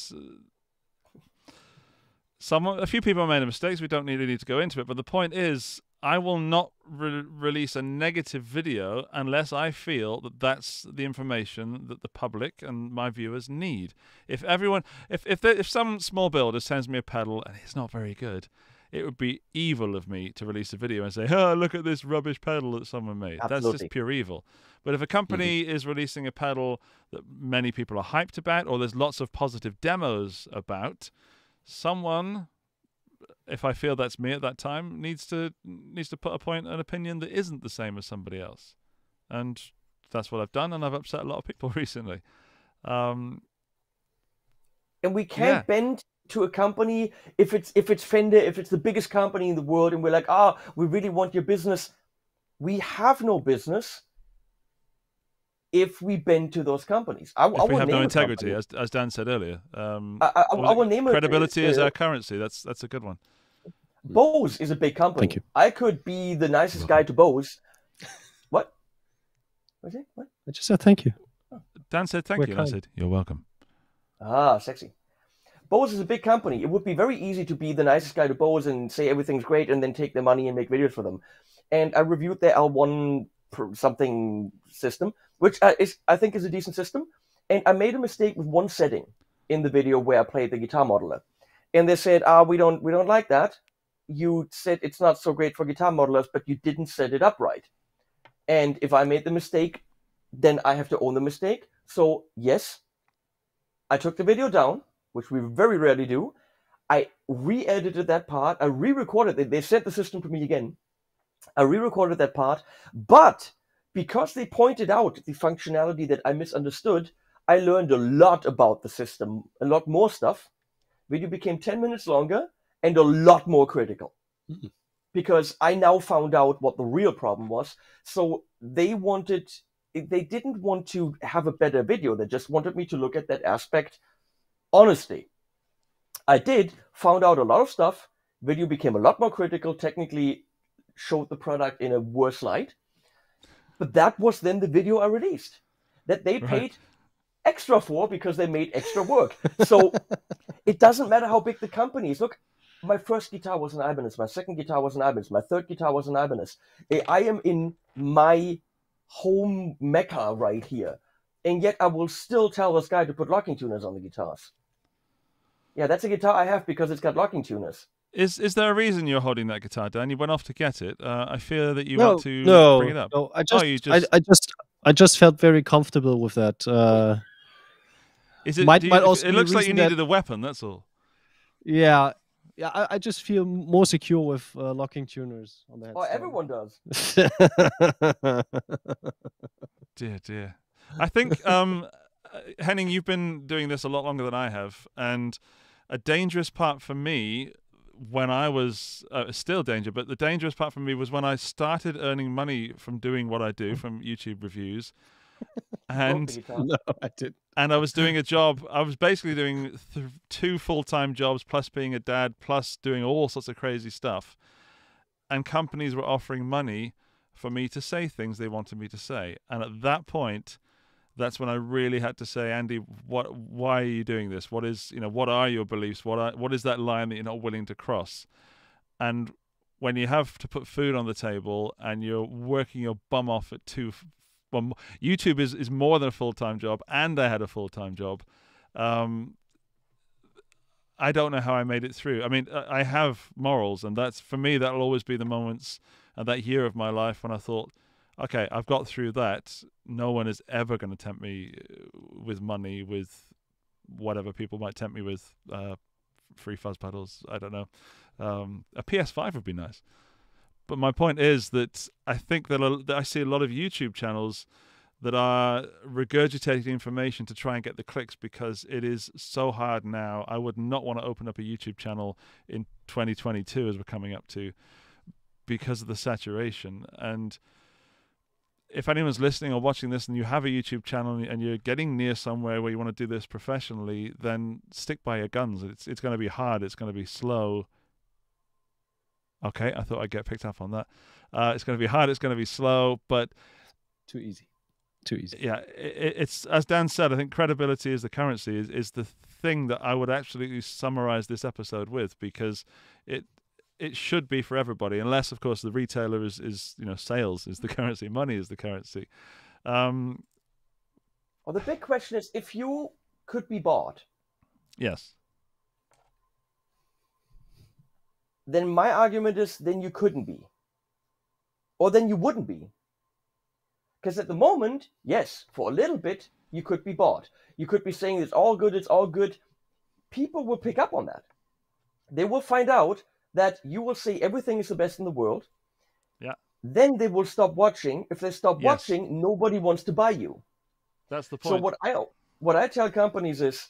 some a few people made mistakes. We don't really need to go into it, but the point is, I will not re release a negative video unless I feel that that's the information that the public and my viewers need. If everyone, if if, there, if some small builder sends me a pedal and it's not very good, it would be evil of me to release a video and say, "Oh, look at this rubbish pedal that someone made." Absolutely. That's just pure evil. But if a company mm-hmm. is releasing a pedal that many people are hyped about, or there's lots of positive demos about, someone, if I feel that's me at that time, needs to needs to put a point an opinion that isn't the same as somebody else, and that's what I've done, and I've upset a lot of people recently. Um, and we can't yeah. bend to a company if it's if it's Fender, if it's the biggest company in the world, and we're like, ah, oh, we really want your business. We have no business if we bend to those companies. I, if I we have no integrity, as, as Dan said earlier. Um, I, I, I, I will name credibility it, uh, is our currency. That's that's a good one. Bose is a big company. Thank you. I could be the nicest guy to Bose. What? What is it? What? I just said thank you. Dan said thank We're you. Kind. I said you're welcome. Ah, sexy. Bose is a big company. It would be very easy to be the nicest guy to Bose and say everything's great, and then take their money and make videos for them. And I reviewed their L one something system, which I, is, I think is a decent system. And I made a mistake with one setting in the video where I played the guitar modeler. And they said, ah, we don't, we don't like that. You said it's not so great for guitar modelers, but you didn't set it up right. And if I made the mistake, then I have to own the mistake. So yes, I took the video down, which we very rarely do. I re-edited that part. I re-recorded it. They sent the system to me again. I re-recorded that part, but because they pointed out the functionality that I misunderstood, I learned a lot about the system, a lot more stuff. Video became ten minutes longer and a lot more critical mm-hmm. because I now found out what the real problem was. So they wanted, they didn't want to have a better video. They just wanted me to look at that aspect honestly. I did, found out a lot of stuff. Video became a lot more critical, technically showed the product in a worse light, but that was then the video I released that they paid right. extra for because they made extra work. So it doesn't matter how big the company is. Look, my first guitar was an Ibanez. My second guitar was an Ibanez. My third guitar was an Ibanez. I am in my home mecca right here. And yet I will still tell this guy to put locking tuners on the guitars. Yeah, that's a guitar I have because it's got locking tuners. Is is there a reason you're holding that guitar, Dan? You went off to get it. Uh, I fear that you no, want to no, bring it up. No, I just, oh, you just... I, I just, I just felt very comfortable with that. Uh, is it? Might, you, might also it looks like you needed that, a weapon. That's all. Yeah, yeah. I, I just feel more secure with uh, locking tuners on that. Oh, so. Everyone does. Dear, dear. I think um, Henning, you've been doing this a lot longer than I have, and a dangerous part for me. When I was uh, still danger, but the dangerous part for me was when I started earning money from doing what I do, from YouTube reviews, and no, I didn't. And I was doing a job. I was basically doing th two full-time jobs, plus being a dad, plus doing all sorts of crazy stuff. And companies were offering money for me to say things they wanted me to say. And at that point, that's when I really had to say, Andy, what? Why are you doing this? What is, you know, what are your beliefs? What are, what is that line that you're not willing to cross? And when you have to put food on the table and you're working your bum off at two. Well, YouTube is, is more than a full-time job, and I had a full-time job. Um, I don't know how I made it through. I mean, I have morals, and that's, for me, that'll always be the moments and that year of my life when I thought, okay, I've got through that. No one is ever going to tempt me with money, with whatever people might tempt me with, uh, free fuzz pedals. I don't know. Um, a P S five would be nice. But my point is that I think that, a, that I see a lot of YouTube channels that are regurgitating information to try and get the clicks because it is so hard now. I would not want to open up a YouTube channel in twenty twenty-two, as we're coming up to, because of the saturation. And if anyone's listening or watching this and you have a YouTube channel and you're getting near somewhere where you want to do this professionally, then stick by your guns. It's, it's going to be hard. It's going to be slow. Okay, I thought I'd get picked up on that. Uh, it's going to be hard. It's going to be slow, but... Too easy. Too easy. Yeah, it, it's, as Dan said, I think credibility is the currency, is, is the thing that I would absolutely summarize this episode with, because it it should be for everybody, unless, of course, the retailer is, is you know, sales is the currency, money is the currency. Um, well, the big question is, if you could be bought... Yes. Then my argument is, then you couldn't be, or then you wouldn't be. Because at the moment, yes, for a little bit, you could be bought. You could be saying it's all good, it's all good. People will pick up on that. They will find out that you will say everything is the best in the world. Yeah. Then they will stop watching. If they stop yes. watching, nobody wants to buy you. That's the point. So what I, what I tell companies is,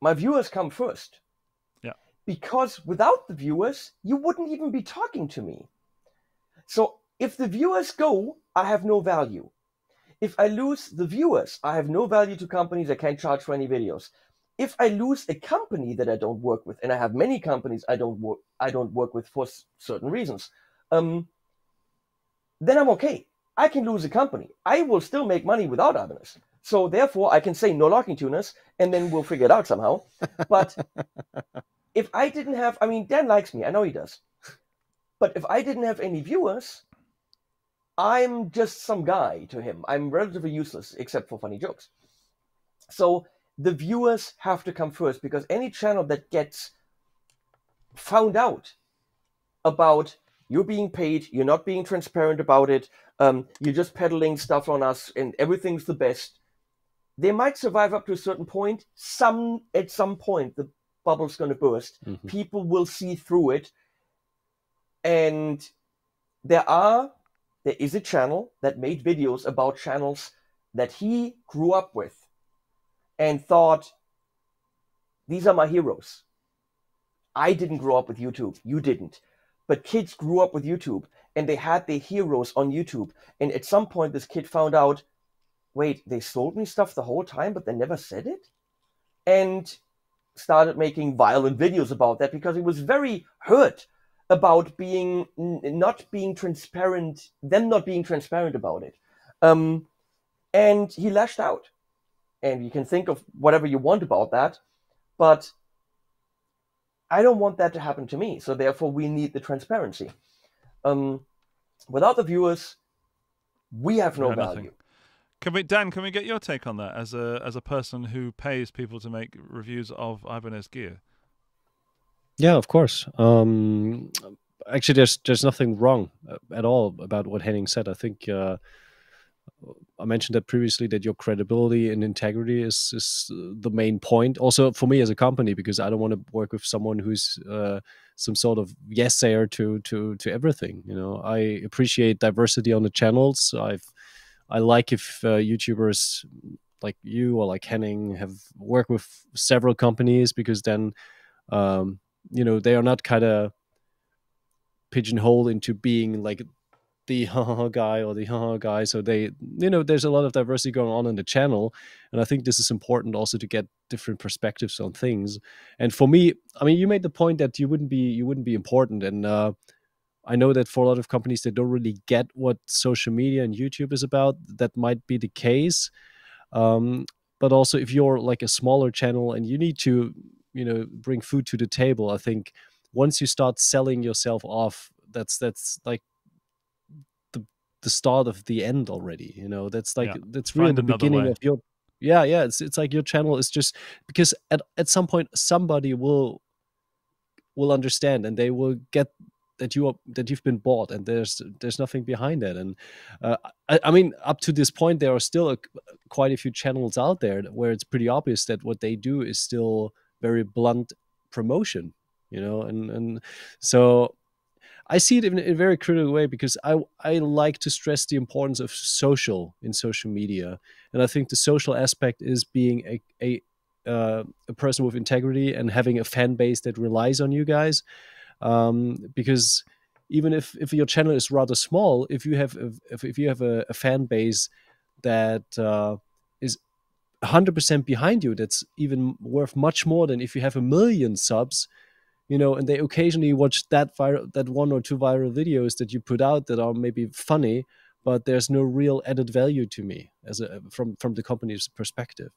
my viewers come first. Because without the viewers, you wouldn't even be talking to me. So if the viewers go, I have no value. If I lose the viewers, I have no value to companies. I can't charge for any videos. If I lose a company that I don't work with, and I have many companies I don't work, I don't work with for certain reasons, um, then I'm okay. I can lose a company. I will still make money without others. So therefore, I can say no locking tuners, and then we'll figure it out somehow. But... If I didn't have, I mean, Dan likes me, I know he does. But if I didn't have any viewers, I'm just some guy to him. I'm relatively useless, except for funny jokes. So the viewers have to come first, because any channel that gets found out about you're being paid, you're not being transparent about it, um, you're just peddling stuff on us and everything's the best, they might survive up to a certain point. Some, at some point, the bubble's going to burst. Mm-hmm. People will see through it. And there are, there is a channel that made videos about channels that he grew up with and thought, these are my heroes. I didn't grow up with YouTube. You didn't. But kids grew up with YouTube and they had their heroes on YouTube. And at some point, this kid found out, wait, they sold me stuff the whole time, but they never said it? And started making violent videos about that because he was very hurt about being not being transparent, them not being transparent about it. Um, and he lashed out. And you can think of whatever you want about that, but I don't want that to happen to me. So therefore we need the transparency. Um, without the viewers, we have no, no value. Nothing. Can we, Dan, can we get your take on that as a as a person who pays people to make reviews of Ibanez gear? Yeah, of course. Um, actually, there's there's nothing wrong at all about what Henning said. I think uh, I mentioned that previously, that your credibility and integrity is, is the main point. Also, for me as a company, because I don't want to work with someone who's uh, some sort of yes-sayer to to to everything. You know, I appreciate diversity on the channels. I've I like if uh, YouTubers like you or like Henning have worked with several companies, because then, um, you know, they are not kind of pigeonholed into being like the haha guy or the haha guy. So they, you know, there's a lot of diversity going on in the channel. And I think this is important also to get different perspectives on things. And for me, I mean, you made the point that you wouldn't be, you wouldn't be important. And, uh, I know that for a lot of companies, they don't really get what social media and YouTube is about. That might be the case. Um, but also, if you're like a smaller channel and you need to, you know, bring food to the table, I think once you start selling yourself off, that's that's like the the start of the end already, you know. That's like, yeah, that's really the beginning way. of your yeah yeah it's it's like your channel is just, because at at some point somebody will will understand and they will get that you are, that you've been bought, and there's there's nothing behind that. And uh, I, I mean, up to this point, there are still a, quite a few channels out there where it's pretty obvious that what they do is still very blunt promotion, you know. And and so I see it in a very critical way, because I I like to stress the importance of social in social media, and I think the social aspect is being a a uh, a person with integrity and having a fan base that relies on you guys. Um, because even if, if your channel is rather small, if you have a, if, if you have a, a fan base that uh, is one hundred percent behind you, that's even worth much more than if you have a million subs, you know, and they occasionally watch that viral, that one or two viral videos that you put out that are maybe funny, but there's no real added value to me as a, from from the company's perspective.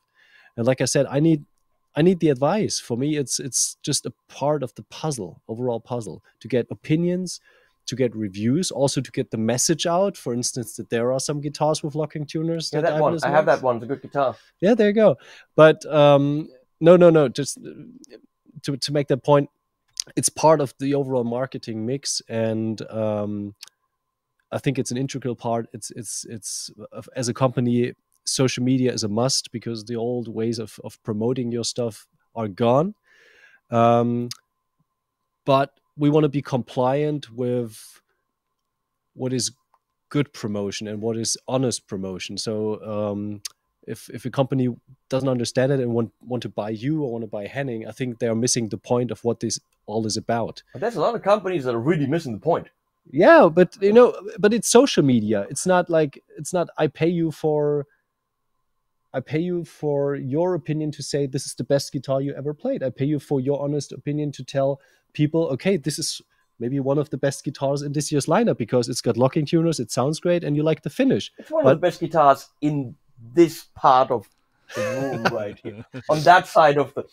And like I said, I need. I need the advice. For me, it's it's just a part of the puzzle, overall puzzle, to get opinions, to get reviews, also to get the message out. For instance, that there are some guitars with locking tuners. Yeah, that, that one. I have that one. It's a good guitar. Yeah, there you go. But um, no, no, no. Just to to make that point, it's part of the overall marketing mix, and um, I think it's an integral part. It's it's it's as a company. Social media is a must, because the old ways of, of promoting your stuff are gone. Um, but we want to be compliant with what is good promotion and what is honest promotion. So um, if, if a company doesn't understand it and want, want to buy you or want to buy Henning, I think they're missing the point of what this all is about. But there's a lot of companies that are really missing the point. Yeah, but you know, but it's social media. It's not like, it's not, I pay you for... I pay you for your opinion to say this is the best guitar you ever played. I pay you for your honest opinion to tell people, okay, this is maybe one of the best guitars in this year's lineup because it's got locking tuners, it sounds great, and you like the finish. It's one but... of the best guitars in this part of the room right here, on that side of the...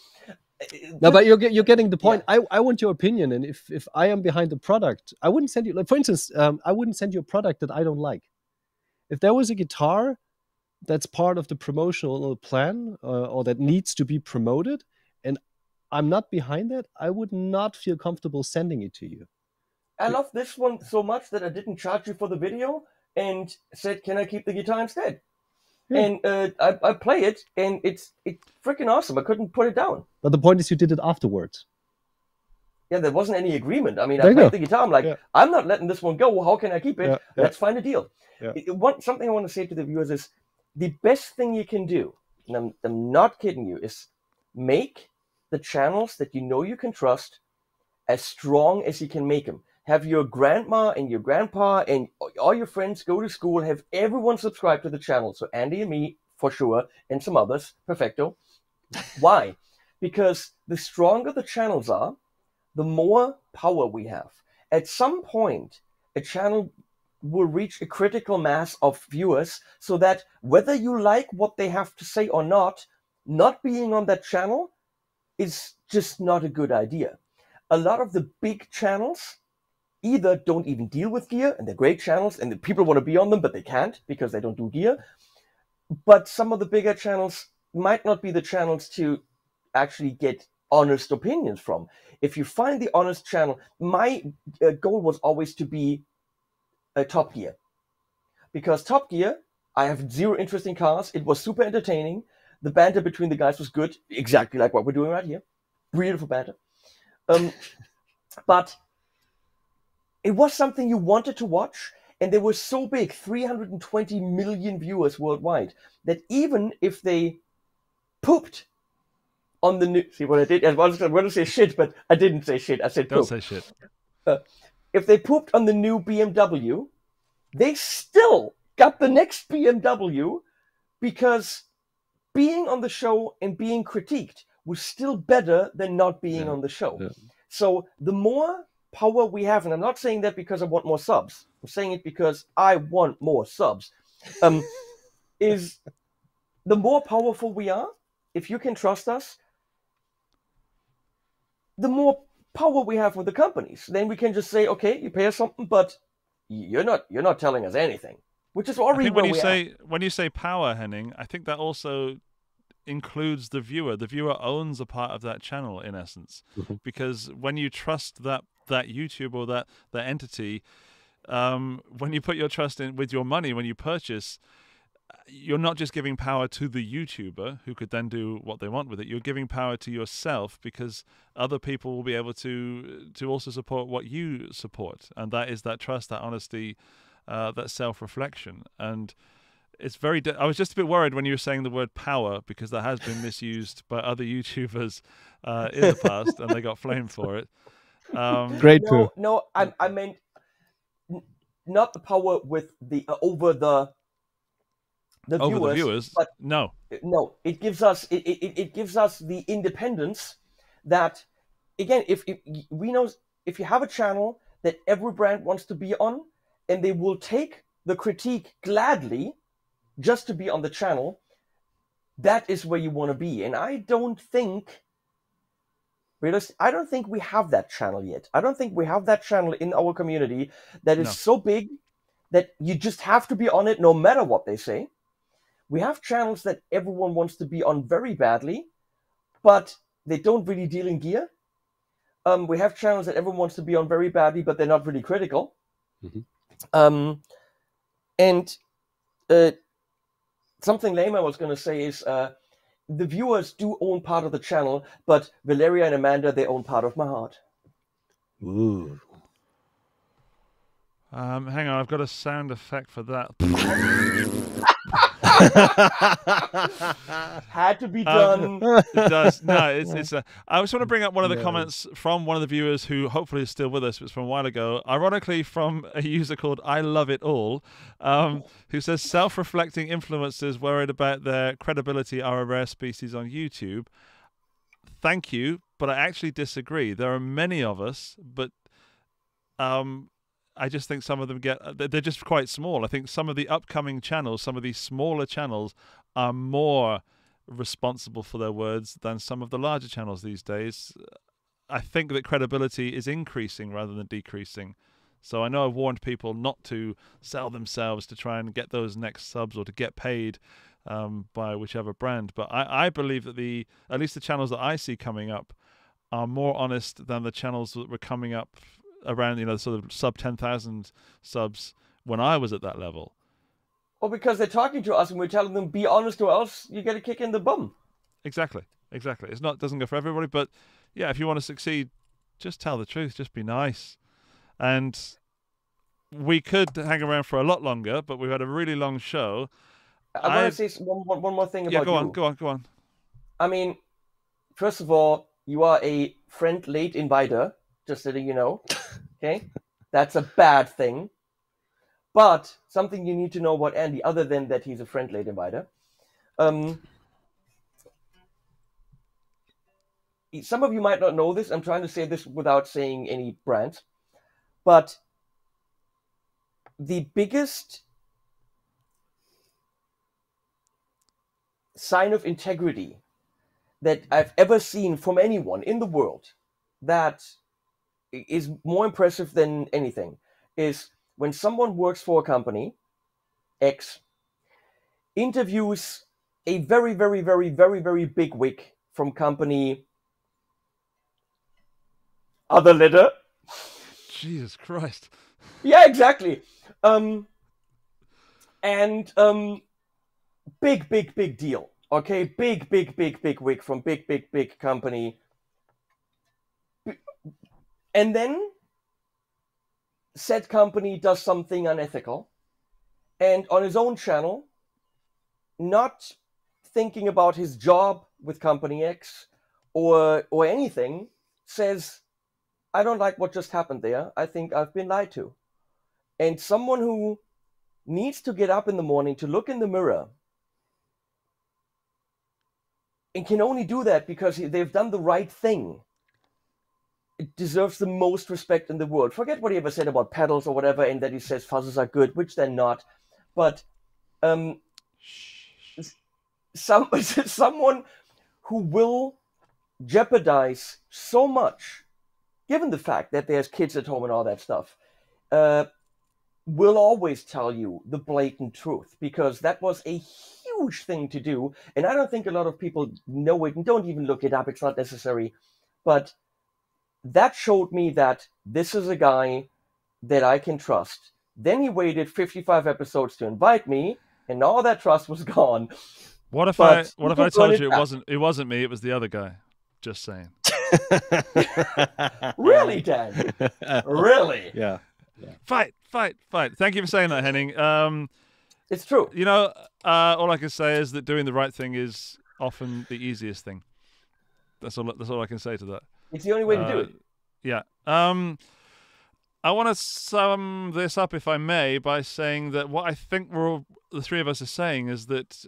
No, but you're, you're getting the point. Yeah. I, I want your opinion, and if, if I am behind the product, I wouldn't send you... Like, for instance, um, I wouldn't send you a product that I don't like. If there was a guitar... that's part of the promotional plan uh, or that needs to be promoted, and I'm not behind that, I would not feel comfortable sending it to you. I love this one so much that I didn't charge you for the video and said, can I keep the guitar instead? Yeah. And uh, I, I play it, and it's, it's freaking awesome. I couldn't put it down. But the point is you did it afterwards. Yeah, there wasn't any agreement. I mean, there I played go. the guitar. I'm like, yeah. I'm not letting this one go. How can I keep it? Yeah. Let's yeah. find a deal. Yeah. It, one, something I want to say to the viewers is, the best thing you can do, and I'm, I'm not kidding you, is make the channels that you know you can trust as strong as you can make them. Have your grandma and your grandpa and all your friends go to school. Have everyone subscribe to the channel. So Andy and me, for sure, and some others, Perfecto. Why? Because the stronger the channels are, the more power we have. At some point, a channel... will reach a critical mass of viewers so that whether you like what they have to say or not, not being on that channel is just not a good idea. A lot of the big channels either don't even deal with gear, and they're great channels, and the people want to be on them, but they can't because they don't do gear. But some of the bigger channels might not be the channels to actually get honest opinions from. If you find the honest channel, my uh, goal was always to be Uh, Top Gear, because Top Gear, I have zero interest in cars. It was super entertaining. The banter between the guys was good, exactly like what we're doing right here. Beautiful banter. Um, but it was something you wanted to watch, and they were so big, three hundred twenty million viewers worldwide, that even if they pooped on the new... See what I did? I was going to say shit, but I didn't say shit. I said poop. Don't say shit. Uh, If they pooped on the new B M W, they still got the next B M W, because being on the show and being critiqued was still better than not being yeah. on the show. Yeah. So the more power we have, and I'm not saying that because I want more subs, I'm saying it because I want more subs, um, is the more powerful we are, if you can trust us, the more power we have with the companies. Then we can just say, okay, you pay us something, but you're not you're not telling us anything, which is already where we are. When you say power, Henning, I think that also includes the viewer. The viewer owns a part of that channel, in essence, mm-hmm. because when you trust that that YouTube or that that entity, um, when you put your trust in with your money, when you purchase, you're not just giving power to the YouTuber who could then do what they want with it. You're giving power to yourself, because other people will be able to to also support what you support, and that is that trust, that honesty, uh, that self-reflection. And it's very. De I was just a bit worried when you were saying the word power, because that has been misused by other YouTubers uh, in the past, and they got flamed for it. Um, Great. No, no I, I meant not the power with the uh, over the. The viewers, Over the viewers, but no, no, it gives us it, it, it gives us the independence that, again, if, if we know if you have a channel that every brand wants to be on, and they will take the critique gladly just to be on the channel, that is where you want to be. And I don't think, I don't think we have that channel yet. I don't think we have that channel in our community that is no. so big that you just have to be on it no matter what they say. We have channels that everyone wants to be on very badly, but they don't really deal in gear. Um, we have channels that everyone wants to be on very badly, but they're not really critical. Mm-hmm. um, and uh, something lame I was going to say is uh, the viewers do own part of the channel, but Valeria and Amanda, they own part of my heart. Ooh. Um, hang on, I've got a sound effect for that. Had to be done. Um, it does. No, it's, it's a, I just want to bring up one of the yeah. comments from one of the viewers who hopefully is still with us. It was from a while ago, ironically, from a user called I Love It All, um, who says self-reflecting influencers worried about their credibility are a rare species on YouTube. Thank you, but I actually disagree. There are many of us, but um. I just think some of them get, they're just quite small. I think some of the upcoming channels, some of these smaller channels are more responsible for their words than some of the larger channels these days. I think that credibility is increasing rather than decreasing. So I know I've warned people not to sell themselves to try and get those next subs or to get paid um, by whichever brand. But I, I believe that the, at least the channels that I see coming up are more honest than the channels that were coming up around, you know, sort of sub ten thousand subs when I was at that level. Well, because they're talking to us and we're telling them, be honest or else you get a kick in the bum. Exactly. Exactly. It's not, doesn't go for everybody, but yeah, if you want to succeed, just tell the truth, just be nice. And we could hang around for a lot longer, but we've had a really long show. I want to say one, one, one more thing about you. Yeah, go on, go on, go on. I mean, first of all, you are a friend late inviter, just so that you know. Okay, that's a bad thing. But something you need to know about Andy, other than that he's a friend late inviter. Um, some of you might not know this. I'm trying to say this without saying any brands. But the biggest sign of integrity that I've ever seen from anyone in the world that is more impressive than anything is when someone works for a company, X, interviews a very, very, very, very, very big wig from company, other letter. Jesus Christ. Yeah, exactly. Um, and um, big, big, big deal. Okay, big, big, big, big wig from big, big, big company. And then said company does something unethical, and on his own channel, not thinking about his job with company X or, or anything, says, I don't like what just happened there. I think I've been lied to. And someone who needs to get up in the morning to look in the mirror and can only do that because they've done the right thing, it deserves the most respect in the world. Forget what he ever said about pedals or whatever, and that he says fuzzes are good, which they're not. But um, some someone who will jeopardize so much given the fact that there's kids at home and all that stuff, uh, will always tell you the blatant truth, because that was a huge thing to do. And I don't think a lot of people know it and don't even look it up. It's not necessary. But that showed me that this is a guy that I can trust. Then he waited fifty-five episodes to invite me, and all that trust was gone. What if but I what if I told you it wasn't it wasn't me, it was the other guy? Just saying. Really, Dan? Really? Yeah. Yeah. Fight, fight, fight. Thank you for saying that, Henning. Um, it's true. You know, uh, all I can say is that doing the right thing is often the easiest thing. That's all, that's all I can say to that. It's the only way uh, to do it. Yeah. Um, I want to sum this up, if I may, by saying that what I think we're all, the three of us are saying is that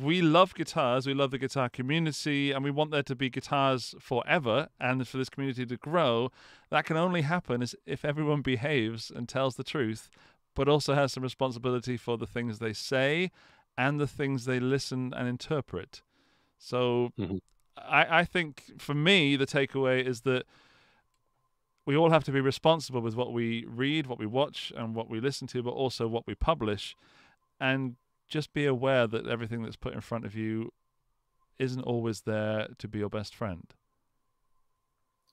we love guitars, we love the guitar community, and we want there to be guitars forever and for this community to grow. That can only happen if everyone behaves and tells the truth, but also has some responsibility for the things they say and the things they listen and interpret. So mm-hmm. I, I think, for me, the takeaway is that we all have to be responsible with what we read, what we watch, and what we listen to, but also what we publish. And just be aware that everything that's put in front of you isn't always there to be your best friend.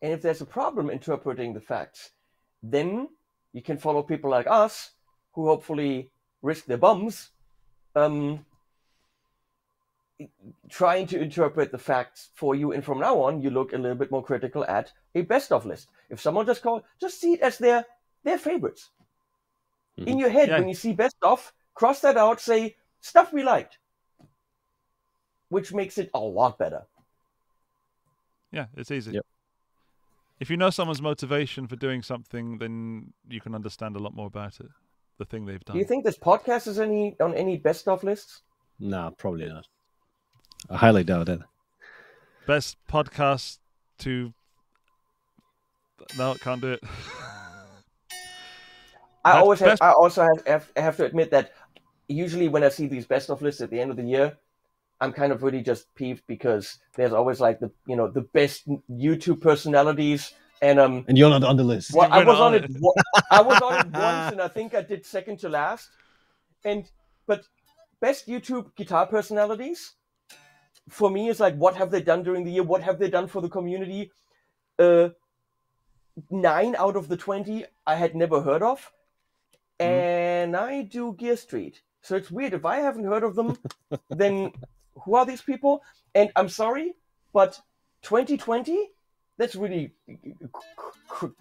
And if there's a problem interpreting the facts, then you can follow people like us, who hopefully risk their bums, um, trying to interpret the facts for you. And from now on, you look a little bit more critical at a best-of list. If someone just calls, just see it as their, their favorites. Mm-hmm. In your head, yeah. When you see best-of, cross that out, say, stuff we liked, which makes it a lot better. Yeah, it's easy. Yep. If you know someone's motivation for doing something, then you can understand a lot more about it, the thing they've done. Do you think this podcast is any on any best-of lists? No, probably not. I highly doubt it. Best podcast to... No, it can't do it. I always have, I also have, have, have to admit that usually when I see these best of lists at the end of the year, I'm kind of really just peeved because there's always like the you know the best YouTube personalities, and um and you're not on the list. Well, I was on it. I was on it once, and I think I did second to last. And but best YouTube guitar personalities for me is like, what have they done during the year? What have they done for the community? Uh, nine out of the twenty I had never heard of. And I do Gear Street. So it's weird. If I haven't heard of them, then who are these people? And I'm sorry, but twenty twenty, that's really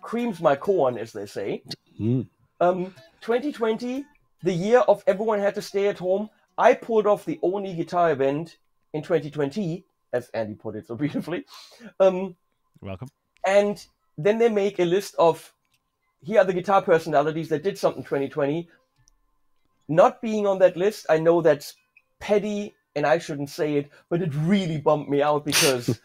creams my corn, as they say. Mm. Um, twenty twenty, the year of everyone had to stay at home. I pulled off the only guitar event in twenty twenty, as Andy put it so beautifully. Um, You're welcome. And then they make a list of, here are the guitar personalities that did something twenty twenty. Not being on that list, I know that's petty, and I shouldn't say it, but it really bummed me out because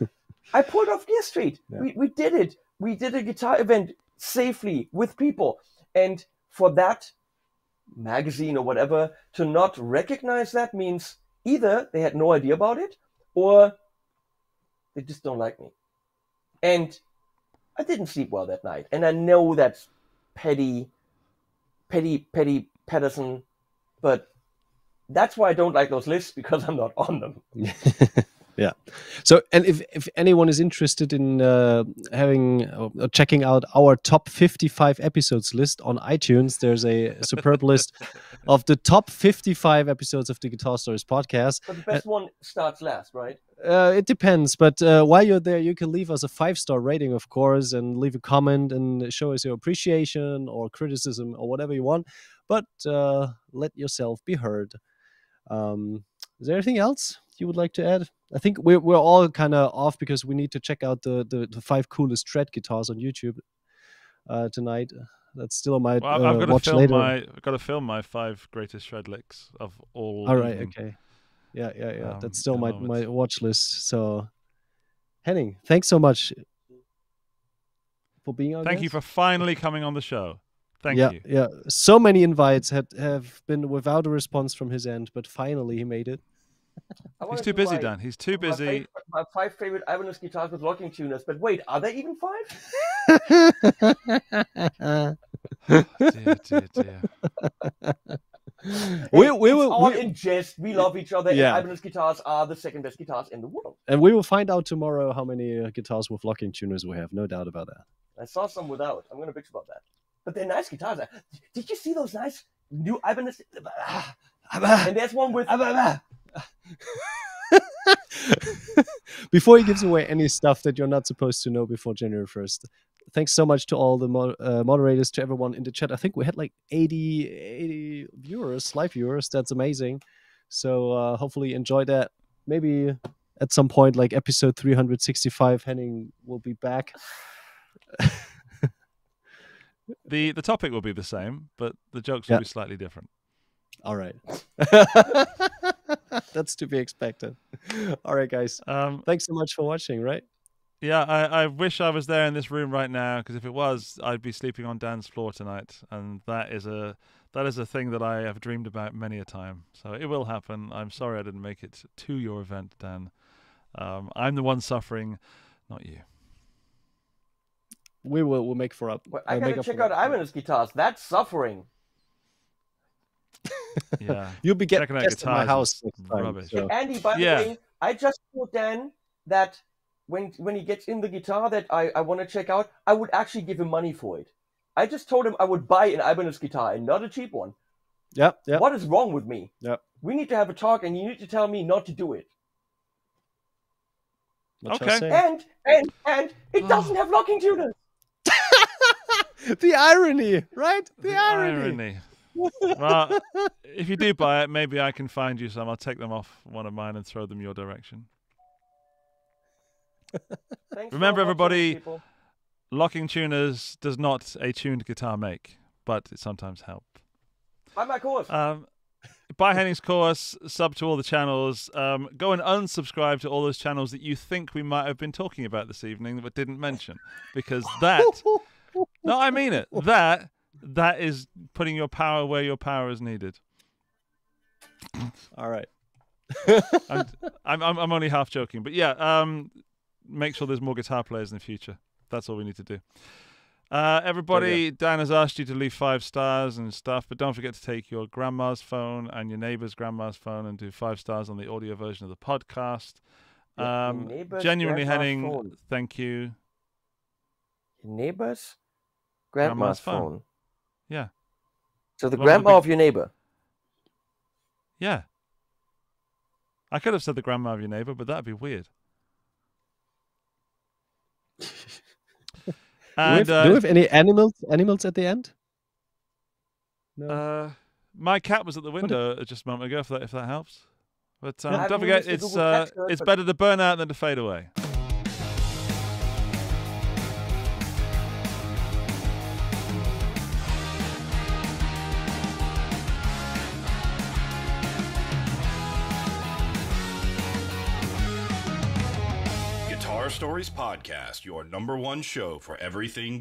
I pulled off Gear Street. Yeah. We, we did it. We did a guitar event safely with people. And for that magazine or whatever to not recognize that means either they had no idea about it or they just don't like me. And I didn't sleep well that night. And I know that's petty, petty, petty Patterson, but that's why I don't like those lists, because I'm not on them. Yeah. So, and if, if anyone is interested in uh, having or uh, checking out our top fifty-five episodes list on iTunes, there's a superb list of the top fifty-five episodes of the Guitar Stories podcast. But the best uh, one starts last, right? Uh, it depends. But uh, while you're there, you can leave us a five-star rating, of course, and leave a comment and show us your appreciation or criticism or whatever you want. But uh, let yourself be heard. Um, is there anything else you would like to add? I think we're, we're all kind of off because we need to check out the, the, the five coolest shred guitars on YouTube uh, tonight. That's still on my well, I've, uh, I've watch later. My, I've got to film my five greatest shred licks of all. All right, okay. Yeah, yeah, yeah. Um, That's still my, my watch list. So, Henning, thanks so much for being on. Thank guest. you for finally coming on the show. Thank yeah, you. Yeah, so many invites had, have been without a response from his end, but finally he made it. He's too busy, like, Dan. He's too busy. My five, my five favorite Ibanez guitars with locking tuners. But wait, are there even five? Oh, dear, dear, dear. It, we, we it's will, all we, in jest. We love each other. Yeah. And Ibanez guitars are the second best guitars in the world. And we will find out tomorrow how many uh, guitars with locking tuners we have. No doubt about that. I saw some without. I'm going to bitch about that. But they're nice guitars. Did you see those nice new Ibanez? And there's one with... Before he gives away any stuff that you're not supposed to know before January first, thanks so much to all the mod uh, moderators, to everyone in the chat. I think we had like eighty viewers, live viewers. That's amazing. So uh, hopefully enjoy that. Maybe at some point, like episode three hundred sixty-five, Henning will be back. the the topic will be the same, but the jokes will yeah. be slightly different. All right. That's to be expected. All right, guys. Um, Thanks so much for watching, right? Yeah, I, I wish I was there in this room right now, because if it was, I'd be sleeping on Dan's floor tonight. And that is a that is a thing that I have dreamed about many a time. So it will happen. I'm sorry I didn't make it to your event, Dan. Um, I'm the one suffering, not you. We will we'll make for up. Well, I uh, gotta check out Ibanez guitars. That's suffering. Yeah, you'll be getting guests in my house. Rubbish. So. Hey, Andy, by yeah. the way, I just told Dan that when when he gets in the guitar that I, I want to check out, I would actually give him money for it. I just told him I would buy an Ibanez guitar and not a cheap one. Yep. yep. What is wrong with me? Yep. We need to have a talk, and you need to tell me not to do it. What okay. And and and it oh. doesn't have locking tuners. The irony, right? The, the irony. irony. Well, if you do buy it, maybe I can find you some. I'll take them off one of mine and throw them your direction. Thanks. Remember, everybody, watching, locking tuners does not a tuned guitar make, but it sometimes helps. Buy my course. Um, buy Henning's course, sub to all the channels. Um, go and unsubscribe to all those channels that you think we might have been talking about this evening but didn't mention, because that... No, I mean it. That... That is putting your power where your power is needed. All right. I'm, I'm I'm only half joking, but yeah. Um, make sure there's more guitar players in the future. That's all we need to do. Uh, everybody, oh, yeah. Dan has asked you to leave five stars and stuff, but don't forget to take your grandma's phone and your neighbor's grandma's phone and do five stars on the audio version of the podcast. Um, genuinely, Henning, phone. thank you. Your neighbor's grandma's, grandma's phone. phone. Yeah. So the One grandma of, the big... of your neighbor. Yeah. I could have said the grandma of your neighbor, but that'd be weird. And, do, we have, uh, do we have any animals? Animals at the end? No. Uh, my cat was at the window did... just a moment ago. If that if that helps. But um, no, don't forget, it's uh, cats, it's but... better to burn out than to fade away. Stories Podcast, your number one show for everything